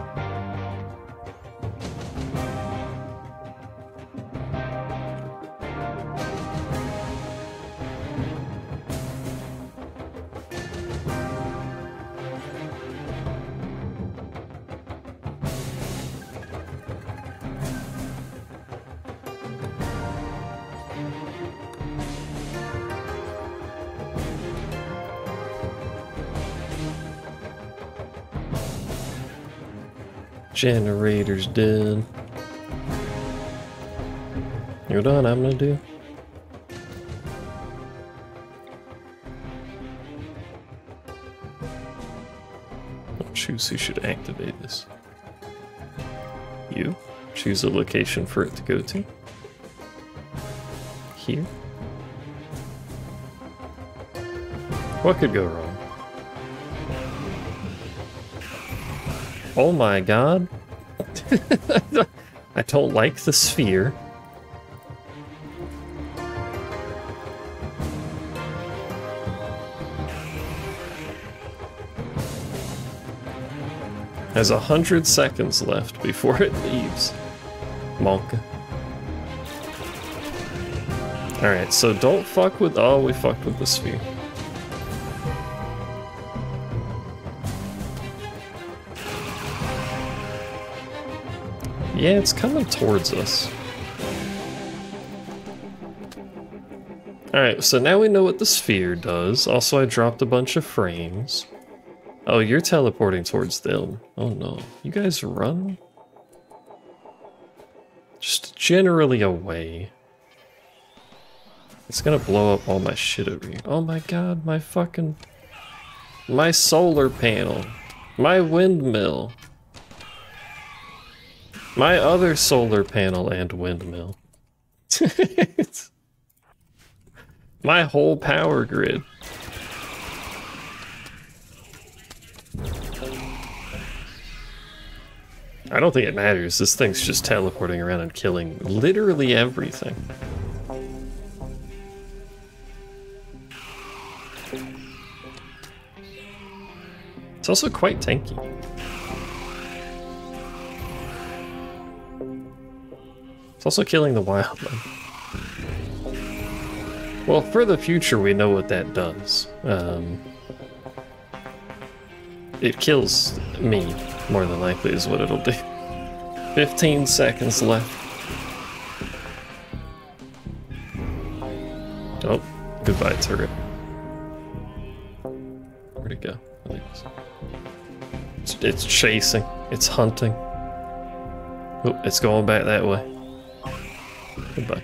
Generator's dead. You're done, I'm gonna do. I'll choose who should activate this. You. Choose a location for it to go to. Here. What could go wrong? Oh my god. I don't like the sphere. Has 100 seconds left before it leaves. Monka. Alright, so don't fuck with... oh, we fucked with the sphere. Yeah, it's coming towards us. Alright, so now we know what the sphere does. Also, I dropped a bunch of frames. Oh, you're teleporting towards them. Oh no. You guys run? Just generally away. It's gonna blow up all my shit over here. Oh my god, my fucking... my solar panel. My windmill. My other solar panel and windmill. My whole power grid. I don't think it matters. This thing's just teleporting around and killing literally everything. It's also quite tanky. It's also killing the wildlife. Well, for the future, we know what that does. It kills me, more than likely, is what it'll do. 15 seconds left. Oh, goodbye, turret. Where'd it go? It's chasing. It's hunting. Oh, it's going back that way. Goodbye.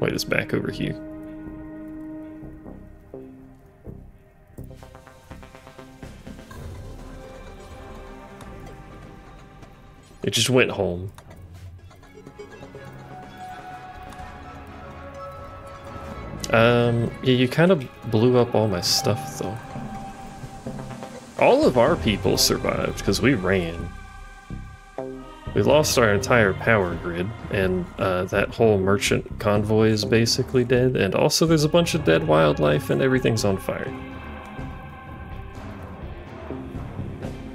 Wait, it's back over here. It just went home. Yeah, you kind of blew up all my stuff, though. All of our people survived, because we ran. We lost our entire power grid, and that whole merchant convoy is basically dead, and also there's a bunch of dead wildlife, and everything's on fire.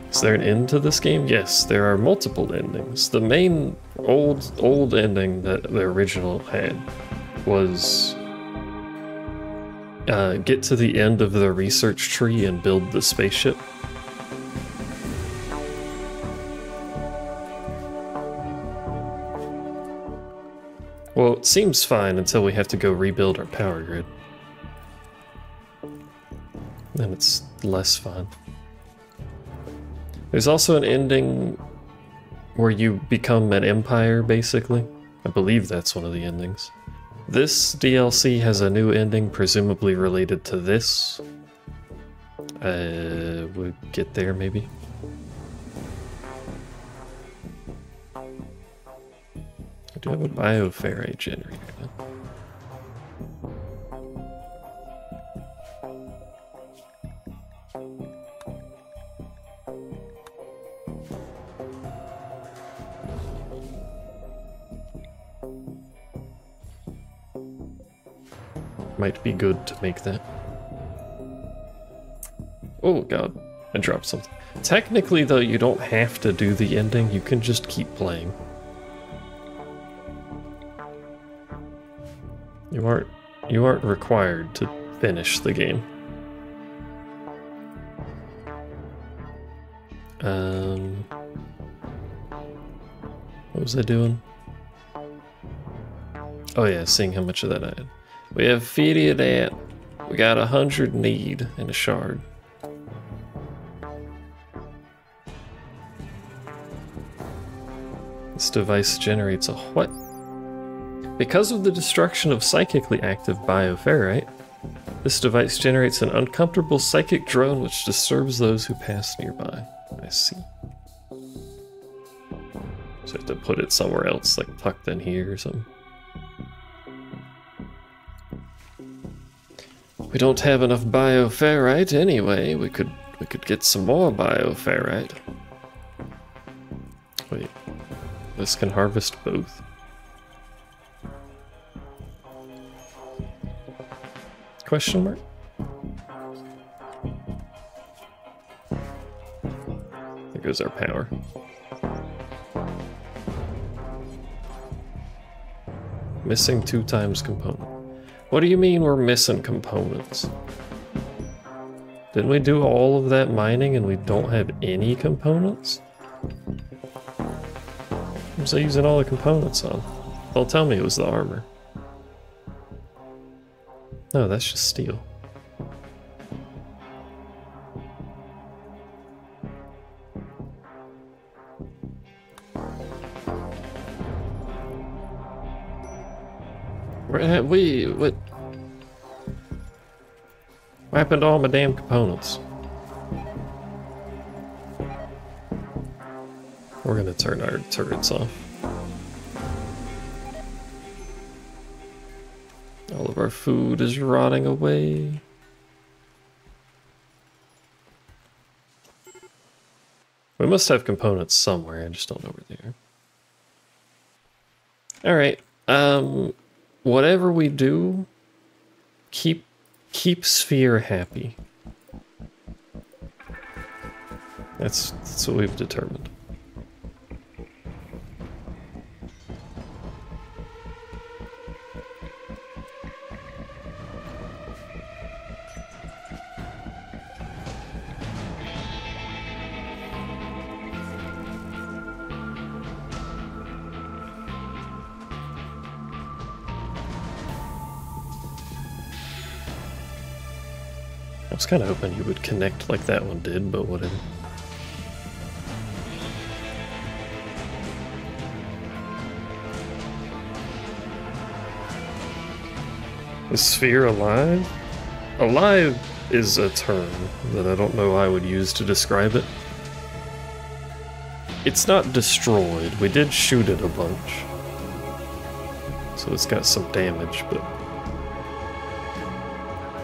Is there an end to this game? Yes, there are multiple endings. The main old ending that the original had was get to the end of the research tree and build the spaceship. Well, it seems fine until we have to go rebuild our power grid. Then it's less fun. There's also an ending where you become an empire, basically. I believe that's one of the endings. This DLC has a new ending, presumably related to this. We'll get there, maybe. I do have a bioferry generator. Might be good to make that. Oh god, I dropped something. Technically though, you don't have to do the ending, you can just keep playing. You aren't required to finish the game. What was I doing? Oh yeah, seeing how much of that I had. We have 50 of that. We got 100 need and a shard. This device generates a what? Because of the destruction of psychically active bioferrite, this device generates an uncomfortable psychic drone which disturbs those who pass nearby. I see. So I have to put it somewhere else, like tucked in here or something. We don't have enough bioferrite anyway. We could get some more bioferrite. Wait, this can harvest both. Question mark? There goes our power. Missing 2x component. What do you mean we're missing components? Didn't we do all of that mining and we don't have any components? I'm still using all the components on. Well, tell me it was the armor. No, that's just steel. What happened to all my damn components? We're gonna turn our turrets off. All of our food is rotting away. We must have components somewhere, I just don't know where they are. Alright, whatever we do, keep Sphere happy. That's what we've determined. I was kind of hoping he would connect like that one did, but whatever. Is Sphere alive? Alive is a term that I don't know I would use to describe it. It's not destroyed. We did shoot it a bunch. So it's got some damage, but...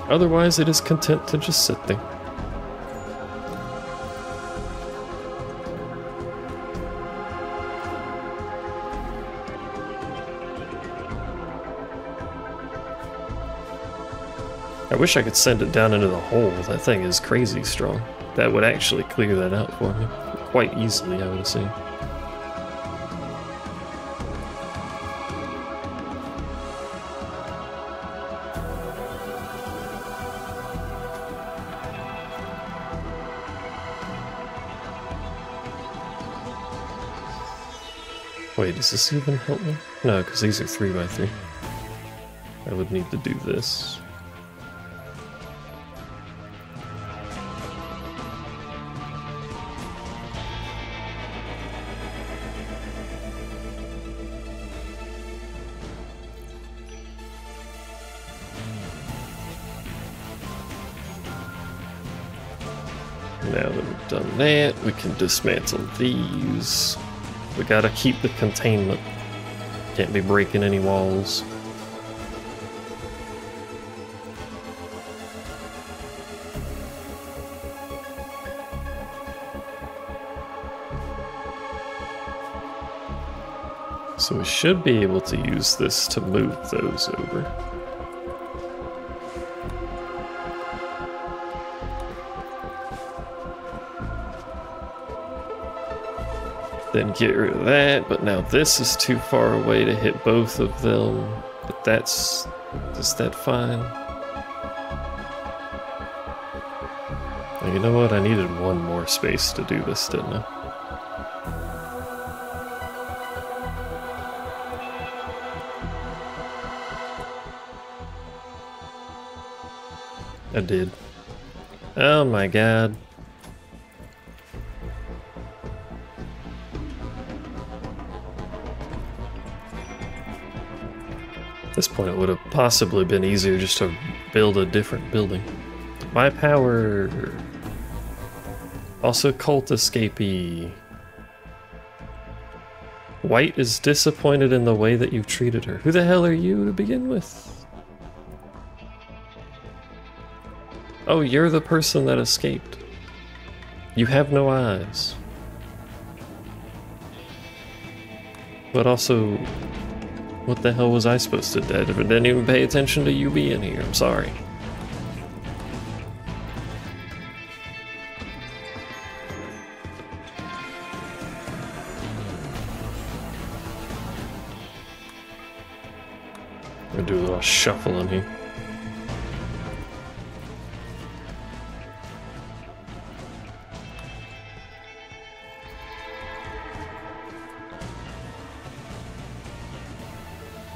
otherwise, it is content to just sit there. I wish I could send it down into the hole. That thing is crazy strong. That would actually clear that out for me. Quite easily, I would assume. Wait, does this even help me? No, because these are 3x3. I would need to do this. Now that we've done that, we can dismantle these. We gotta keep the containment. Can't be breaking any walls. So we should be able to use this to move those over. Then get rid of that, but now this is too far away to hit both of them. But that's... is that fine? Well, you know what? I needed one more space to do this, didn't I? I did. Oh my god. At this point, it would have possibly been easier just to build a different building. My power! Also, cult escapee. White is disappointed in the way that you've treated her. Who the hell are you to begin with? Oh, you're the person that escaped. You have no eyes. But also... what the hell was I supposed to do? I didn't even pay attention to you being here, I'm sorry. I'm gonna do a little shuffling here.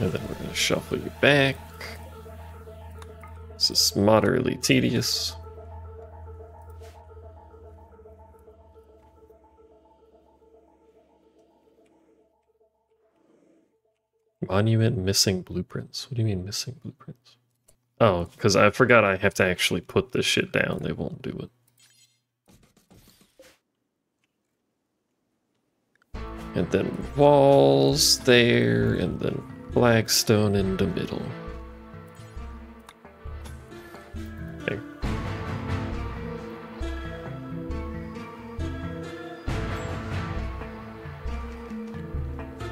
And then we're going to shuffle you back. This is moderately tedious. Monument missing blueprints. What do you mean missing blueprints? Oh, because I forgot I have to actually put this shit down. They won't do it. And then walls there, and then flagstone in the middle. There.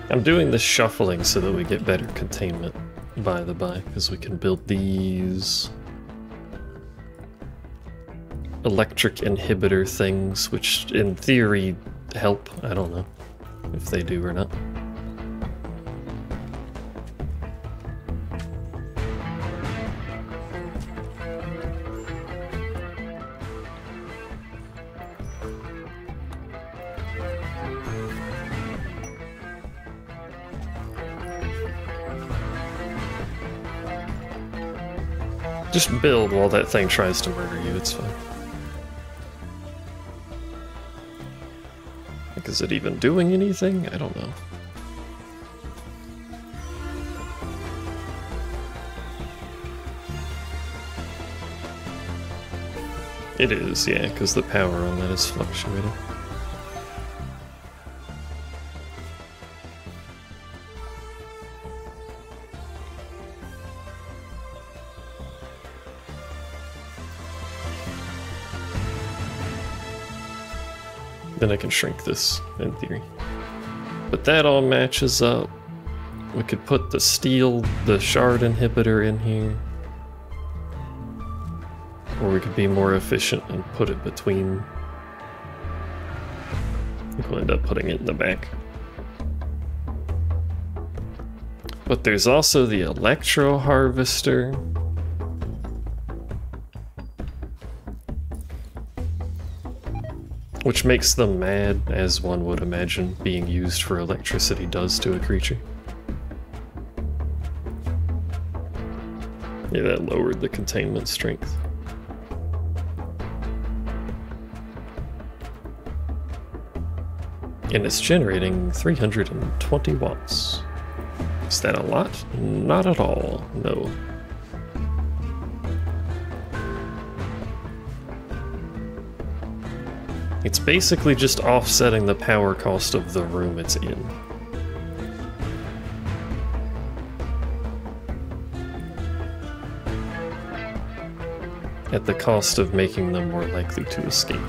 I'm doing the shuffling so that we get better containment, by the by, because we can build these electric inhibitor things, which in theory help. I don't know if they do or not. Just build while that thing tries to murder you, it's fine. Like, is it even doing anything? I don't know. It is, yeah, because the power on that is fluctuating. Then I can shrink this, in theory. But that all matches up. We could put the steel, the shard inhibitor in here. Or we could be more efficient and put it between. I think we'll end up putting it in the back. But there's also the electro harvester. Which makes them mad, as one would imagine being used for electricity does to a creature. Yeah, that lowered the containment strength. And it's generating 320 watts. Is that a lot? Not at all, no. It's basically just offsetting the power cost of the room it's in. At the cost of making them more likely to escape.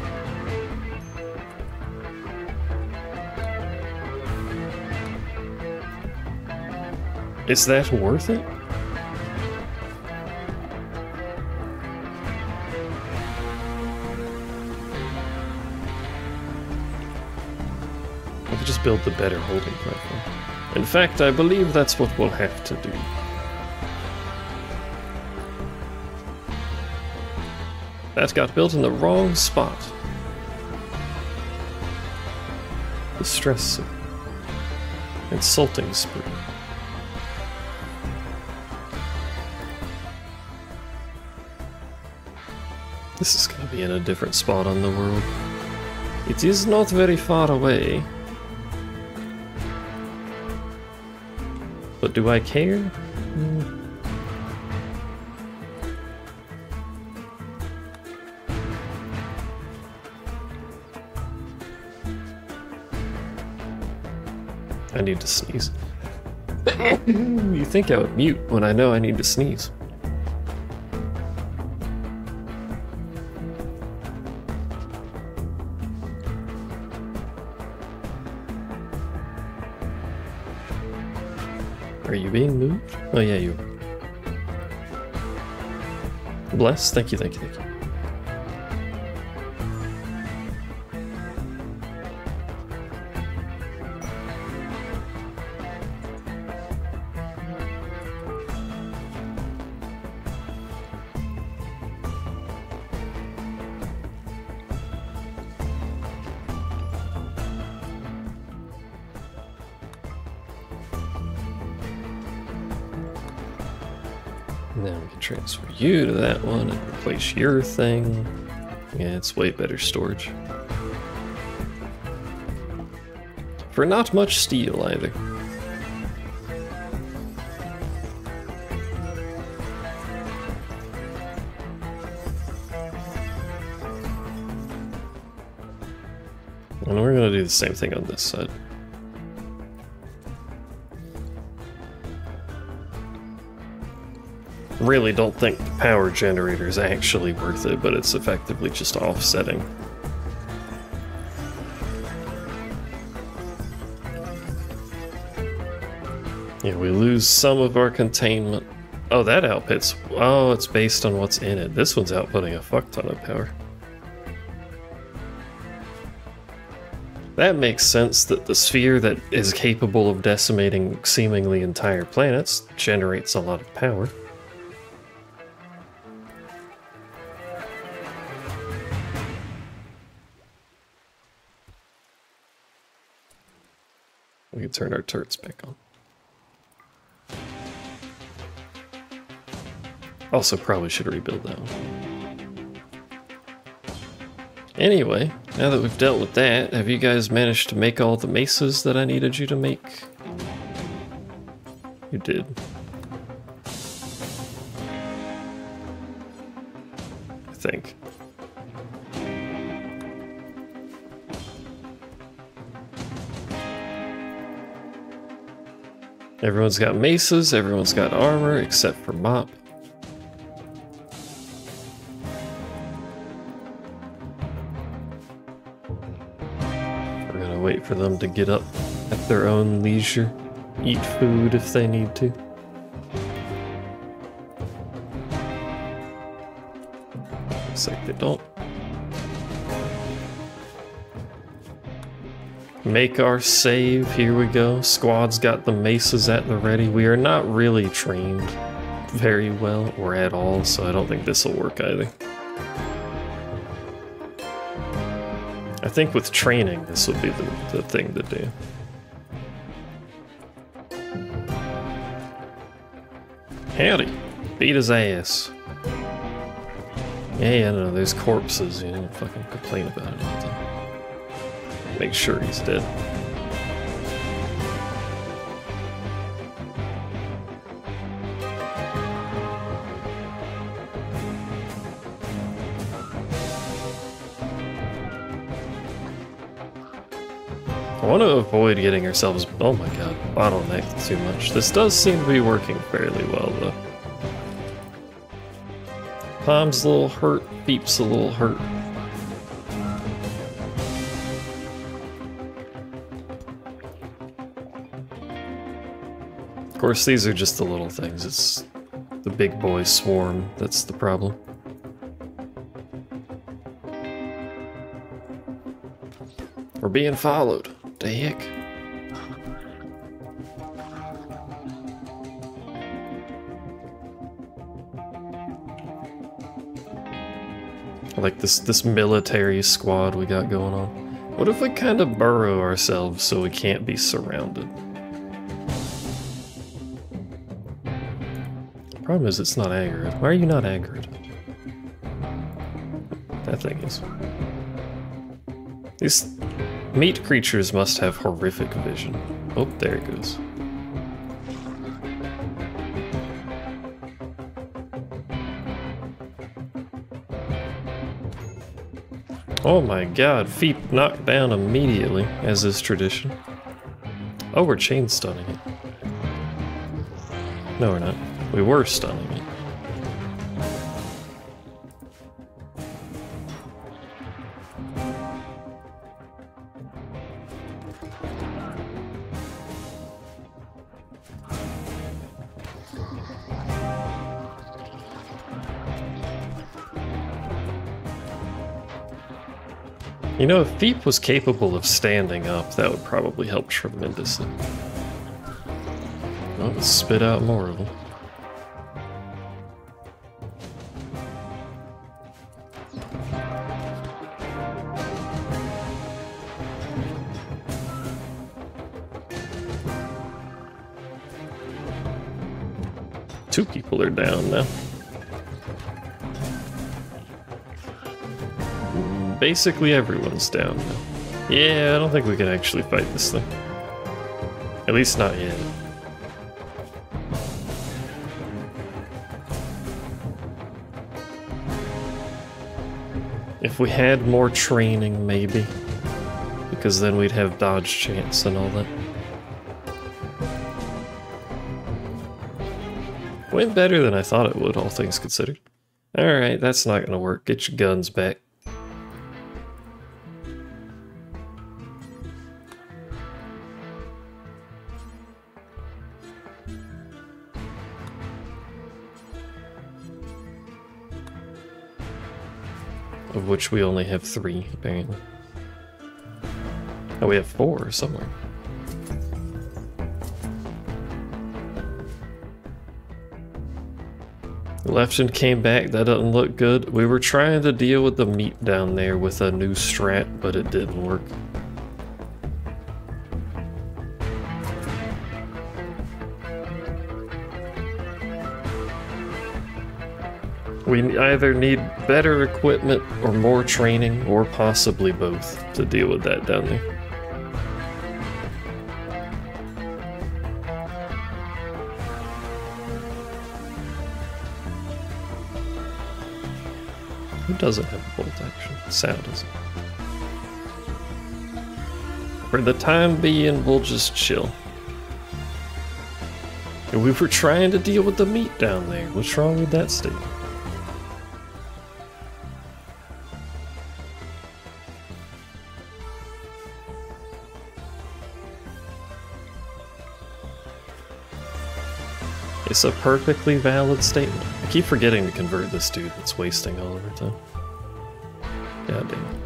Is that worth it? Build the better holding platform. In fact, I believe that's what we'll have to do. That got built in the wrong spot. The stress suit. Insulting spree. This is gonna be in a different spot on the world. It is not very far away. But do I care? I need to sneeze. You think I would mute when I know I need to sneeze. Being moved? Oh yeah, you. Bless. Thank you, thank you, thank you. You to that one and replace your thing. Yeah, it's way better storage. For not much steel either. And we're gonna do the same thing on this side. Really don't think the power generator is actually worth it, but it's effectively just offsetting. Yeah, we lose some of our containment. Oh, that output's... Oh, it's based on what's in it. This one's outputting a fuck ton of power. That makes sense that the sphere that is capable of decimating seemingly entire planets generates a lot of power. We can turn our turrets back on. Also probably should rebuild that one. Anyway, now that we've dealt with that, have you guys managed to make all the mesas that I needed you to make? You did. I think. Everyone's got mesas, everyone's got armor, except for Mop. We're gonna wait for them to get up at their own leisure, eat food if they need to. Looks like they don't. Make our save, here we go. Squad's got the mesas at the ready. We are not really trained very well or at all, so I don't think this will work either. I think with training, this would be the thing to do. Howdy, beat his ass. Yeah, I know, there's corpses, you don't fucking complain about it all the time. Make sure he's dead. I want to avoid getting ourselves, oh my god, bottlenecked too much. This does seem to be working fairly well though. Palm's a little hurt, Beep's a little hurt. Of course, these are just the little things. It's the big boy swarm that's the problem. We're being followed. The heck? I like this military squad we got going on. What if we kind of burrow ourselves so we can't be surrounded? Problem is it's not aggroed. Why are you not aggroed? That thing is. These meat creatures must have horrific vision. Oh, there it goes. Oh my god, Feep knocked down immediately, as is tradition. Oh, we're chain stunning it. No, we're not. We were stunning it. You know, if Veep was capable of standing up, that would probably help tremendously. Well, let's spit out more of them. Two people are down now. Basically everyone's down now. Yeah, I don't think we can actually fight this thing. At least not yet. If we had more training, maybe. Because then we'd have dodge chance and all that. Went better than I thought it would, all things considered. Alright, that's not gonna work. Get your guns back. Of which we only have 3, apparently. Oh, we have 4 somewhere. Left and came back, that doesn't look good. We were trying to deal with the meat down there with a new strat, but it didn't work. We either need better equipment or more training, or possibly both, to deal with that down there. Who doesn't have a bolt action? Sal doesn't. For the time being, we'll just chill. And we were trying to deal with the meat down there. What's wrong with that statement? It's a perfectly valid statement. I keep forgetting to convert this dude that's wasting all of our time. God damn it.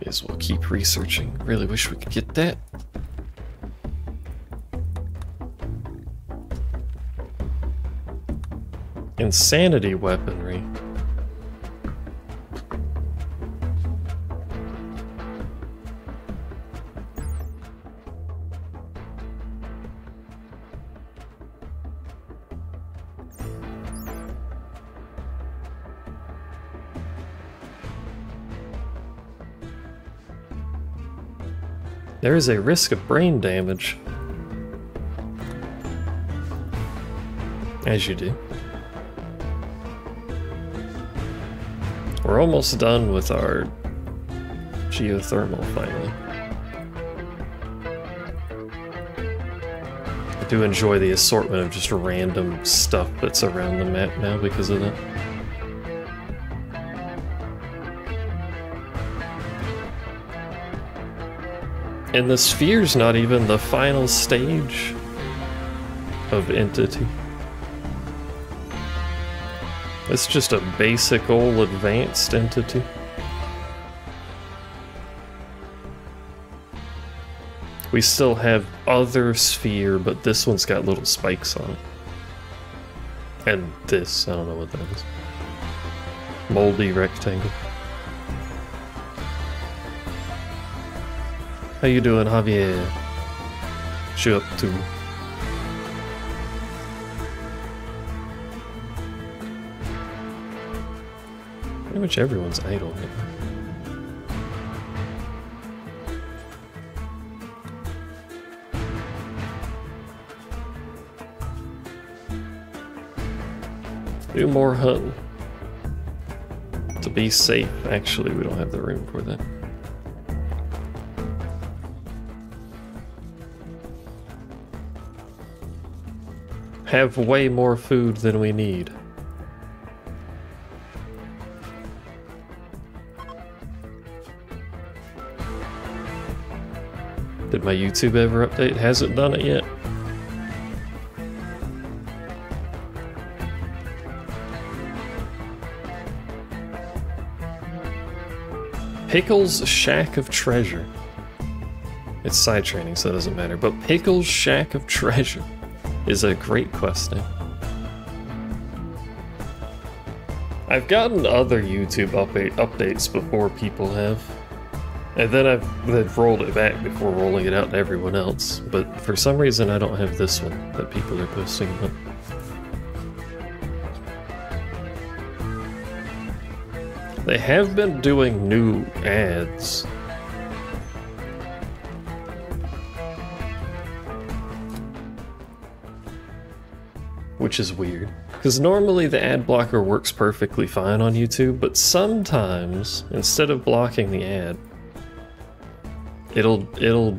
May as well keep researching. Really wish we could get that. Insanity weaponry. There is a risk of brain damage. As you do. We're almost done with our geothermal, finally. I do enjoy the assortment of just random stuff that's around the map now because of that. And the sphere's not even the final stage of Entity. It's just a basic old advanced entity. We still have other sphere, but this one's got little spikes on it. And this, I don't know what that is. Moldy rectangle. How you doing, Javier? What you up to? Pretty much everyone's idle here. Do more hunting. To be safe, actually, we don't have the room for that. Have way more food than we need. Did my YouTube ever update? Hasn't done it yet. Pickle's Shack of Treasure. It's side training, so it doesn't matter. But Pickle's Shack of Treasure is a great quest name. I've gotten other YouTube updates before people have. And then I've rolled it back before rolling it out to everyone else, but for some reason I don't have this one that people are posting about. They have been doing new ads. Which is weird, because normally the ad blocker works perfectly fine on YouTube, but sometimes, instead of blocking the ad, it'll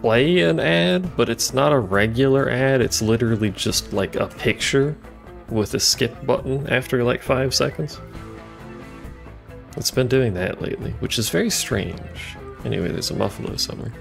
play an ad, but it's not a regular ad. It's literally just like a picture with a skip button after like 5 seconds. It's been doing that lately, which is very strange. Anyway, there's a muffalo somewhere.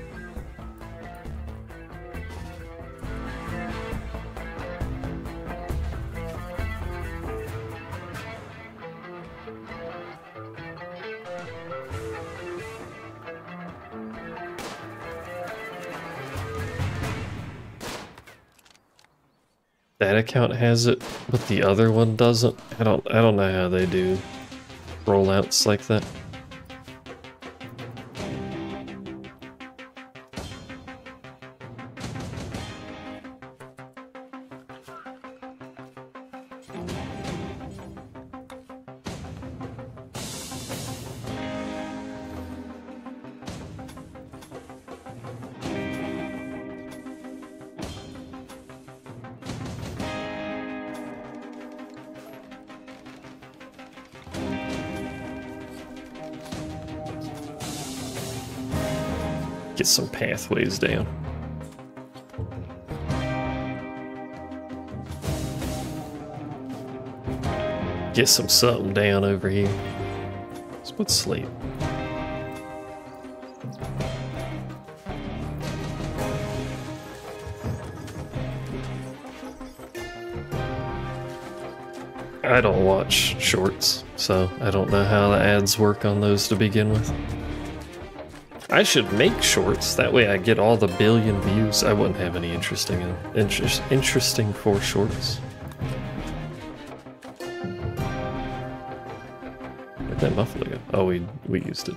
that account has it, but the other one doesn't. I don't know how they do rollouts like that. Get some pathways down. Get some something down over here. Split sleep. I don't watch shorts, so I don't know how the ads work on those to begin with. I should make shorts, that way I get all the billion views. I wouldn't have any interesting for shorts. Where'd that muffler go? Oh, we used it.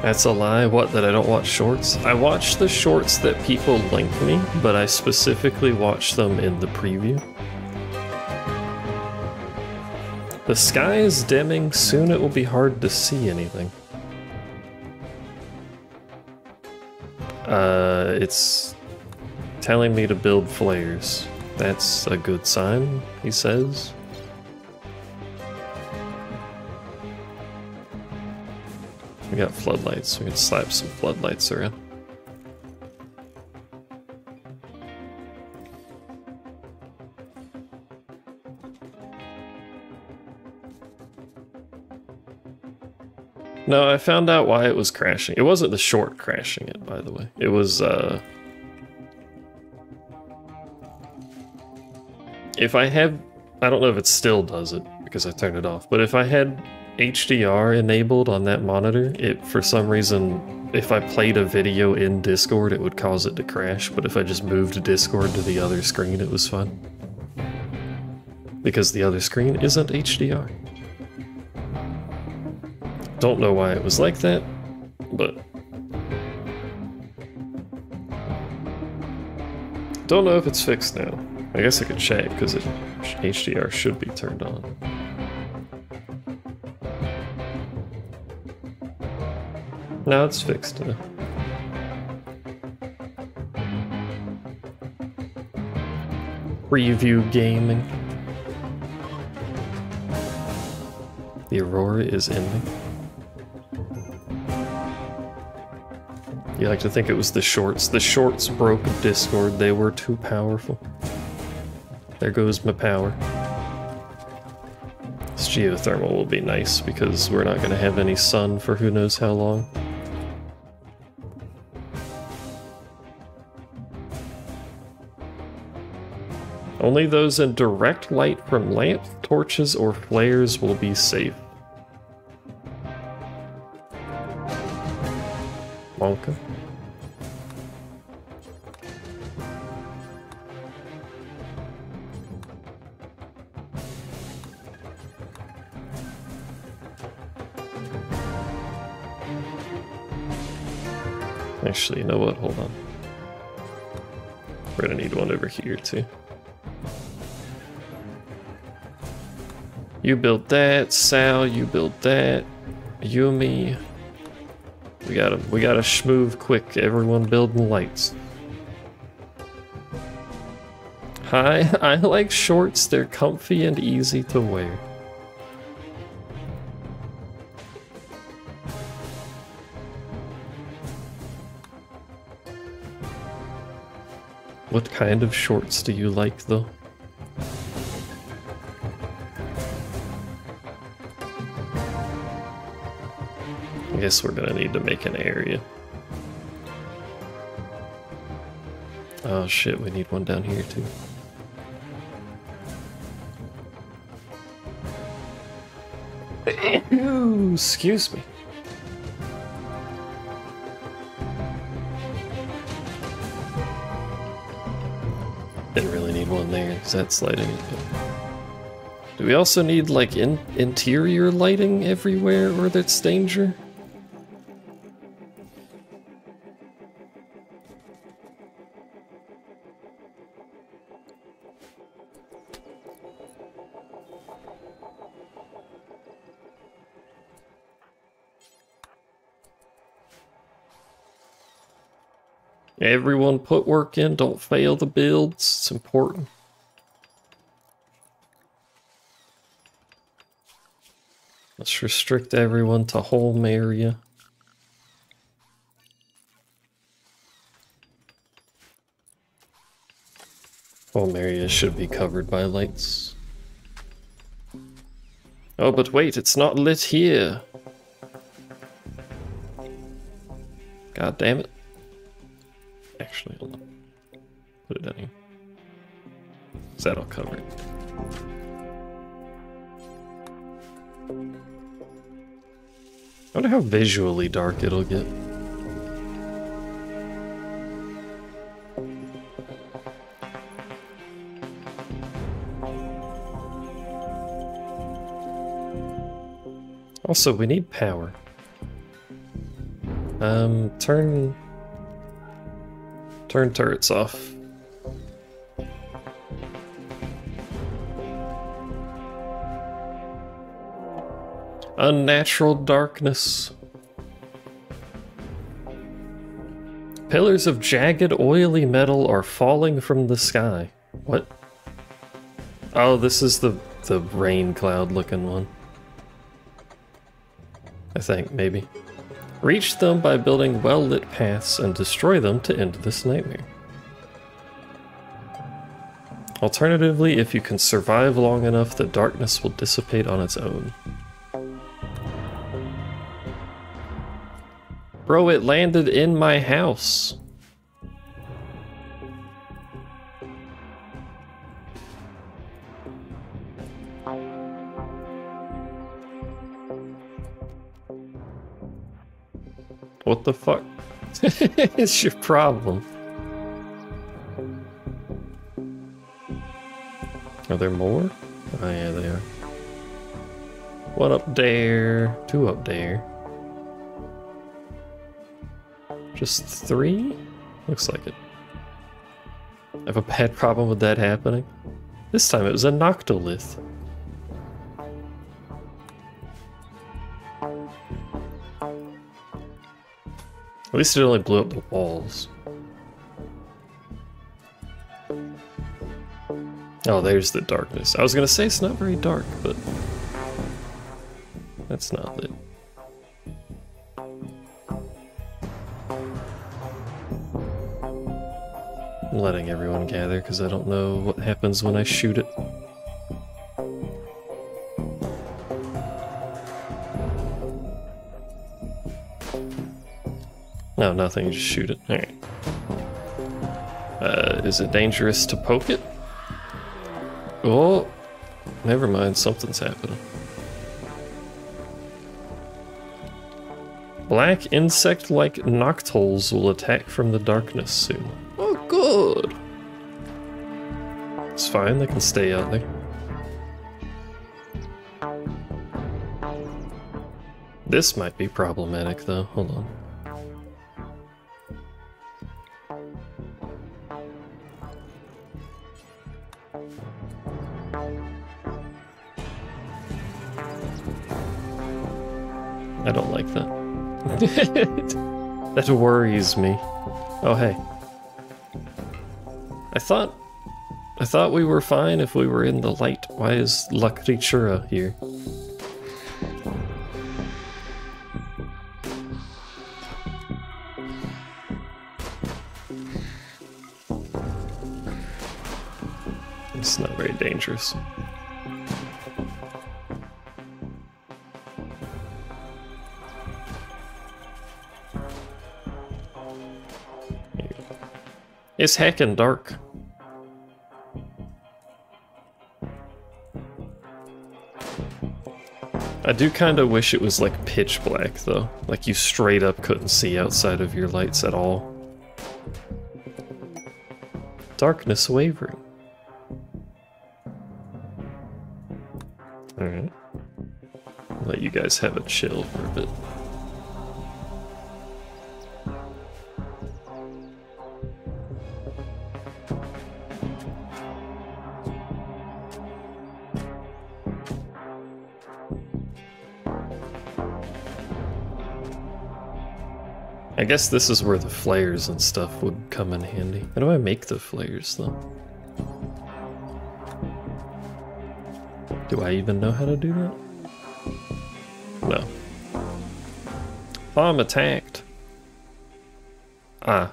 That's a lie, what, that I don't watch shorts? I watch the shorts that people link me, but I specifically watch them in the preview. The sky is dimming, soon it will be hard to see anything. It's telling me to build flares. That's a good sign, he says. We got floodlights, we can slap some floodlights around. No, I found out why it was crashing. It wasn't the short crashing it, by the way. It was, if I had... I don't know if it still does it, because I turned it off, but if I had HDR enabled on that monitor, it, for some reason, if I played a video in Discord, it would cause it to crash, but if I just moved Discord to the other screen, it was fine. Because the other screen isn't HDR. Don't know why it was like that, but... Don't know if it's fixed now. I guess I could check, because HDR should be turned on. Now it's fixed now. Preview gaming. The aurora is ending. You like to think it was the shorts. The shorts broke Discord. They were too powerful. There goes my power. This geothermal will be nice because we're not going to have any sun for who knows how long. Only those in direct light from lamp, torches, or flares will be safe. Wonka. Actually, you know what? Hold on. We're gonna need one over here too. You built that, Sal, you built that, Yumi. We gotta schmoove quick, everyone building lights. Hi, I like shorts, they're comfy and easy to wear. What kind of shorts do you like though? I guess we're gonna need to make an area. Oh shit, we need one down here too. Excuse me. Didn't really need one there, because that's lighting. Do we also need, like, interior lighting everywhere, or that's danger? Everyone put work in, don't fail the builds, it's important. Let's restrict everyone to home area. Home area should be covered by lights. Oh, but wait, it's not lit here. God damn it. Actually, hold on. Put it down here. Is that all covered? I wonder how visually dark it'll get. Also, we need power. Turn turrets off. Unnatural darkness. Pillars of jagged, oily metal are falling from the sky. What? Oh, this is the rain cloud looking one. I think, maybe. Reach them by building well-lit paths and destroy them to end this nightmare. Alternatively, if you can survive long enough, the darkness will dissipate on its own. Bro, it landed in my house. What the fuck? It's your problem. Are there more? Oh yeah, they are. One up there, two up there. Just three? Looks like it. I have a bad problem with that happening. This time it was a Noctolith. At least it only blew up the walls. Oh, there's the darkness. I was gonna say it's not very dark, but that's not lit. I'm letting everyone gather because I don't know what happens when I shoot it. No, nothing, just shoot it. Alright. Is it dangerous to poke it? Oh! Never mind, something's happening. Black insect-like noctoles will attack from the darkness soon. Oh, good! It's fine, they can stay out there. This might be problematic, though. Hold on. I don't like that. That worries me. Oh, hey. I thought we were fine if we were in the light. Why is La Creatura here? It's not very dangerous. It's heckin' dark. I do kinda wish it was like pitch black though. Like you straight up couldn't see outside of your lights at all. Darkness wavering. Alright. I'll let you guys have a chill for a bit. I guess this is where the flares and stuff would come in handy. How do I make the flares though? Do I even know how to do that? No. I'm attacked. Ah.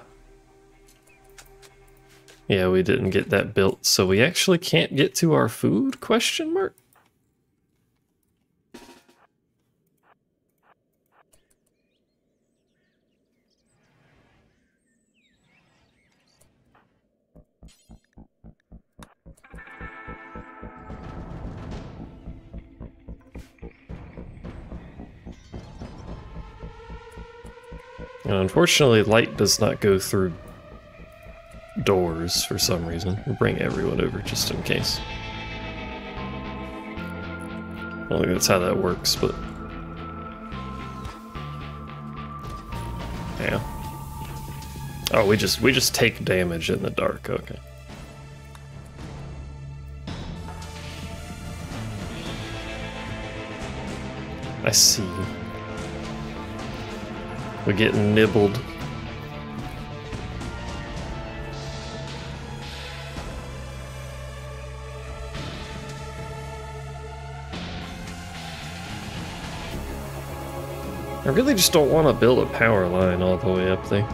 Yeah, we didn't get that built, so we actually can't get to our food? Question mark? And unfortunately, light does not go through doors for some reason. We'll bring everyone over just in case. I don't think that's how that works, but... yeah. Oh, we just take damage in the dark, okay. I see. We're getting nibbled. I really just don't want to build a power line all the way up there.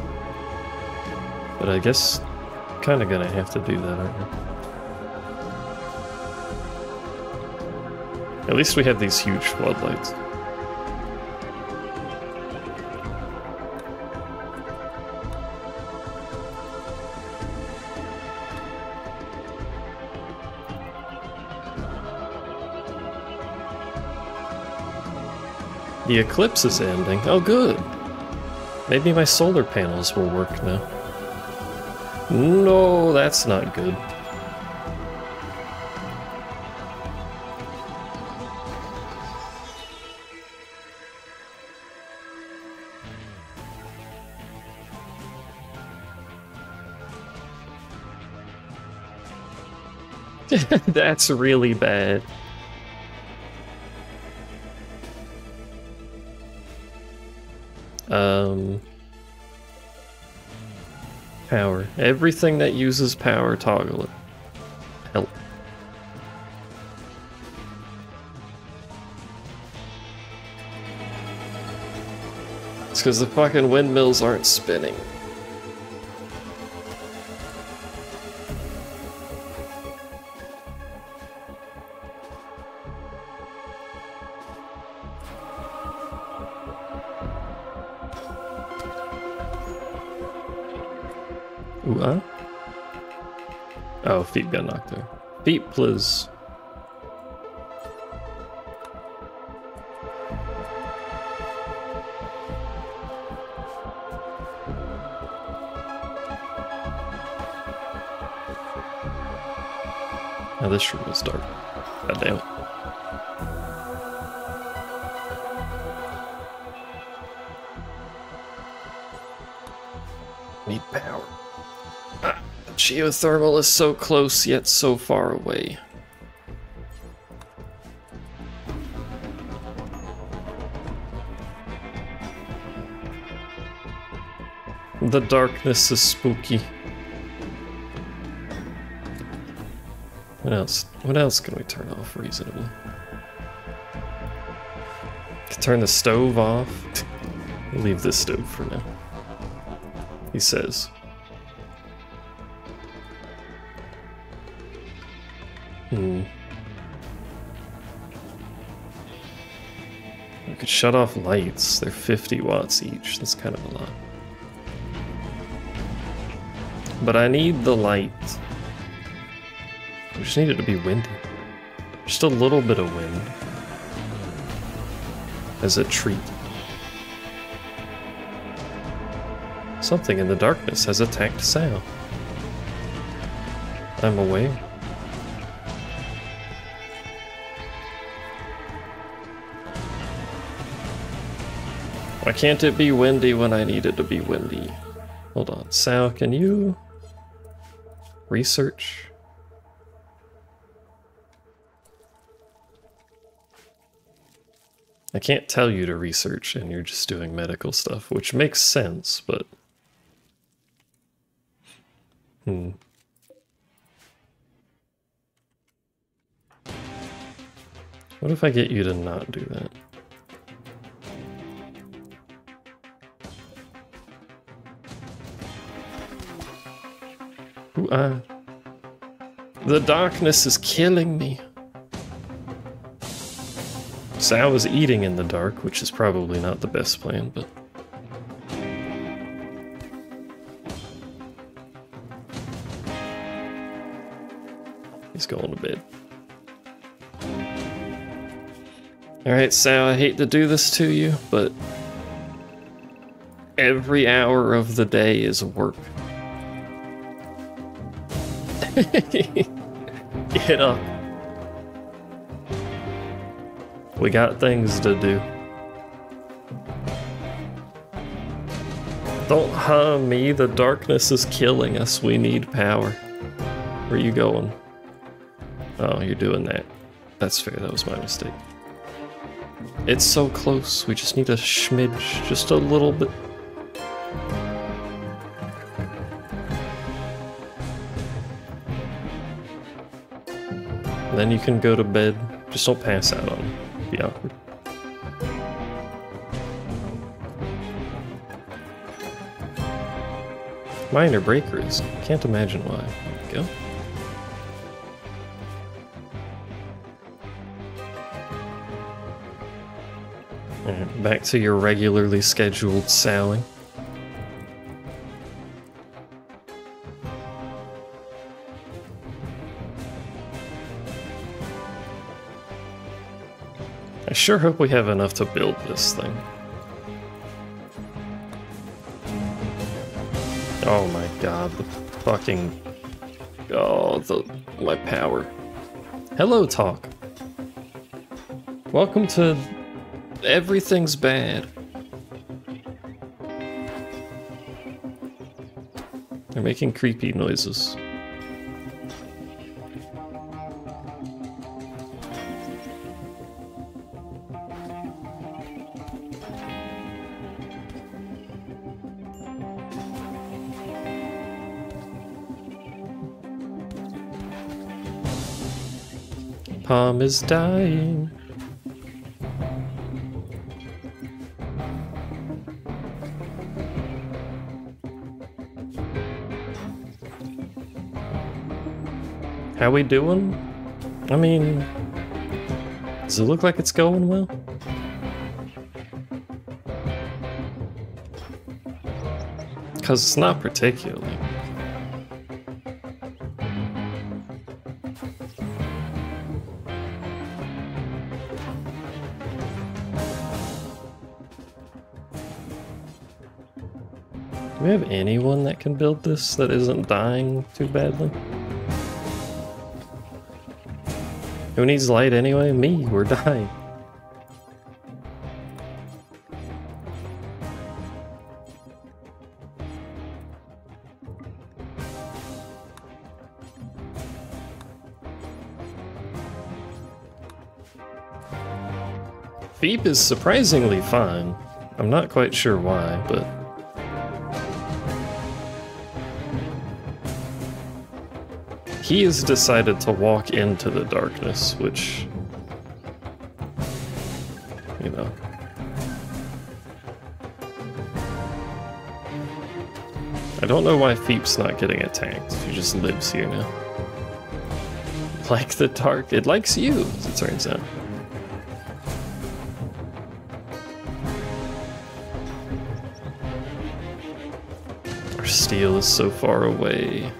But I guess I'm kind of going to have to do that, aren't I? At least we have these huge floodlights. The eclipse is ending. Oh, good. Maybe my solar panels will work now. No, that's not good. That's really bad. Power. Everything that uses power, toggle it. Help. It's because the fucking windmills aren't spinning. Oh, feet got knocked there. Feet, please. Now this room is dark. God damn it. Geothermal is so close, yet so far away. The darkness is spooky. What else? What else can we turn off reasonably? Can turn the stove off. Leave the stove for now, he says. I could shut off lights. They're 50 watts each. That's kind of a lot. But I need the light. I just need it to be windy. Just a little bit of wind. As a treat. Something in the darkness has attacked Sal. I'm aware. Why can't it be windy when I need it to be windy? Hold on, Sal, can you research? I can't tell you to research and you're just doing medical stuff, which makes sense, but... What if I get you to not do that? Ooh-ah. The darkness is killing me. So I was eating in the dark, which is probably not the best plan, but... He's going to bed. Alright, Sal, I hate to do this to you, but every hour of the day is work. Get up. We got things to do. Don't hum me, the darkness is killing us, we need power. Where are you going? Oh, you're doing that. That's fair, that was my mistake. It's so close, we just need a smidge, just a little bit. Then you can go to bed. Just don't pass out on me. It'd be awkward. Minor breakers. Can't imagine why. There we go. Back to your regularly scheduled sailing. I sure hope we have enough to build this thing. Oh my god, the fucking... Oh, my power. Hello, Talk. Welcome to... Everything's bad. They're making creepy noises. Palm is dying. How we doing? I mean, does it look like it's going well? Because it's not particularly. Do we have anyone that can build this that isn't dying too badly? Who needs light anyway? Me, we're dying. Veep is surprisingly fine. I'm not quite sure why, but... He has decided to walk into the darkness, which, you know. I don't know why Pheep's not getting attacked. She just lives here now. Like the dark, it likes you, as it turns out. Our steel is so far away.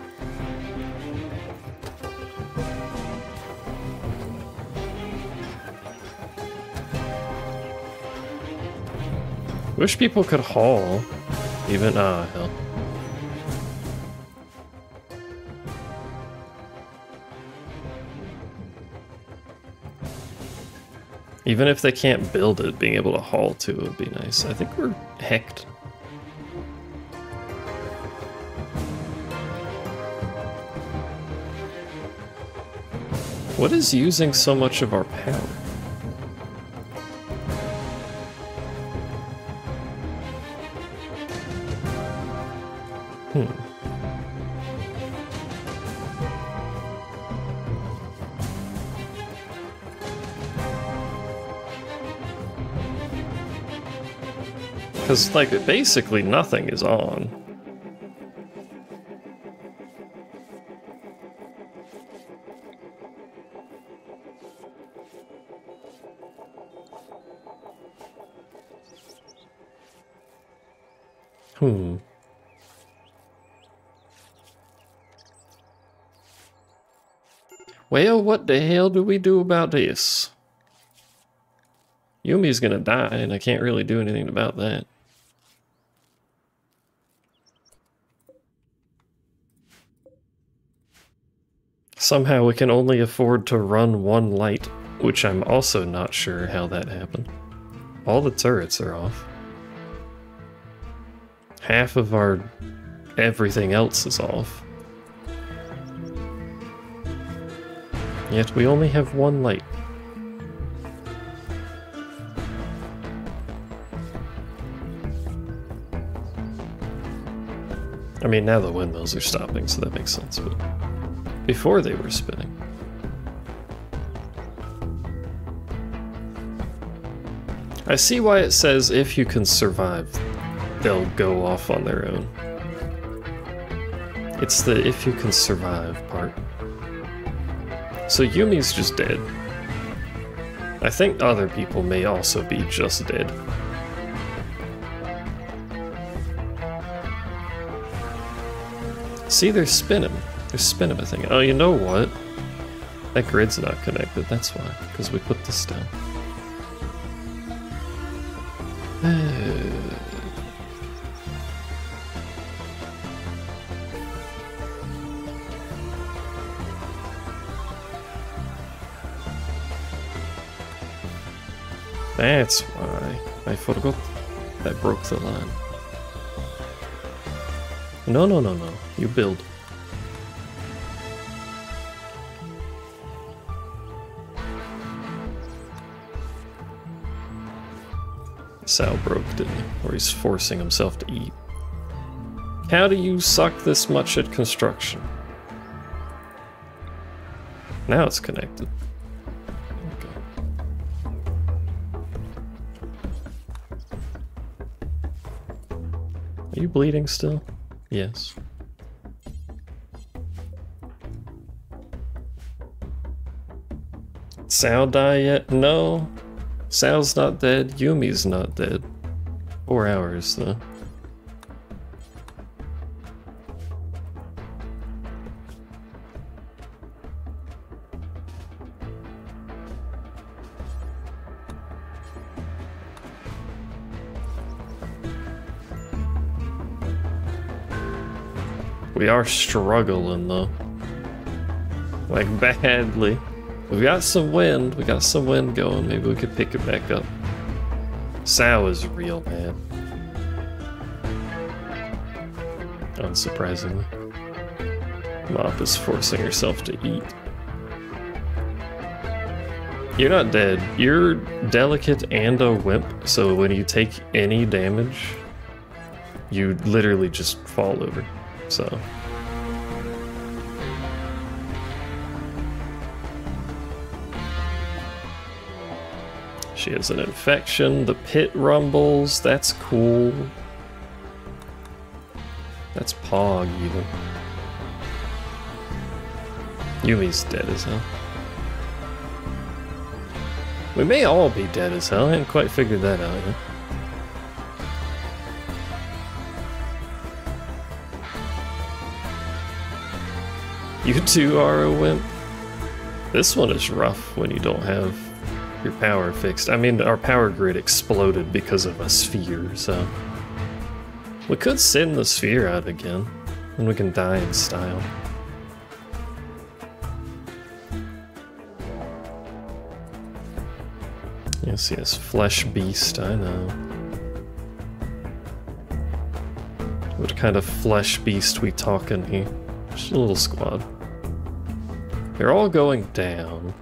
Wish people could haul, even, hell. Even if they can't build it, being able to haul to it would be nice. I think we're hecked. What is using so much of our power? Because, like, basically nothing is on. Well, what the hell do we do about this? Yumi's gonna die, and I can't really do anything about that. Somehow we can only afford to run one light, which I'm also not sure how that happened. All the turrets are off. Half of our everything else is off. Yet we only have one light. I mean, now the windmills are stopping, so that makes sense, but before they were spinning. I see why it says if you can survive, they'll go off on their own. It's the if you can survive part. So Yumi's just dead. I think other people may also be just dead. See, they're spinning. They're spinning a thing. Oh, you know what? That grid's not connected, that's why. Because we put this down. That's why. I forgot. I broke the line. No, no, no, no. You build. Sal broke, didn't he? Or he's forcing himself to eat. How do you suck this much at construction? Now it's connected. Okay. Are you bleeding still? Yes. Sal die yet? No. Sal's not dead. Yumi's not dead. 4 hours, though. We are struggling, though. Like, badly. We've got some wind. We got some wind going. Maybe we could pick it back up. Sal is real bad. Unsurprisingly. Mop is forcing herself to eat. You're not dead. You're delicate and a wimp, so when you take any damage, you literally just fall over. So she has an infection, the pit rumbles, that's cool. That's Pog even. Yumi's dead as hell. We may all be dead as hell, I haven't quite figured that out yet. You two are a wimp. This one is rough when you don't have your power fixed. I mean, our power grid exploded because of a sphere, so we could send the sphere out again, and we can die in style. You'll see this flesh beast, I know. What kind of flesh beast we talking here? Just a little squad. They're all going down.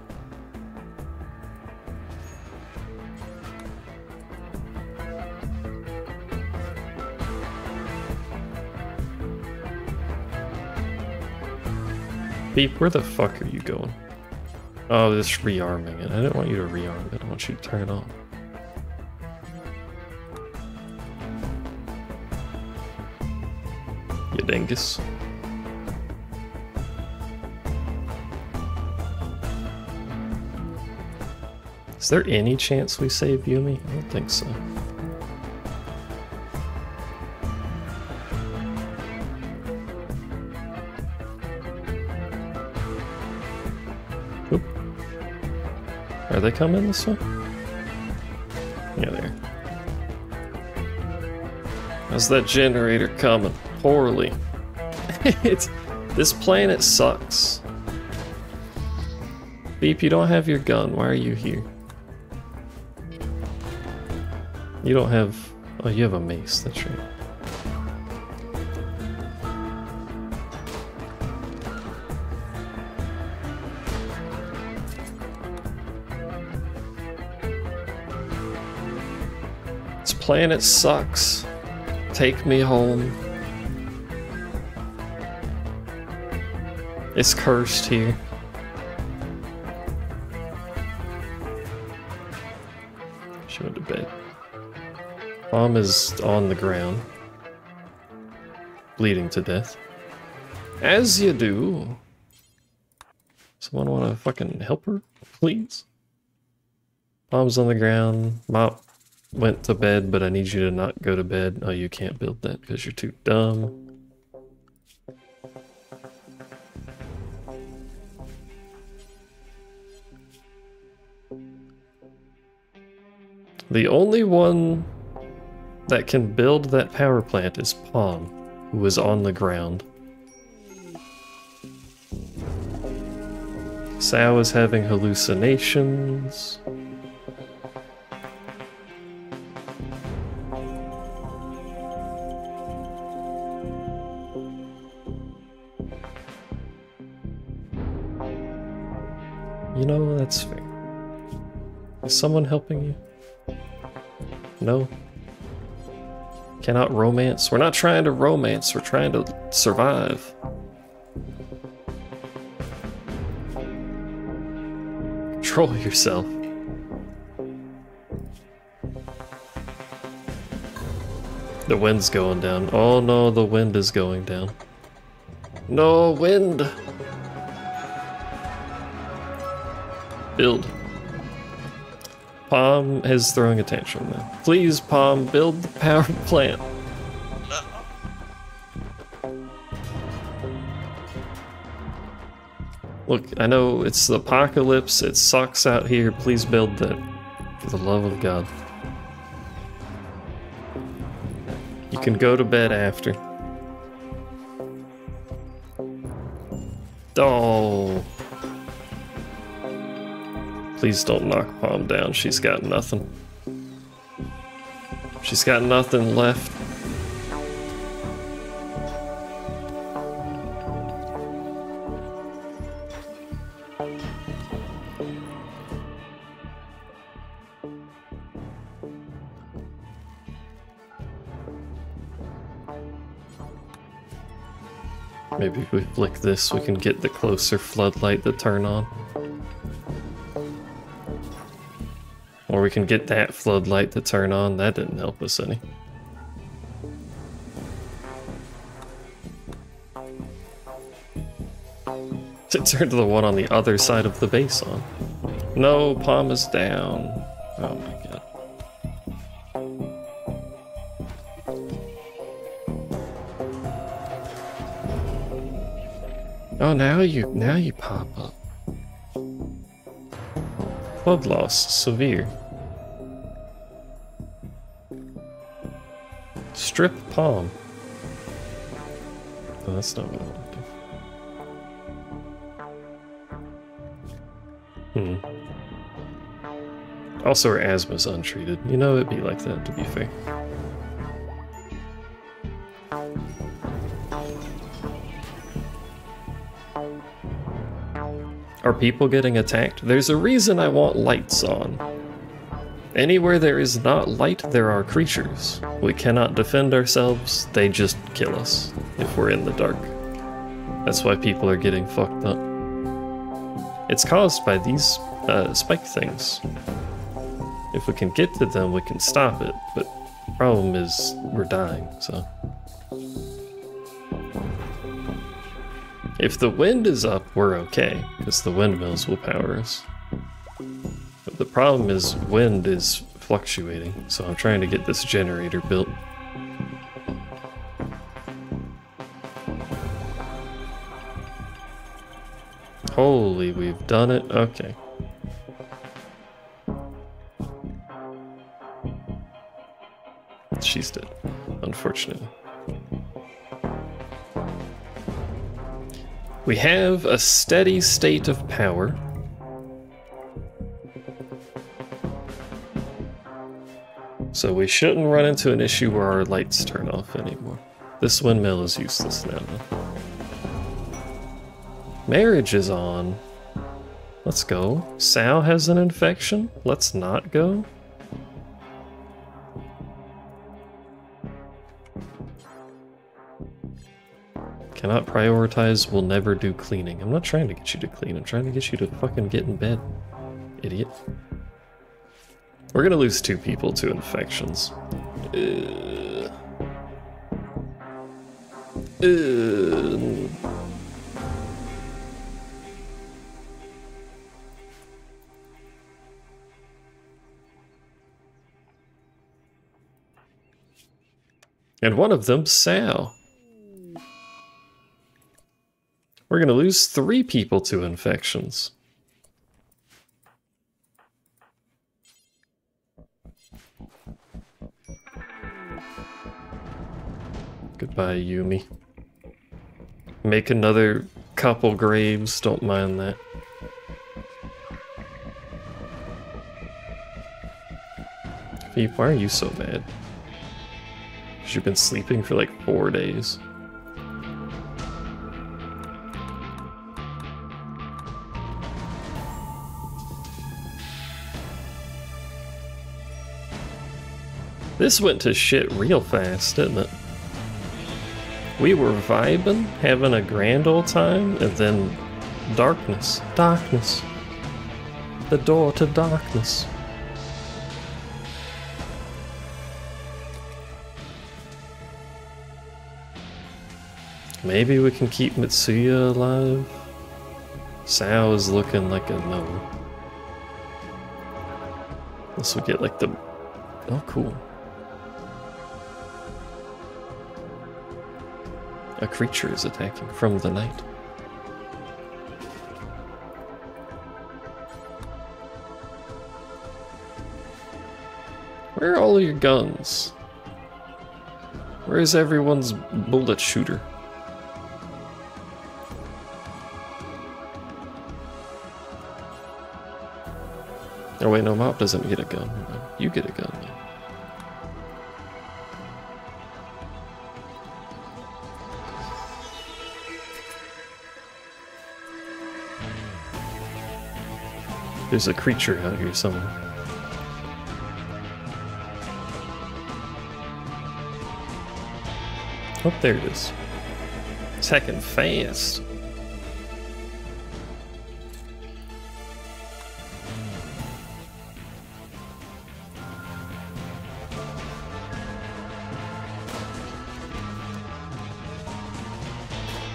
Beep, where the fuck are you going? Oh, this rearming it. I didn't want you to rearm it. I want you to turn it on. You dingus. Is there any chance we save Yumi? I don't think so. Oop. Are they coming this way? Yeah, they are. How's that generator coming? Poorly. This planet sucks. Beep, you don't have your gun. Why are you here? You don't have... Oh, you have a mace, that's right. This planet sucks. Take me home. It's cursed here. She went to bed. Mom is on the ground, bleeding to death. As you do. Someone want to fucking help her, please? Mom's on the ground. Mom went to bed, but I need you to not go to bed. Oh, you can't build that because you're too dumb. The only one that can build that power plant is Pom, who is on the ground. Sao is having hallucinations. You know, that's fair. Is someone helping you? No? Cannot romance. We're not trying to romance, we're trying to survive. Control yourself. The wind's going down. Oh no, the wind is going down. No wind! Build. Pom is throwing a tantrum now. Please, Pom, build the power plant. Look, I know it's the apocalypse, it sucks out here, please build that. For the love of God. You can go to bed after. Oh. Please don't knock Pom down, she's got nothing. She's got nothing left. Maybe if we flick this, we can get the closer floodlight to turn on. Or we can get that floodlight to turn on. That didn't help us any. To turn to the one on the other side of the base on. No, Pom is down. Oh my god. Oh, now you pop up. Blood loss severe. Strip Pom. No, that's not what I want to do. Also, her asthma's untreated. You know, it'd be like that, to be fair. Are people getting attacked? There's a reason I want lights on. Anywhere there is not light, there are creatures. We cannot defend ourselves, they just kill us if we're in the dark. That's why people are getting fucked up. It's caused by these spike things. If we can get to them, we can stop it, but the problem is we're dying, so. If the wind is up, we're okay, because the windmills will power us. But the problem is wind is fluctuating, so I'm trying to get this generator built. Holy, we've done it. Okay. She's dead, unfortunately. We have a steady state of power. So we shouldn't run into an issue where our lights turn off anymore. This windmill is useless now. Marriage is on. Let's go. Sal has an infection. Let's not go. Cannot prioritize, will never do cleaning. I'm not trying to get you to clean, I'm trying to get you to fucking get in bed, idiot. We're gonna lose two people to infections. And one of them, Sal. We're gonna lose three people to infections. Goodbye, Yumi. Make another couple graves, don't mind that. Veep, why are you so mad? Because you've been sleeping for like 4 days. This went to shit real fast, didn't it? We were vibing, having a grand old time, and then darkness, darkness. The door to darkness. Maybe we can keep Mitsuya alive. Sao is looking like a no. This will get like the... Oh, cool. A creature is attacking from the night. Where are all your guns? Where is everyone's bullet shooter? Oh wait, no, Mop doesn't get a gun. You get a gun. There's a creature out here somewhere. Oh, there it is. It's heckin' fast.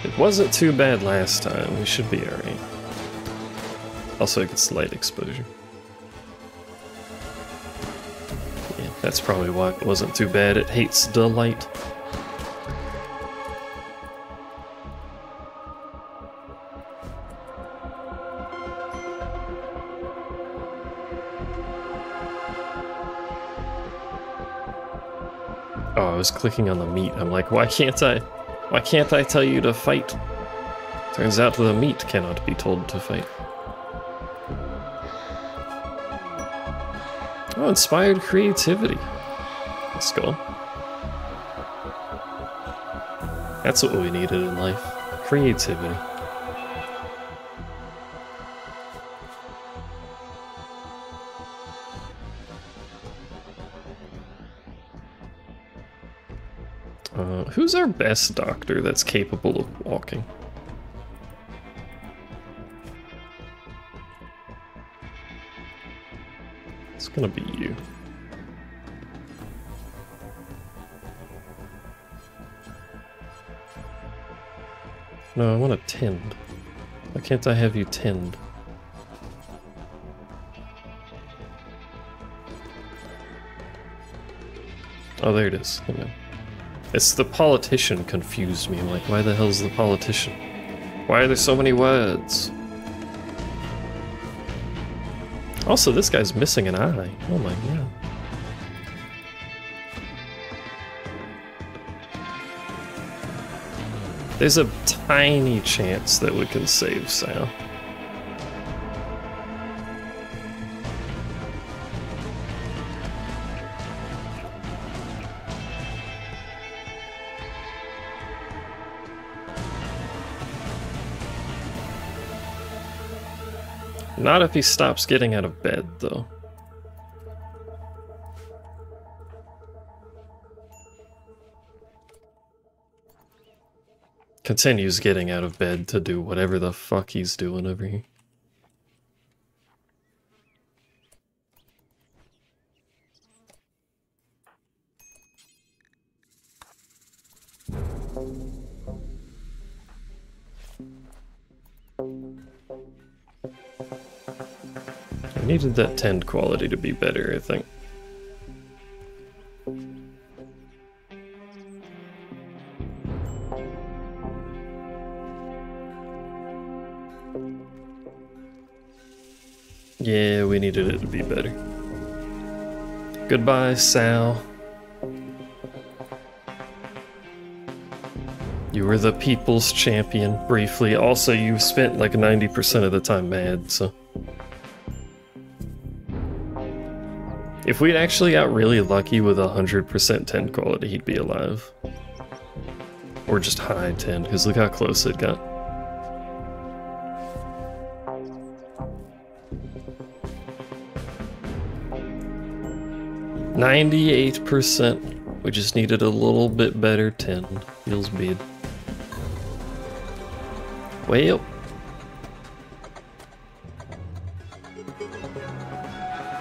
It wasn't too bad last time. We should be alright. Also, it gets light exposure. Yeah, that's probably why it wasn't too bad. It hates the light. Oh, I was clicking on the meat. I'm like, why can't I tell you to fight? Turns out the meat cannot be told to fight. Oh, inspired creativity. Let's go. That's what we needed in life. Creativity. Who's our best doctor that's capable of walking? It's gonna be you. No, I want to tend. Why can't I have you tend? Oh, there it is. Hang on. It's the politician confused me. I'm like, why the hell's the politician? Why are there so many words? Also, this guy's missing an eye. Oh my god. There's a tiny chance that we can save Sal. Not if he stops getting out of bed, though. Continues getting out of bed to do whatever the fuck he's doing over here. I needed that tend quality to be better, I think. Yeah, we needed it to be better. Goodbye, Sal. You were the people's champion, briefly. Also, you spent like 90% of the time mad, so... If we'd actually got really lucky with 100% 10 quality, he'd be alive. Or just high 10, because look how close it got. %. We just needed a little bit better 10. Feels bad. Well.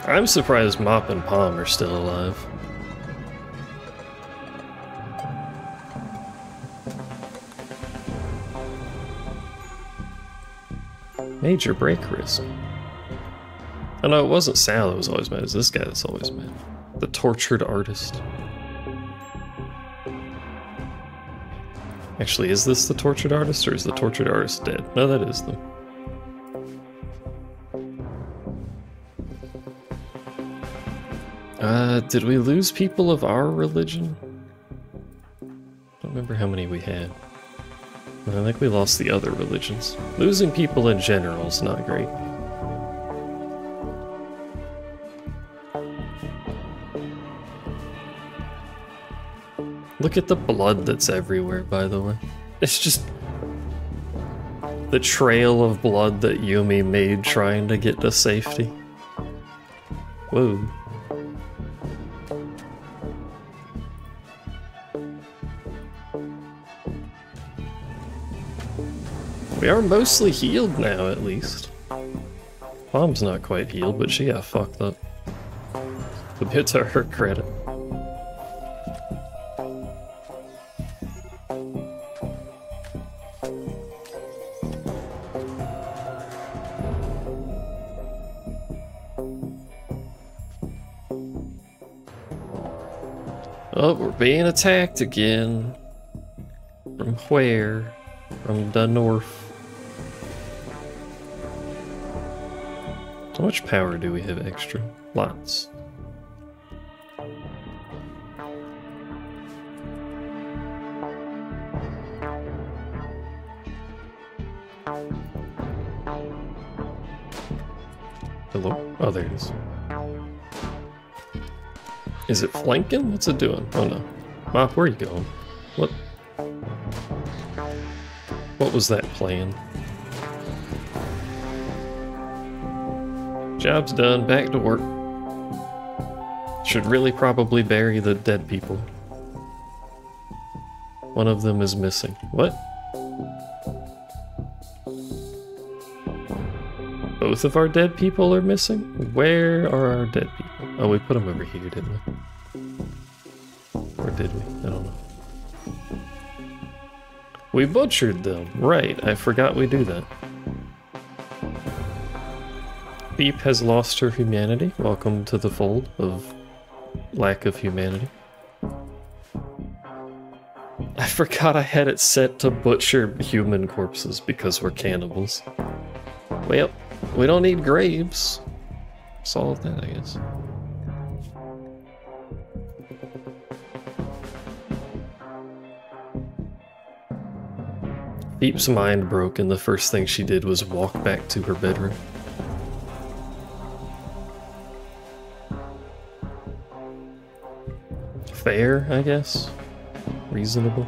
I'm surprised Mop and Pom are still alive. Major break risk. Oh no, it wasn't Sal that was always mad, it's this guy that's always mad. The tortured artist. Actually, is this the tortured artist or is the tortured artist dead? No, that is them. Did we lose people of our religion? I don't remember how many we had. I think we lost the other religions. Losing people in general is not great. Look at the blood that's everywhere, by the way. It's just... the trail of blood that Yumi made trying to get to safety. Whoa. We are mostly healed now, at least. Mom's not quite healed, but she got fucked up. A bit to her credit. Oh, we're being attacked again. From where? From the north. How much power do we have extra? Lots. Hello? Oh, there it is. Is it flanking? What's it doing? Oh no. Mop, where are you going? What? What was that plan? Job's done, back to work. Should really probably bury the dead people. One of them is missing. What? Both of our dead people are missing? Where are our dead people? Oh, we put them over here, didn't we? Or did we? I don't know. We butchered them. Right, I forgot we do that. Beep has lost her humanity. Welcome to the fold of lack of humanity. I forgot I had it set to butcher human corpses because we're cannibals. Well, we don't need graves. Solve that, I guess. Beep's mind broke and the first thing she did was walk back to her bedroom. Fair, I guess. Reasonable.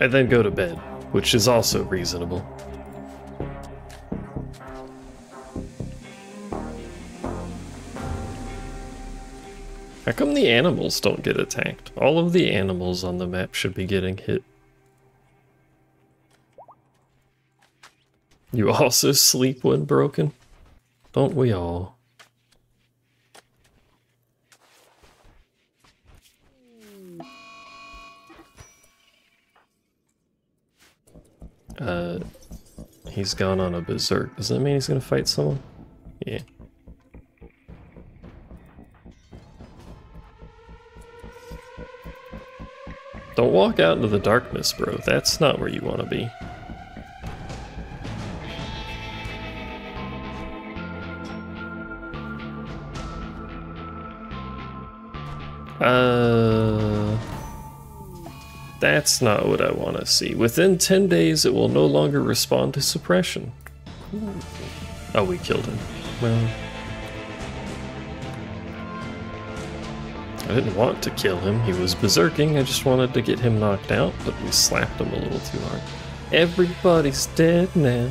And then go to bed, which is also reasonable. How come the animals don't get attacked? All of the animals on the map should be getting hit. You also sleep when broken? Don't we all? He's gone on a berserk. Does that mean he's gonna fight someone? Yeah. Don't walk out into the darkness, bro. That's not where you want to be. That's not what I want to see. Within 10 days, it will no longer respond to suppression. Oh, we killed him. Well, I didn't want to kill him, he was berserking, I just wanted to get him knocked out, but we slapped him a little too hard. Everybody's dead now.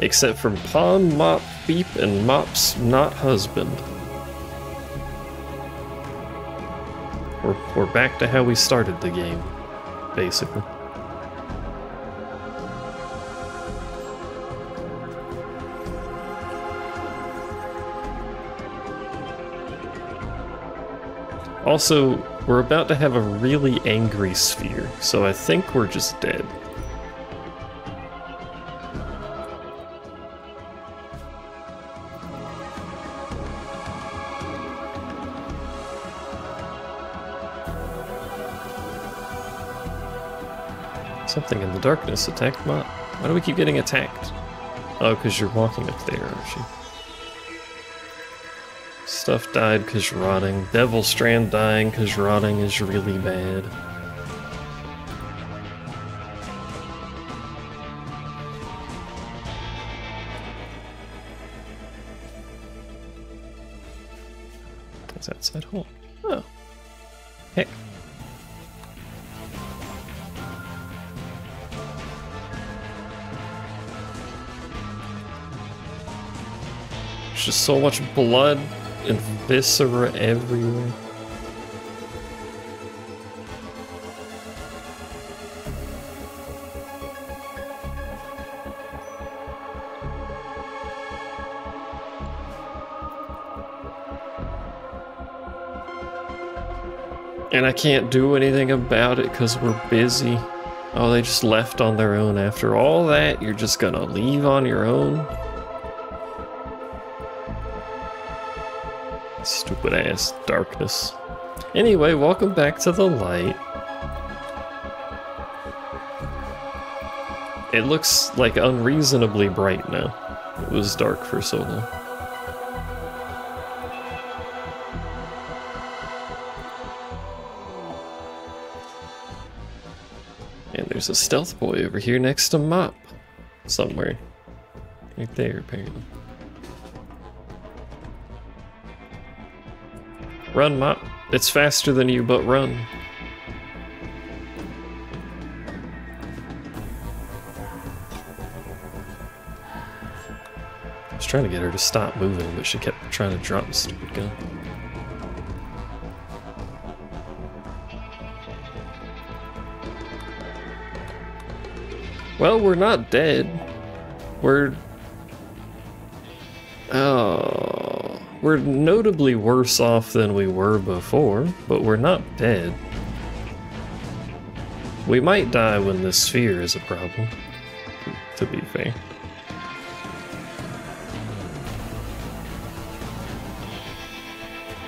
Except for Pawn, Mop, Beep, and Mop's not husband. We're back to how we started the game, basically. Also, we're about to have a really angry sphere, so I think we're just dead. Something in the darkness attacked Mott. Why do we keep getting attacked? Oh, because you're walking up there, aren't you? Stuff died because rotting. Devilstrand dying because rotting is really bad. That's outside hole. Oh. Heck. There's just so much blood and viscera everywhere. And I can't do anything about it because we're busy. Oh, they just left on their own. After all that, you're just gonna leave on your own? Stupid ass darkness. Anyway, welcome back to the light. It looks like unreasonably bright now. It was dark for so long. There's a stealth boy over here next to Mop. Somewhere. Right there, apparently. Run, Mop. It's faster than you, but run. I was trying to get her to stop moving, but she kept trying to drop the stupid gun. Well, we're not dead. We're... Oh... We're notably worse off than we were before, but we're not dead. We might die when this sphere is a problem, to be fair.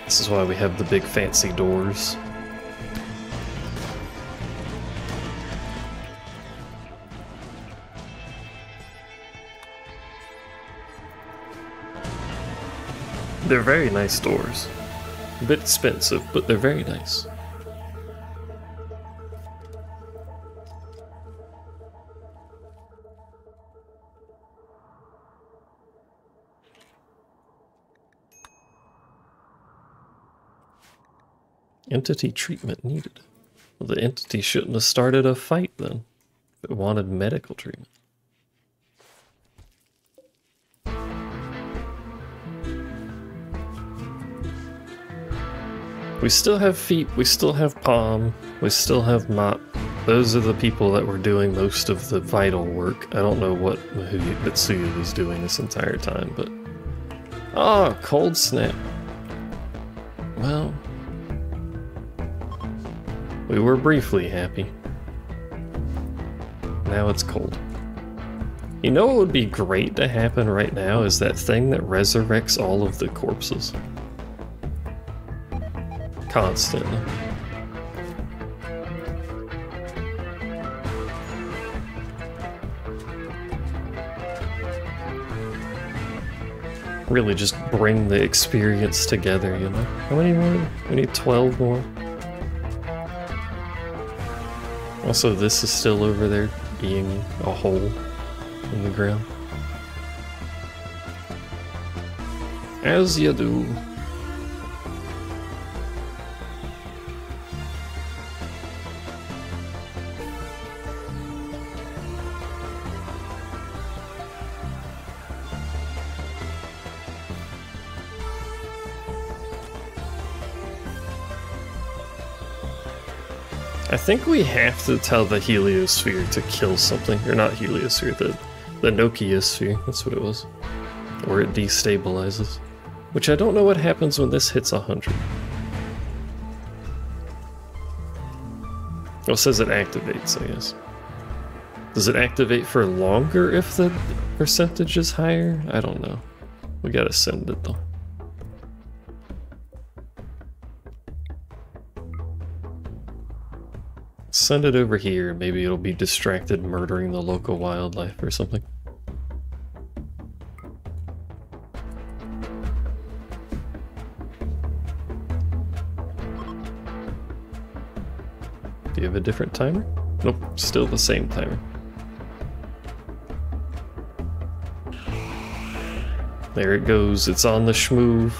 This is why we have the big fancy doors. They're very nice doors. A bit expensive, but they're very nice. Entity treatment needed. Well, the entity shouldn't have started a fight then. If it wanted medical treatment. We still have feet, we still have palm, we still have Mop. Those are the people that were doing most of the vital work. I don't know what Mitsuya was doing this entire time, but... Oh, cold snap. Well... We were briefly happy. Now it's cold. You know what would be great to happen right now is that thing that resurrects all of the corpses. Constantly. Really just bring the experience together, you know? How many more? We need 12 more. Also, this is still over there being a hole in the ground. As you do. I think we have to tell the Heliosphere to kill something. Or not Heliosphere, the Nociosphere. That's what it was. Or it destabilizes. Which I don't know what happens when this hits 100. Well, it says it activates, I guess. Does it activate for longer if the percentage is higher? I don't know. We gotta send it though. Send it over here, maybe it'll be distracted murdering the local wildlife or something. Do you have a different timer? Nope, still the same timer. There it goes, it's on the schmoove.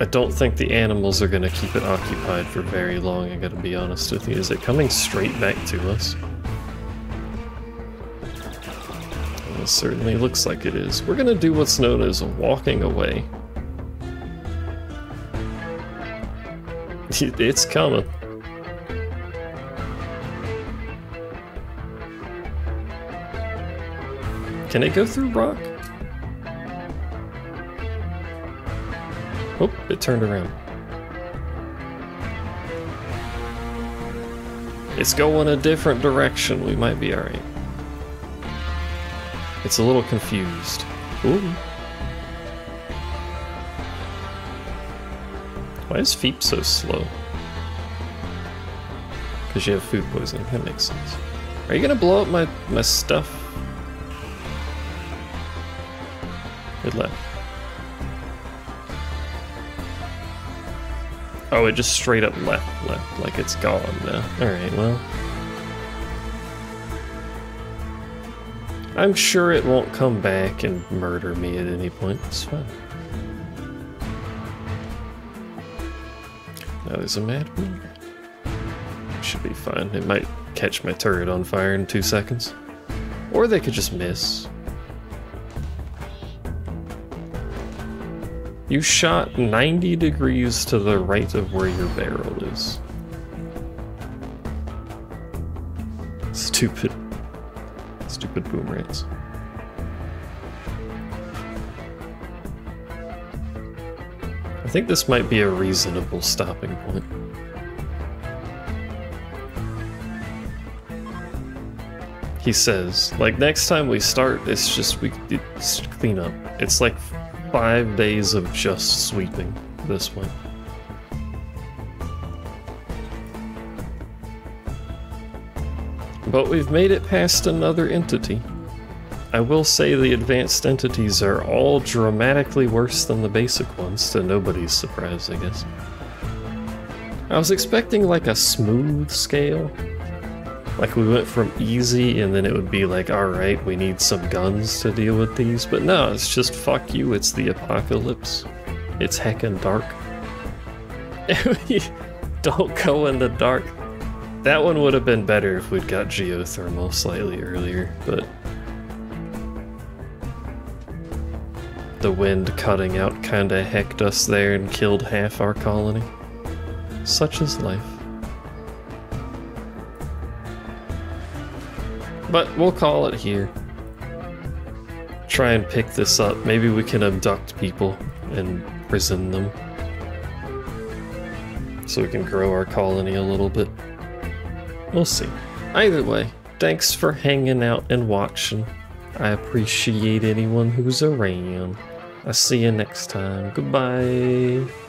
I don't think the animals are going to keep it occupied for very long, I gotta be honest with you. Is it coming straight back to us? Well, it certainly looks like it is. We're going to do what's known as walking away. It's coming. Can it go through rock? Oh, it turned around. It's going a different direction. We might be alright. It's a little confused. Ooh. Why is Feep so slow? Because you have food poisoning. That makes sense. Are you going to blow up my stuff? Good luck. Oh, it just straight up left, like it's gone now. Alright, well. I'm sure it won't come back and murder me at any point. It's fine. That is a madman. Should be fine. It might catch my turret on fire in 2 seconds. Or they could just miss. You shot 90 degrees to the right of where your barrel is. Stupid. Stupid boom rates. I think this might be a reasonable stopping point. He says, like, next time we start, it's just, it's clean up. It's like 5 days of just sweeping this one. But we've made it past another entity. I will say the advanced entities are all dramatically worse than the basic ones, to nobody's surprise, I guess. I was expecting like a smooth scale. Like we went from easy and then it would be like, alright, we need some guns to deal with these, but no, it's just fuck you, it's the apocalypse. It's heckin' dark. Don't go in the dark. That one would have been better if we'd got geothermal slightly earlier, but the wind cutting out kinda hecked us there and killed half our colony. Such is life. But we'll call it here. Try and pick this up. Maybe we can abduct people and imprison them. So we can grow our colony a little bit. We'll see. Either way, thanks for hanging out and watching. I appreciate anyone who's around. I'll see you next time. Goodbye.